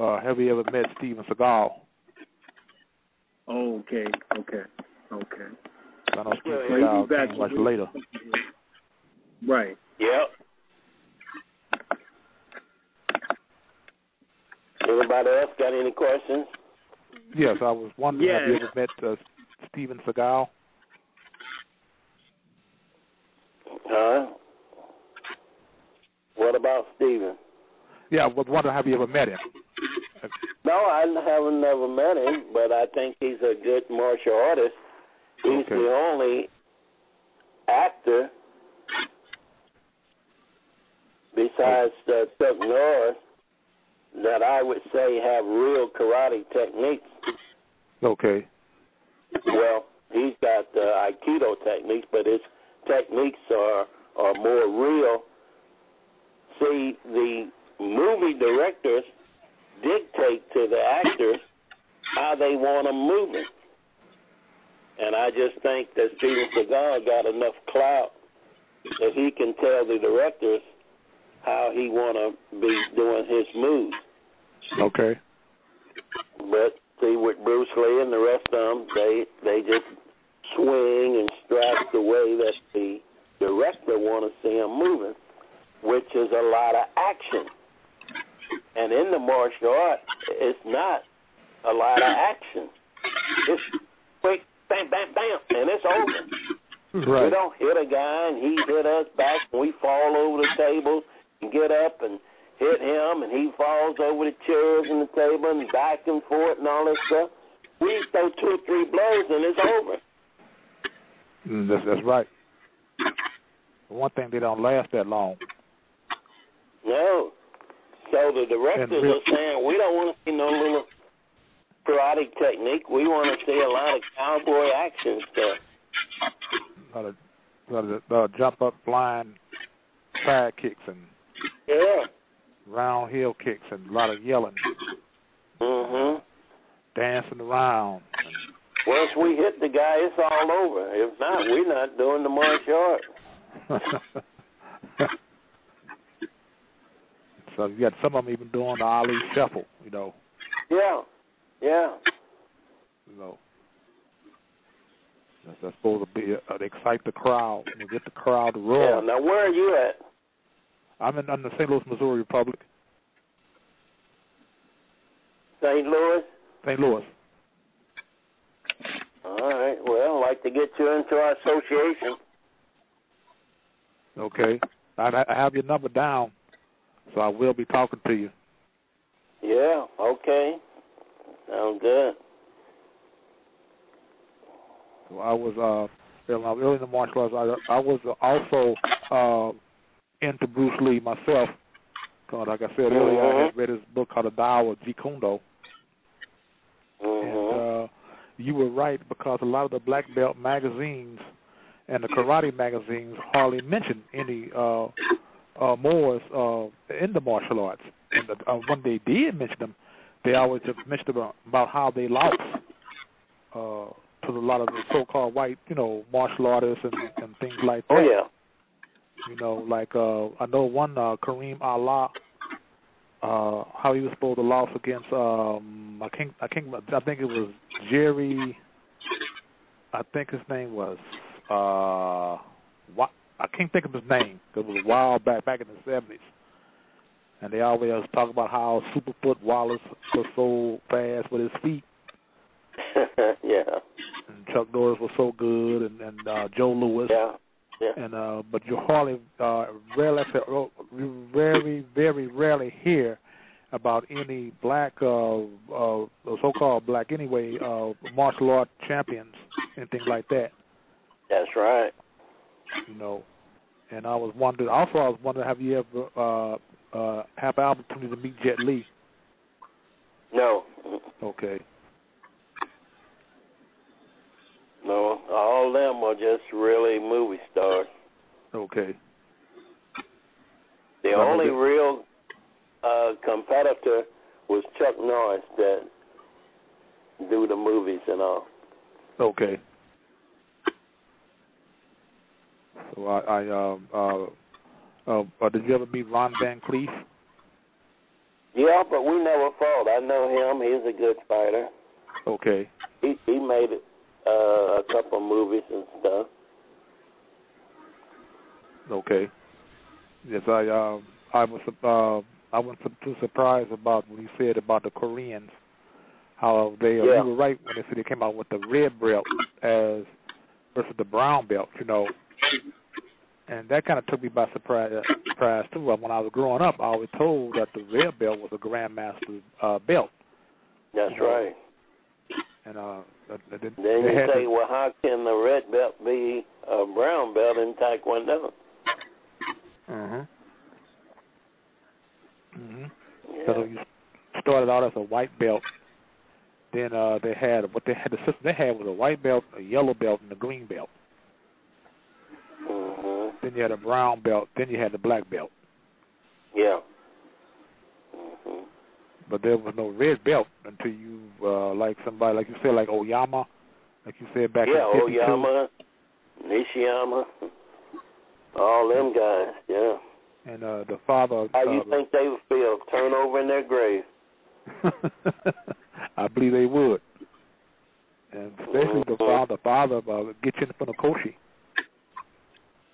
uh, have you ever met Steven Seagal? Oh, okay, okay, okay. So I don't think Seagal came much later. Right. Yep. Everybody else got any questions? Yes, I was wondering, yes. have you ever met uh, Steven Seagal? Huh? What about Steven? Yeah, I was wondering, have you ever met him? No, I haven't never met him, but I think he's a good martial artist. He's okay. the only actor besides uh, Chuck Norris that I would say have real karate techniques. Okay. Well, he's got uh, Aikido techniques, but his techniques are, are more real. See, the movie directors dictate to the actors how they want them moving. And I just think that Steven Seagal got enough clout that he can tell the directors how he want to be doing his moves. Okay. But see, with Bruce Lee and the rest of them, they they just swing and strike the way that the director want to see them moving, which is a lot of action. And in the martial art, it's not a lot of action. It's quick, bam, bam, bam, and it's over. Right. We don't hit a guy and he hit us back, and we fall over the table and get up and hit him, and he falls over the chairs and the table and back and forth and all that stuff. We throw two or three blows and it's over. That's, that's right. One thing, they don't last that long. No. So the directors are saying, we don't want to see no little karate technique. We want to see a lot of cowboy action stuff. A lot of, lot of jump up, blind side kicks and yeah. round heel kicks and a lot of yelling. Mm-hmm. Dancing around. Once we hit the guy, it's all over. If not, we're not doing the martial art. So you got some of them even doing the Ali shuffle, you know. Yeah, yeah. You know, that's, that's supposed to be uh, excite the crowd and get the crowd to roar. Yeah. Now where are you at? I'm in, I'm in the Saint Louis, Missouri Republic. Saint Louis. Saint Louis. All right. Well, I'd like to get you into our association. Okay. I, I have your number down. So I will be talking to you. Yeah, okay. Sounds good. So I was uh, early in the martial arts. I, I was also uh, into Bruce Lee myself. Like I said earlier, mm-hmm. I had read his book called The Tao of Jeet Kune Do. Mm-hmm. And uh, you were right, because a lot of the black belt magazines and the karate magazines hardly mention any uh Uh, Moors uh, in the martial arts. And uh, when they did mention them, they always just mentioned about, about how they lost uh, to a lot of the so-called white, you know, martial artists and, and things like that. Oh, yeah. You know, like uh, I know one, uh, Kareem Allah, uh, how he was supposed to lost against, um, I, can't, I, can't, I think it was Jerry, I think his name was, uh, what? I can't think of his name. It was a while back, back in the seventies. And they always talk about how Superfoot Wallace was so fast with his feet. Yeah. And Chuck Norris was so good, and, and uh, Joe Lewis. Yeah. Yeah. And uh, but you hardly, uh, rarely, very, very rarely hear about any black, uh, uh, so-called black anyway, uh, martial art champions, anything like that. That's right. You know, and I was wondering. Also, I was wondering, have you ever uh, uh, have an opportunity to meet Jet Li? No. Okay. No, all of them are just really movie stars. Okay. The I'm only good. real uh, competitor was Chuck Norris that do the movies and all. Okay. So I, I uh, uh, uh, did you ever meet Ron Van Cleef? Yeah, but we never fought. I know him. He's a good fighter. Okay. He he made uh, a couple movies and stuff. Okay. Yes, I uh, I was uh, I wasn't too surprised about what he said about the Koreans, how they yeah. you were right when they said they came out with the red belt as versus the brown belt, you know. And that kind of took me by surprise, uh, surprise too. When I was growing up, I was told that the red belt was a grandmaster's uh, belt. That's you know? right. And uh, they, then they you say, to, well, how can the red belt be a brown belt in Taekwondo? Mm-hmm. Mm-hmm. Yeah. So you started out as a white belt. Then uh, they had what they had the system they had was a white belt, a yellow belt, and a green belt. Mm-hmm. Then you had a brown belt. Then you had the black belt. Yeah. Mm-hmm. But there was no red belt until you, uh, like somebody, like you said, like Oyama, like you said back yeah, in the Oyama, Nishiyama, all them guys, yeah. and uh, the father. Of, How do you uh, think they would feel? Turn over in their grave. I believe they would, and especially the father, the father of uh, Gichin Funakoshi.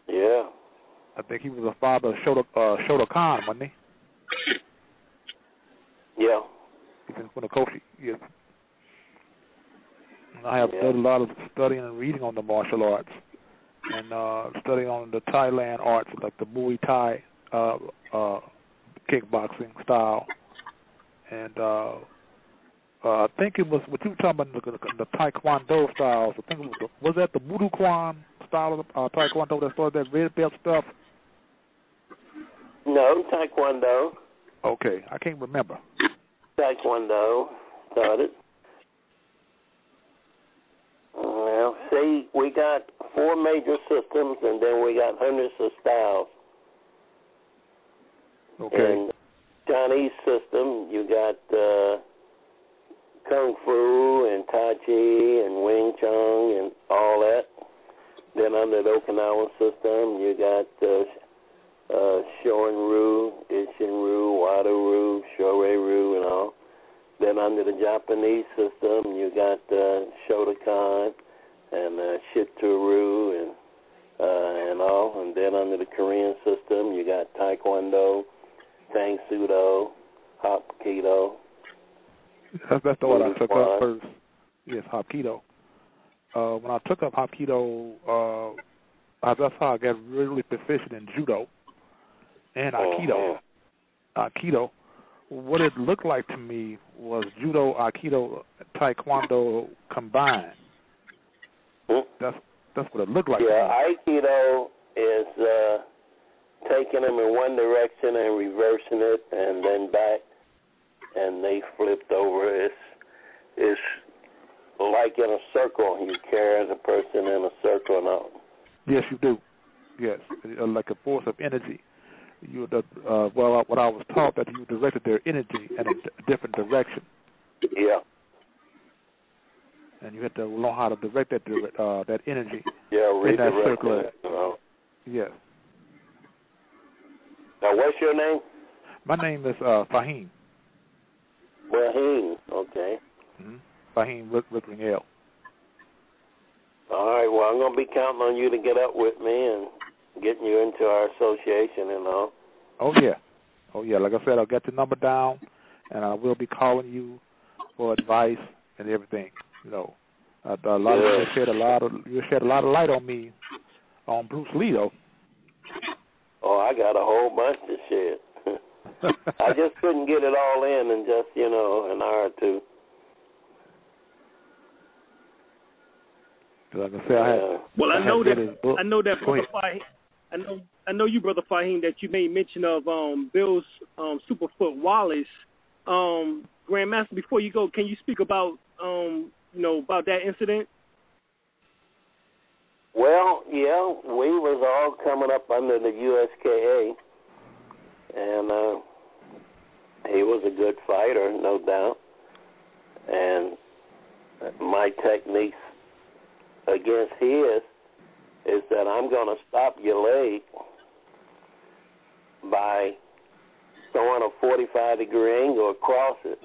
Yeah. I think he was the father of Shoto, uh, Shotokan, wasn't he? Yeah. Gichin Funakoshi, yes. And I have yeah. done a lot of studying and reading on the martial arts, and uh, studying on the Thailand arts, like the Muay Thai uh, uh, kickboxing style. And uh, uh, I think it was, what you were talking about, the, the, the Taekwondo styles. I think it was, the, was that the Wudu Kwan style of uh, Taekwondo that started that red belt stuff? No, Taekwondo. Okay, I can't remember. Taekwondo started. Well, see, we got four major systems, and then we got hundreds of styles. Okay. And Chinese system, you got uh, Kung Fu and Tai Chi and Wing Chun and all that. Then under the Okinawan system, you got uh, uh, Shorinru, Ishinru, Wadaru, Shoreiru and all. Then under the Japanese system, you got uh, Shotokan and uh, Shitoru and, uh, and all. And then under the Korean system, you got Taekwondo, Tang Sudo, Hapkido. That's, that's the one I took up first. Yes, Hapkido. Uh, when I took up Hapkido, uh, that's how I got really proficient in Judo and Aikido. Uh-huh. Aikido. What it looked like to me was Judo, Aikido, Taekwondo combined. Hmm? That's that's what it looked like. Yeah, to me. Aikido is. Uh, taking them in one direction and reversing it and then back, and they flipped over. It's, it's like in a circle. You carry the person in a circle and all. Yes, you do. Yes, like a force of energy. You, uh, well, what I was taught that you directed their energy in a different direction. Yeah. And you had to learn how to direct that uh, that energy. Yeah, redirect in that circle. It, you know. Yes. Now, what's your name? My name is uh, Fahim. Fahim, okay. Mm-hmm. Fahim Rickling L. All right, well, I'm going to be counting on you to get up with me and getting you into our association and all. Oh, yeah. Oh, yeah. Like I said, I'll get the number down, and I will be calling you for advice and everything. You know, a, a lot yeah. of you shed a lot of you shed a lot of light on me on Bruce Lee, though. Oh, I got a whole bunch of shit. I just couldn't get it all in in just, you know, an hour or two. Like I said, I had, well, I, I know that I know that brother Fahim, I know I know you, brother Fahim, that you made mention of um, Bill um, Superfoot Wallace, um, Grandmaster. Before you go, can you speak about um, you know about that incident? Well, yeah, we was all coming up under the U S K A, and uh, he was a good fighter, no doubt. And my techniques against his is that I'm going to stop your leg by throwing a forty-five degree angle across it.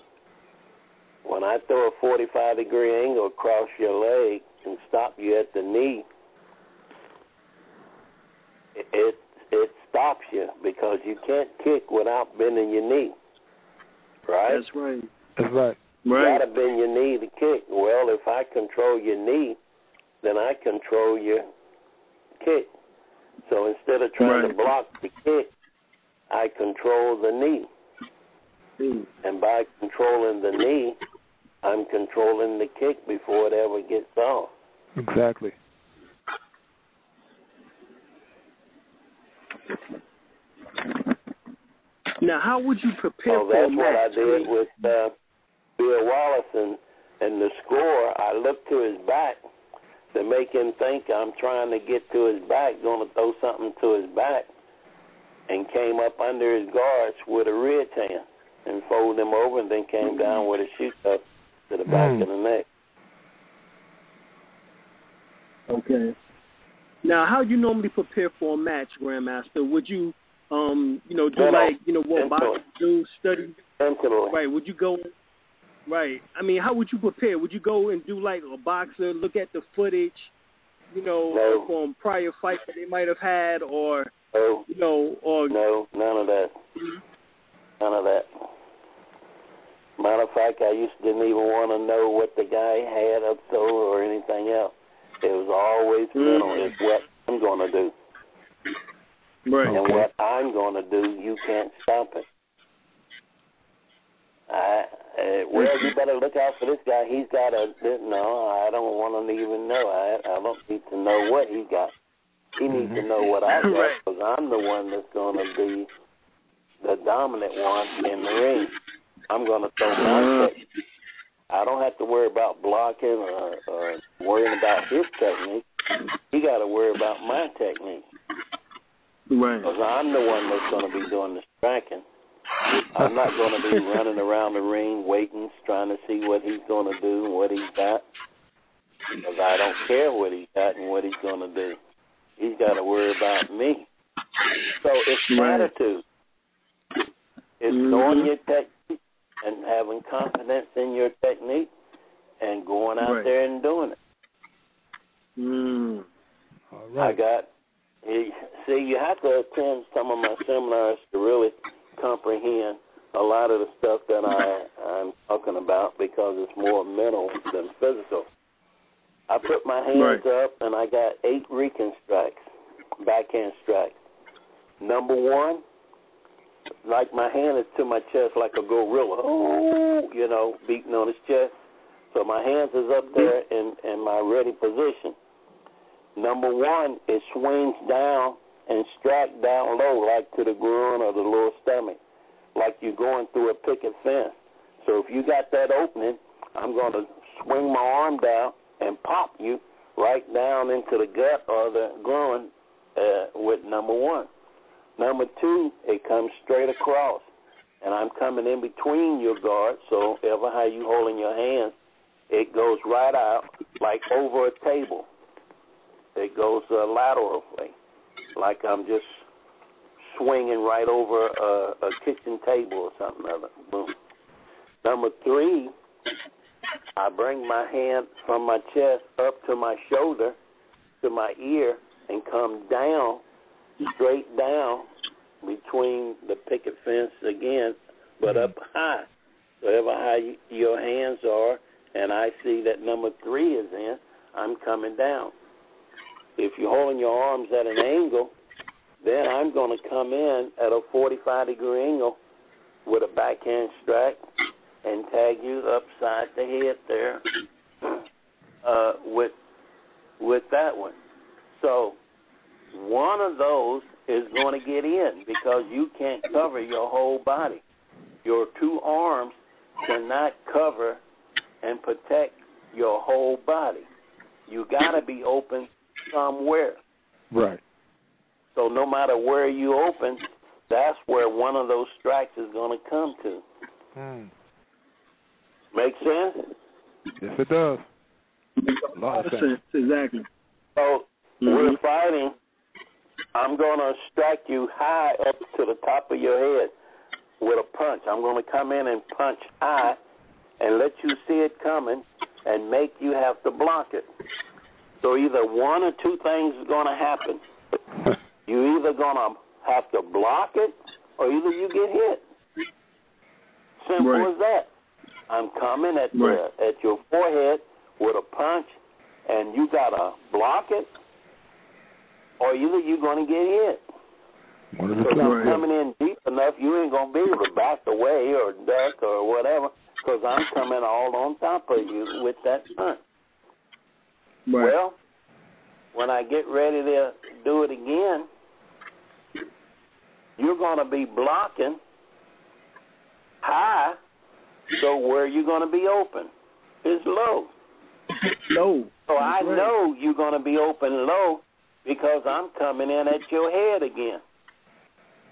When I throw a forty-five degree angle across your leg and stop you at the knee, It it stops you because you can't kick without bending your knee, right? That's right. That's right. You right. gotta bend your knee to kick. Well, if I control your knee, then I control your kick. So instead of trying right. to block the kick, I control the knee. Mm. And by controlling the knee, I'm controlling the kick before it ever gets off. Exactly. Now, how would you prepare oh, for a match? That's what I did with uh, Bill Wallace, and, and the score, I looked to his back to make him think I'm trying to get to his back, going to throw something to his back, and came up under his guards with a ridge hand and folded him over and then came down with a shoot up to the back mm. of the neck. Okay. Now, how do you normally prepare for a match, Grandmaster? Would you um, you know, do yeah, like, you know, what boxing do, study? Definitely. Right, would you go, right, I mean, how would you prepare? Would you go and do like a boxer, look at the footage, you know, no. from prior fights that they might have had, or, no. you know, or... No, none of that. Mm-hmm. None of that. Matter of fact, I used to didn't even want to know what the guy had up to or anything else. It was always mental. Mm-hmm. It's what I'm going to do. Right. And okay. what I'm going to do, you can't stop it. I, uh, well, you better look out for this guy. He's got a, no, I don't want to even know. I, I don't need to know what he got. He mm-hmm. needs to know what I got right. because I'm the one that's going to be the dominant one in the ring. I'm going to throw my technique. I don't have to worry about blocking or, or worrying about his technique. You got to worry about my technique. Right. Because I'm the one that's going to be doing the striking. I'm not going to be running around the ring waiting, trying to see what he's going to do and what he's got. Because I don't care what he's got and what he's going to do. He's got to worry about me. So it's gratitude. It's knowing your technique and having confidence in your technique and going out right. there and doing it. Mm. All right. I got, see, you have to attend some of my seminars to really comprehend a lot of the stuff that I, I'm talking about because it's more mental than physical. I put my hands right. up and I got eight Rican strikes, backhand strikes. Number one, like my hand is to my chest like a gorilla, oh, you know, beating on his chest. So my hands is up there in, in my ready position. Number one, it swings down and strikes down low, like to the groin or the lower stomach, like you're going through a picket fence. So if you got that opening, I'm going to swing my arm down and pop you right down into the gut or the groin uh, with number one. Number two, it comes straight across, and I'm coming in between your guard, so ever how you holding your hands, it goes right out like over a table. It goes uh, laterally, like I'm just swinging right over a, a kitchen table or something other. Boom. Number three, I bring my hand from my chest up to my shoulder, to my ear, and come down, straight down between the picket fence again, but up high, wherever high your hands are, and I see that number three is in, I'm coming down. If you're holding your arms at an angle, then I'm going to come in at a forty-five degree angle with a backhand strike and tag you upside the head there uh, with with that one. So one of those is going to get in because you can't cover your whole body. Your two arms cannot cover and protect your whole body. You got to be open somewhere. Right. So no matter where you open, that's where one of those strikes is going to come to. Mm. Make sense? Yes, it does. A lot of sense. Exactly. So mm-hmm. we're fighting. I'm going to strike you high up to the top of your head with a punch. I'm going to come in and punch high and let you see it coming and make you have to block it. So either one or two things is going to happen. You're either going to have to block it or either you get hit. Simple right. as that. I'm coming at, right. the, at your forehead with a punch and you got to block it or either you're going to get hit. Because so I'm coming in deep enough, you ain't going to be able to back away or duck or whatever, because I'm coming all on top of you with that punch. Right. Well, when I get ready to do it again, you're going to be blocking high, so where you're going to be open is low. Low. So I right. know you're going to be open low, because I'm coming in at your head again.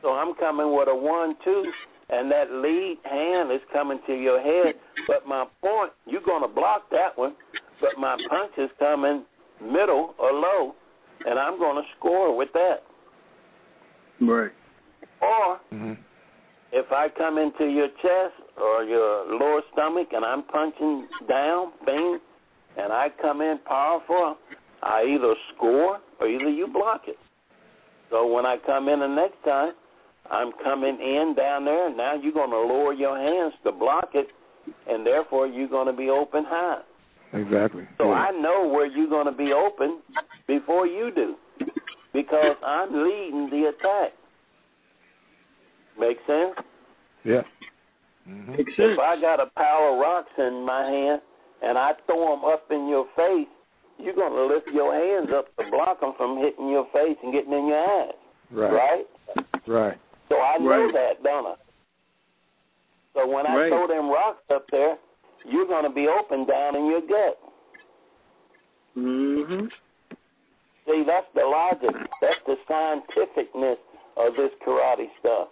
So I'm coming with a one two, and that lead hand is coming to your head. But my point, you're going to block that one, but my punch is coming middle or low, and I'm going to score with that. Right. Or mm-hmm. if I come into your chest or your lower stomach and I'm punching down, bang, and I come in powerful, I either score or either you block it. So when I come in the next time, I'm coming in down there, and now you're going to lower your hands to block it, and therefore you're going to be open high. Exactly. So yeah. I know where you're going to be open before you do because I'm leading the attack. Make sense? Yeah. Mm-hmm. Makes sense. If I got a pile of rocks in my hand and I throw them up in your face, you're going to lift your hands up to block them from hitting your face and getting in your eyes. Right. Right? Right. So I know right. that, don't I? So when I right. throw them rocks up there, you're going to be open down in your gut. Mm-hmm. See, that's the logic. That's the scientificness of this karate stuff.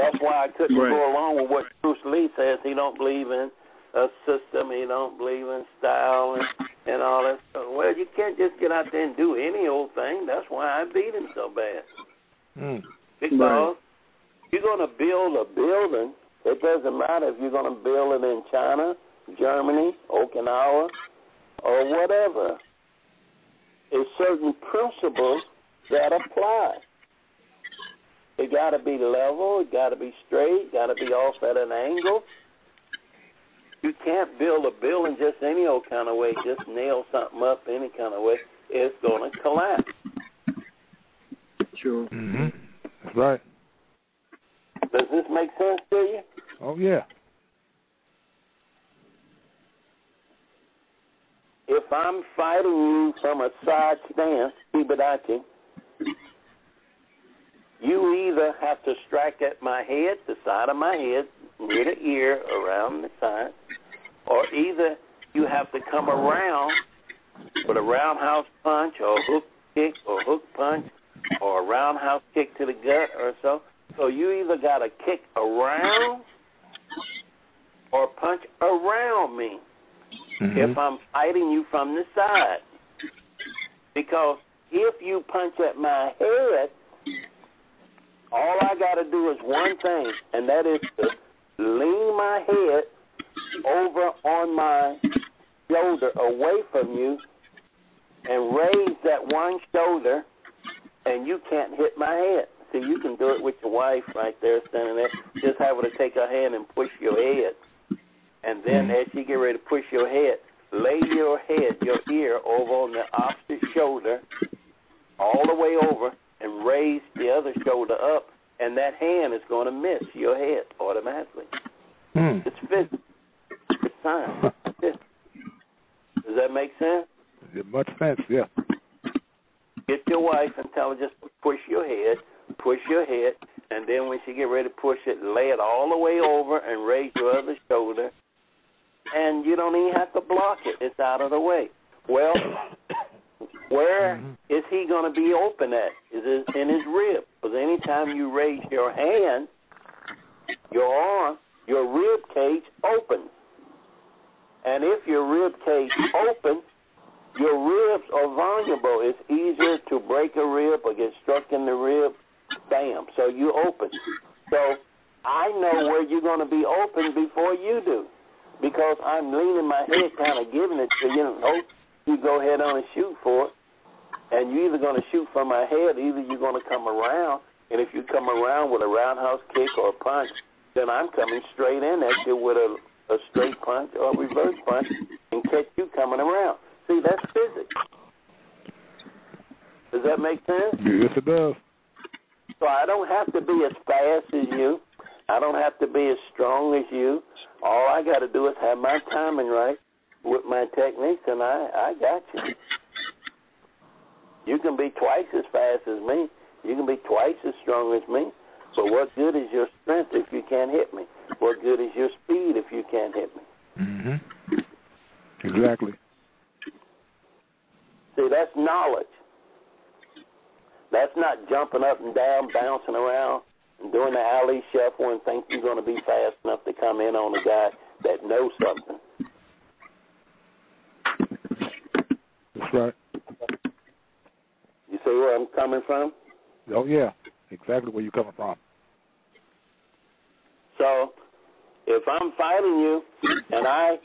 That's why I couldn't right. go along with what Bruce Lee says. He don't believe in a system. He don't believe in style and, and all that stuff. Well, you can't just get out there and do any old thing. That's why I beat him so bad. Mm. Because right. you're going to build a building. It doesn't matter if you're going to build it in China, Germany, Okinawa, or whatever. It's certain principles that apply. It got to be level. It got to be straight. Got to be off at an angle. You can't build a building just any old kind of way. Just nail something up any kind of way. It's going to collapse. Sure. Mm-hmm. That's right. Does this make sense to you? Oh, yeah. If I'm fighting you from a side stance, Ibadaki, you either have to strike at my head, the side of my head, near the ear, around the side, or either you have to come around with a roundhouse punch or hook kick or hook punch or a roundhouse kick to the gut or so. So you either got to kick around or punch around me mm-hmm. if I'm fighting you from the side. Because if you punch at my head, all I got to do is one thing, and that is to lean my head over on my shoulder away from you and raise that one shoulder, and you can't hit my head. So you can do it with your wife right there standing there. Just have her to take her hand and push your head. And then as she get ready to push your head, lay your head, your ear over on the opposite shoulder, all the way over, and raise the other shoulder up, and that hand is going to miss your head automatically. Mm. It's physics. It's time. It's physics. Does that make sense? It makes sense, yeah. Get your wife and tell her just to push your head, push your head, and then when she get ready to push it, lay it all the way over and raise your other shoulder, and you don't even have to block it. It's out of the way. Well, where mm-hmm. is he going to be open at? Is it in his rib? Because anytime you raise your hand, your arm, your rib cage opens. And if your rib cage opens, your ribs are vulnerable. It's easier to break a rib or get struck in the rib. Bam. So you open. So I know where you're going to be open before you do because I'm leaning my head, kind of giving it to you. Oh, you go ahead on and shoot for it. And you're either going to shoot from my head, either you're going to come around. And if you come around with a roundhouse kick or a punch, then I'm coming straight in at you with a, a straight punch or a reverse punch and catch you coming around. See, that's physics. Does that make sense? Yes, it does. So I don't have to be as fast as you. I don't have to be as strong as you. All I got to do is have my timing right with my techniques, and I, I got you. You can be twice as fast as me. You can be twice as strong as me. But what good is your strength if you can't hit me? What good is your speed if you can't hit me? Mm-hmm. Exactly. See, that's knowledge. That's not jumping up and down, bouncing around, and doing the alley shuffle and think you're going to be fast enough to come in on a guy that knows something. That's right. You see where I'm coming from? Oh, yeah. Exactly where you're coming from. So if I'm fighting you and I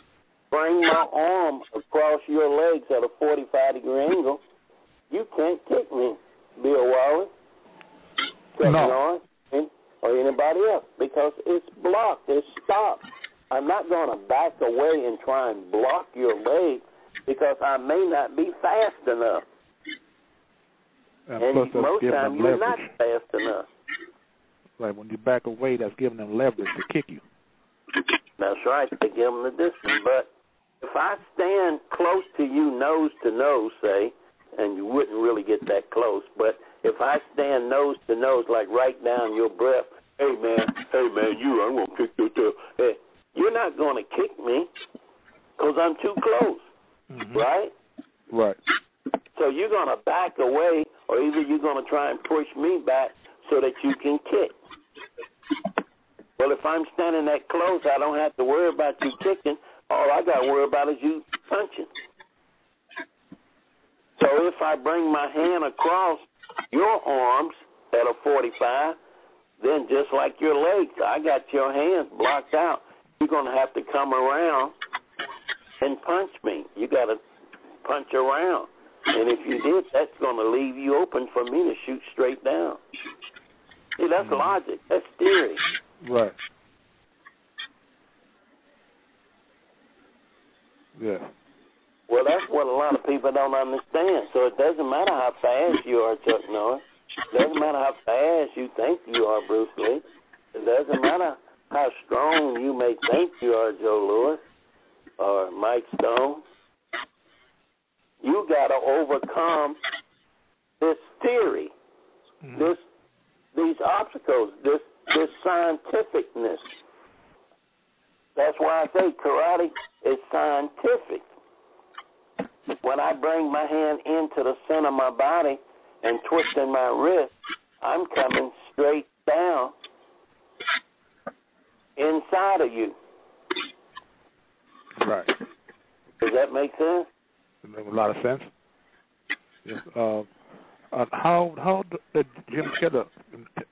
bring my arm across your legs at a forty-five degree angle, you can't kick me, Bill Wallace, Chuck Norris, or anybody else, because it's blocked, it's stopped. I'm not going to back away and try and block your leg because I may not be fast enough. And, and most times you're leverage. not fast enough. Like when you back away, that's giving them leverage to kick you. That's right, to give them the distance. But if I stand close to you nose to nose, say, and you wouldn't really get that close, but if I stand nose to nose, like right down your breath, hey, man, hey, man, you, I'm going to kick your tail. Hey, you're not going to kick me because I'm too close, mm-hmm. right? Right. So you're going to back away, or either you're going to try and push me back so that you can kick. Well, if I'm standing that close, I don't have to worry about you kicking. All I got to worry about is you punching. So if I bring my hand across your arms at a forty-five, then just like your legs, I got your hands blocked out. You're going to have to come around and punch me. You got to punch around. And if you did, that's going to leave you open for me to shoot straight down. See, that's mm-hmm. logic. That's theory. Right. Yeah. Well, that's what a lot of people don't understand. So it doesn't matter how fast you are, Chuck Norris. It doesn't matter how fast you think you are, Bruce Lee. It doesn't matter how strong you may think you are, Joe Lewis or Mike Stone. You got to overcome this theory, mm-hmm. this these obstacles, this this scientificness. That's why I say karate is scientific. When I bring my hand into the center of my body and twisting my wrist, I'm coming straight down inside of you. Right. Does that make sense? It makes a lot of sense. Yes. Uh, uh, how how did Jim Kelly,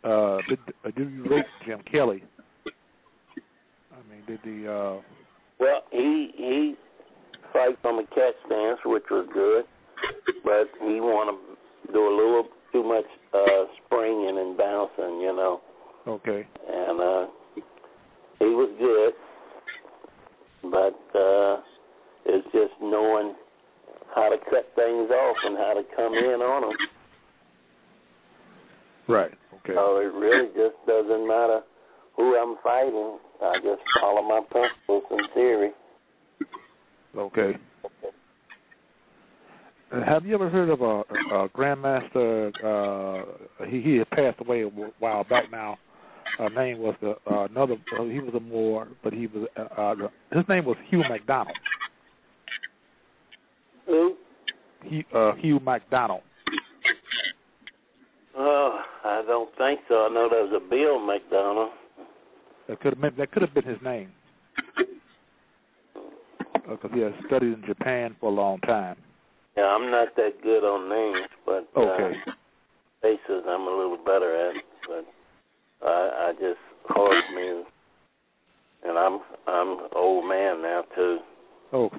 uh, did, uh, did you rate Jim Kelly? I mean, did the... Uh... Well, he... he fight from a catch stance, which was good, but he want to do a little too much uh, springing and bouncing, you know. Okay. And uh, he was good, but uh, it's just knowing how to cut things off and how to come in on them. Right. Okay. So it really just doesn't matter who I'm fighting. I just follow my principles and theory. Okay. Have you ever heard of a, a grandmaster? Uh, he, he had passed away a while back now. Her name was the, uh, another. He was a Moore, but he was uh, his name was Hugh McDonald. Who? He, uh, Hugh McDonald. Oh, I don't think so. I know there was a Bill McDonald. That could have been, that could have been his name. Because he has studied in Japan for a long time. Yeah, I'm not that good on names, but okay. uh, faces I'm a little better at. But I, I just hard me, and I'm I'm an old man now too. Oh.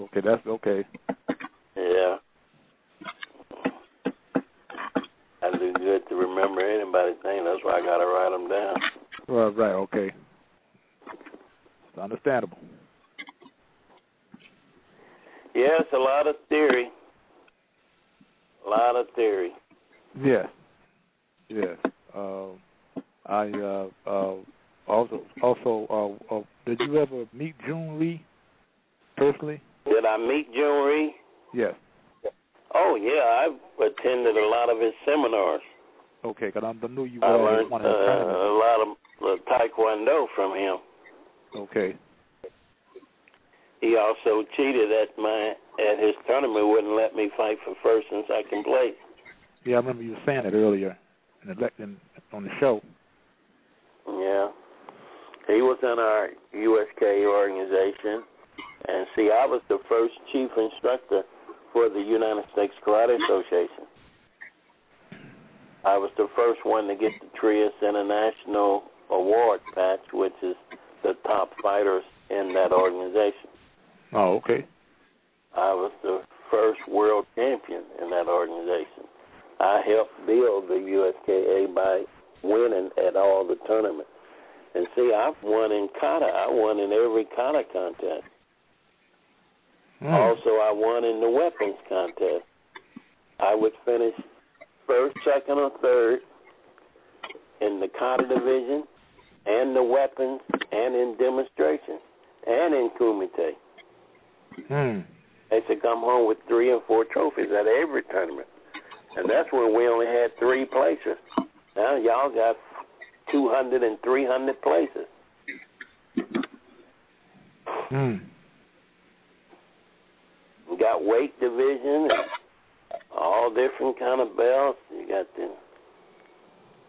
Okay, that's okay. Yeah, I do good to remember anybody's name. That's why I gotta write them down. Well, right, okay. It's understandable. Yeah, it's a lot of theory. A lot of theory. Yeah. Yeah. Uh, I uh, uh, also also uh, uh, did you ever meet Jhoon Rhee personally? Did I meet Jhoon Rhee? Yes. Oh yeah, I've attended a lot of his seminars. Okay, because I knew you. I learned uh, a lot of uh, Taekwondo from him. Okay. He also cheated at my at his tournament. Wouldn't let me fight for first and second place. Yeah, I remember you saying it earlier, in the, in, on the show. Yeah, he was in our U S K A organization, and see, I was the first chief instructor for the United States Karate Association. I was the first one to get the Trias International Award patch, which is the top fighters in that organization. Oh, okay. I was the first world champion in that organization. I helped build the U S K A by winning at all the tournaments. And see, I've won in kata. I won in every kata contest. Mm. Also, I won in the weapons contest. I would finish first, second, or third in the kata division and the weapons and in demonstration and in kumite. Mm. They should come home with three and four trophies at every tournament. And that's when we only had three places. Now y'all got two hundred and three hundred places. Mm. You got weight division and all different kind of belts. You got the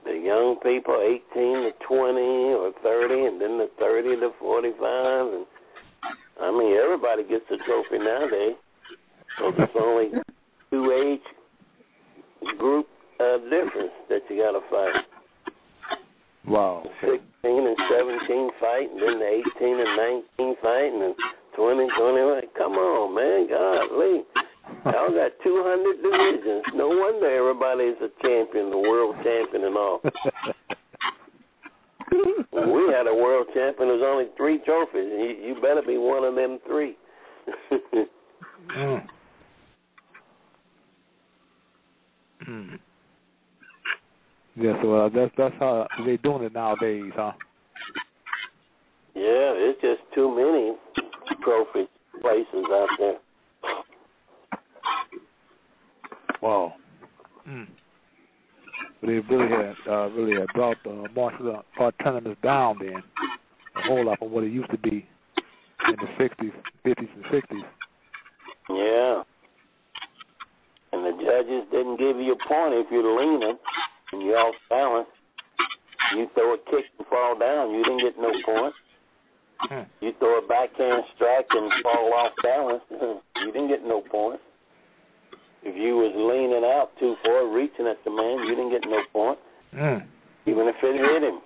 the young people, eighteen to twenty or thirty, and then the thirty to forty-five. And I mean, everybody gets a trophy nowadays. So there's only two age group uh, difference that you got to fight. Wow. Okay. sixteen and seventeen fight, and then the eighteen and nineteen fight, and then twenty, twenty-one. Come on, man. Golly. Y'all got two hundred divisions. No wonder everybody's a champion, the world champion and all. We had a world champion. There's only three trophies. You, you better be one of them three. mm. Mm. Yes, well, that's that's how they're doing it nowadays, huh? Yeah, it's just too many trophy places out there. Wow. Mm. But they really had uh, really had brought the martial art tournaments down then a whole lot from what it used to be in the sixties, fifties, and sixties. Yeah. And the judges didn't give you a point if you're leaning and you're off balance. You throw a kick and fall down, you didn't get no point. Hmm. You throw a backhand strike and fall off balance, you didn't get no point. If you was leaning out too far, reaching at the man, you didn't get no point, mm. even if it hit him.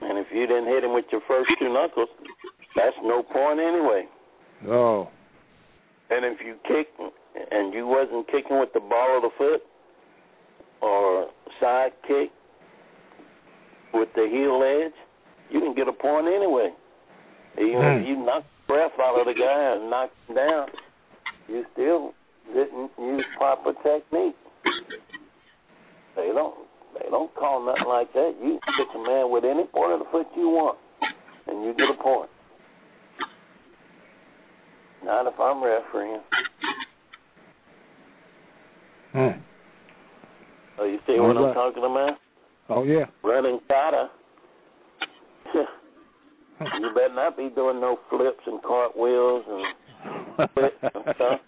And if you didn't hit him with your first two knuckles, that's no point anyway. Oh. And if you kicked and you wasn't kicking with the ball of the foot or side kick with the heel edge, you didn't get a point anyway. Even mm. if you knocked the breath out of the guy and knocked him down, you still didn't use proper technique. They don't they don't call nothing like that. You hit a man with any part of the foot you want, and you get a point. Not if I'm refereeing. Hmm. Oh, you see what, what I'm that? talking about? Oh, yeah. Running kata. You better not be doing no flips and cartwheels and stuff.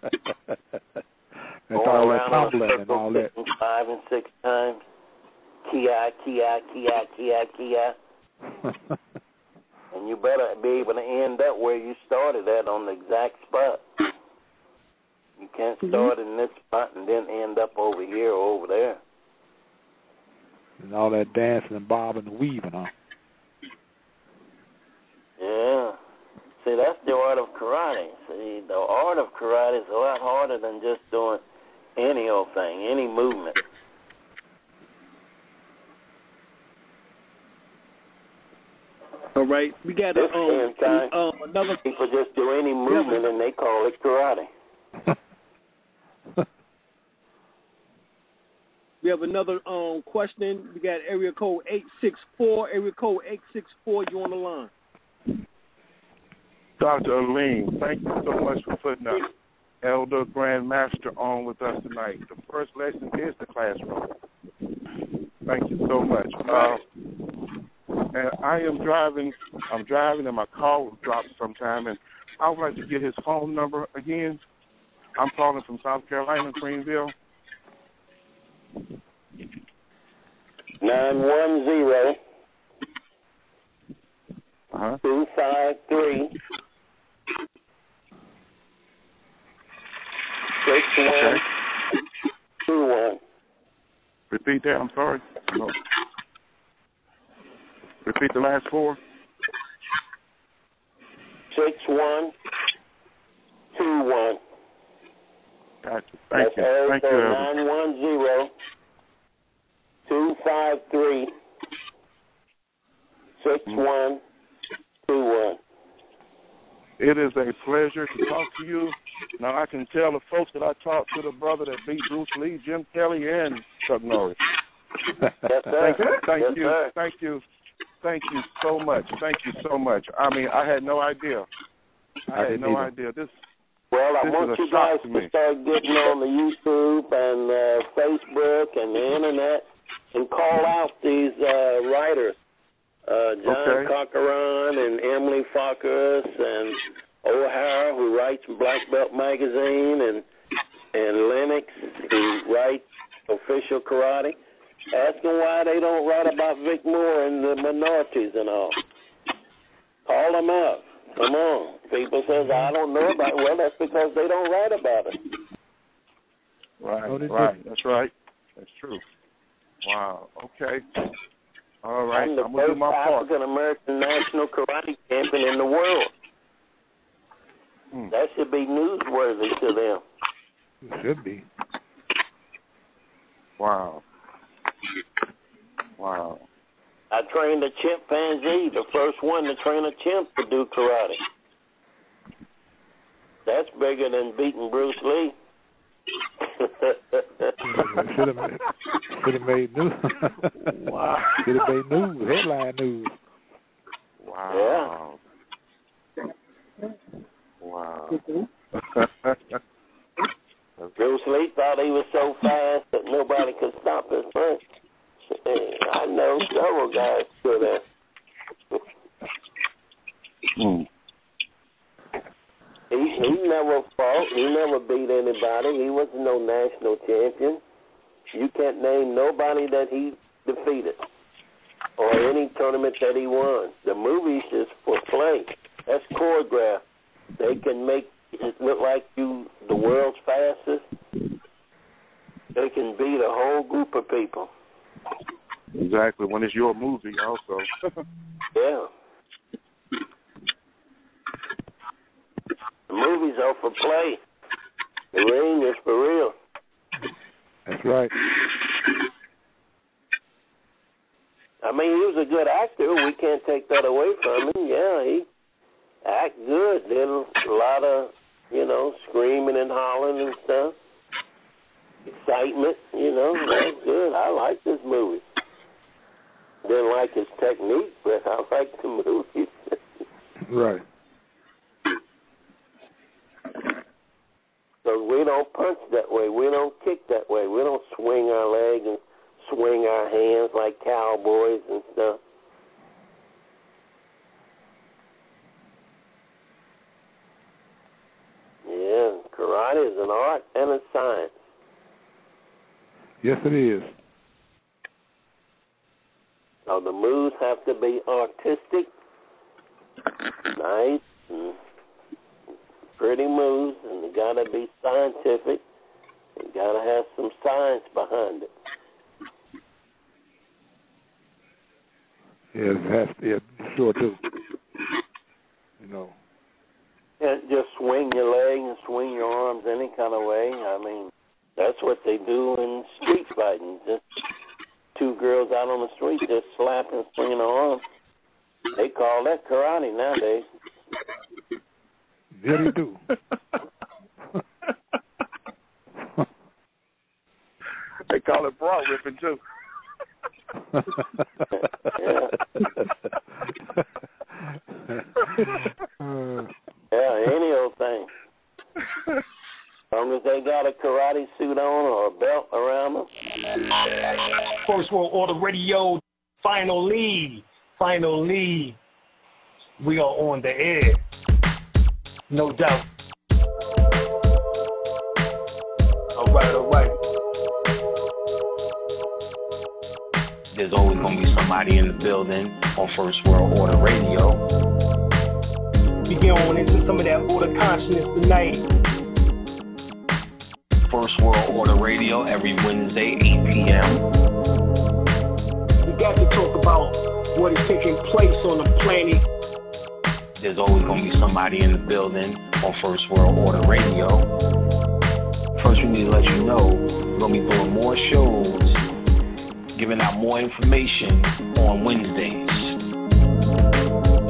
Going around in a circle and all five and six times. Ki-i, ki-i, ki-i, ki-i, ki-i. And you better be able to end up where you started at on the exact spot. You can't start mm-hmm. in this spot and then end up over here or over there. And all that dancing and bobbing and weaving, huh? Yeah. See, that's the art of karate. See, the art of karate is a lot harder than just doing any old thing, any movement. All right, we got to, um, time, um, another. People just do any movement yeah. and they call it karate. We have another um, question. We got area code eight six four. Area code eight six four, you on the line. Doctor Aline, thank you so much for putting our Elder Grand Master on with us tonight. The first lesson is the classroom. Thank you so much. Uh, and I am driving. I'm driving, and my car will drop sometime. And I would like to get his phone number again. I'm calling from South Carolina, Greenville. Nine one zero. Uh-huh. Two five three. Six one Fuel. Repeat that, I'm sorry. No. Repeat the last four. Six, one, two, one. Gotcha. Thank That's you. Thank you. Nine, one, zero, two, five, three, six, mm-hmm. one, two, one. It is a pleasure to talk to you. Now, I can tell the folks that I talked to the brother that beat Bruce Lee, Jim Kelly, and Chuck Norris. Yes, sir. Thank, yes, you. Sir. Thank you. Thank you so much. Thank you so much. I mean, I had no idea. I, I had no either. idea. This. Well, I this want you guys to, to start getting on the YouTube and uh, Facebook and the Internet and call out these uh, writers. Uh, John okay. Cochran and Emily Farkas and O'Hara, who writes Black Belt Magazine, and and Lennox, who writes Official Karate. Ask them why they don't write about Vic Moore and the minorities and all. Call them out. Come on. People says, I don't know about it. Well, that's because they don't write about it. Right, right. That's right. That's true. Wow. Okay. All right. I'm the I'm gonna first African-American national karate champion in the world. Hmm. That should be newsworthy to them. It should be. Wow. Wow. I trained a chimpanzee, the first one to train a chimp to do karate. That's bigger than beating Bruce Lee. should have made, should have made news. Wow. Should have made news, headline news. Wow. Yeah. Wow. Bruce Lee thought he was so fast that nobody could stop his breath. I know several guys do that. Hmm. He, he never fought. He never beat anybody. He was no national champion. You can't name nobody that he defeated or any tournament that he won. The movies is for play. That's choreographed. They can make it look like you the world's fastest. They can beat a whole group of people. Exactly. When it's your movie also. Yeah. The movies are for play. The ring is for real. That's right. I mean, he was a good actor. We can't take that away from him. Yeah, he acted good. Did a lot of, you know, screaming and hollering and stuff. Excitement, you know. That's good. I like this movie. Didn't like his technique, but I like the movie. Right. So we don't punch that way. We don't kick that way. We don't swing our leg and swing our hands like cowboys and stuff. Yeah, karate is an art and a science. Yes, it is. So the moves have to be artistic, nice, and pretty moves, and they gotta be scientific. They gotta have some science behind it. Yeah, it has to, yeah, sure too. You know. And just swing your leg and swing your arms any kind of way. I mean, that's what they do in street fighting. Just two girls out on the street just slapping, swinging their arms. They call that karate nowadays. Yeah, they do. They call it bra whipping too. Yeah. Yeah, any old thing. As long as they got a karate suit on or a belt around them. First World Order Radio, finally, finally, we are on the air. No doubt. All right, all right. There's always going to be somebody in the building on First World Order Radio. We get on into some of that order consciousness tonight. First World Order Radio every Wednesday, eight p m We got to talk about what is taking place on the planet. There's always going to be somebody in the building on First World Order Radio. First, we need to let you know we're going to be doing more shows, giving out more information on Wednesdays.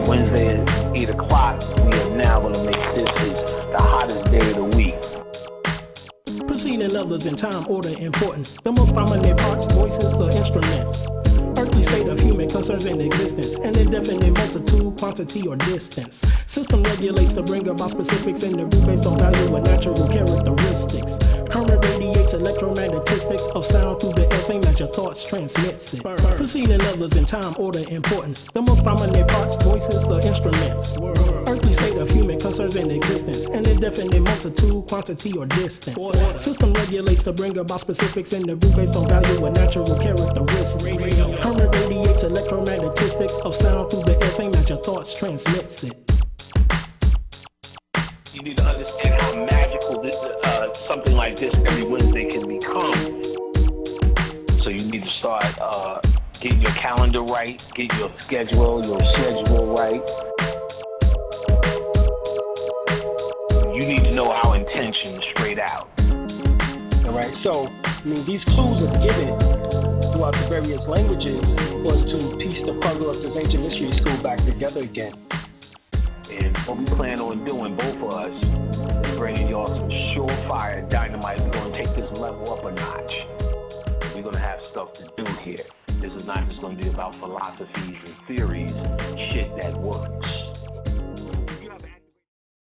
Wednesday at eight o'clock, we are now going to make this is the hottest day of the week. Proceeding levels in time, order, importance. The most prominent parts, voices, or instruments. Earthly state of human concerns and existence. An indefinite multitude, quantity, or distance. System regulates to bring about specifics in the group based on value and natural characteristics. Current radiates electromagnetistics of sound through the essay that your thoughts transmits it. Burn. Proceeding levels in time, order, importance. The most prominent parts, voices, or instruments. Burn. Earthly state of human concerns and existence. An indefinite multitude, quantity, or distance. Order. System regulates to bring about specifics in the group based on value and natural characteristics. Radio. Current radiates electromagnetistics of sound through the essay that your thoughts transmits it. You need to understand how magical this, uh, something like this every Wednesday can become. So you need to start uh, getting your calendar right, get your schedule, your schedule right. You need to know our intention straight out. All right. So I mean, these clues are given throughout the various languages was to piece the puzzle of this ancient mystery school back together again. And what we plan on doing, both of us, is bringing y'all some surefire dynamite. We're going to take this level up a notch. We're going to have stuff to do here. This is not just going to be about philosophies and theories, shit that works.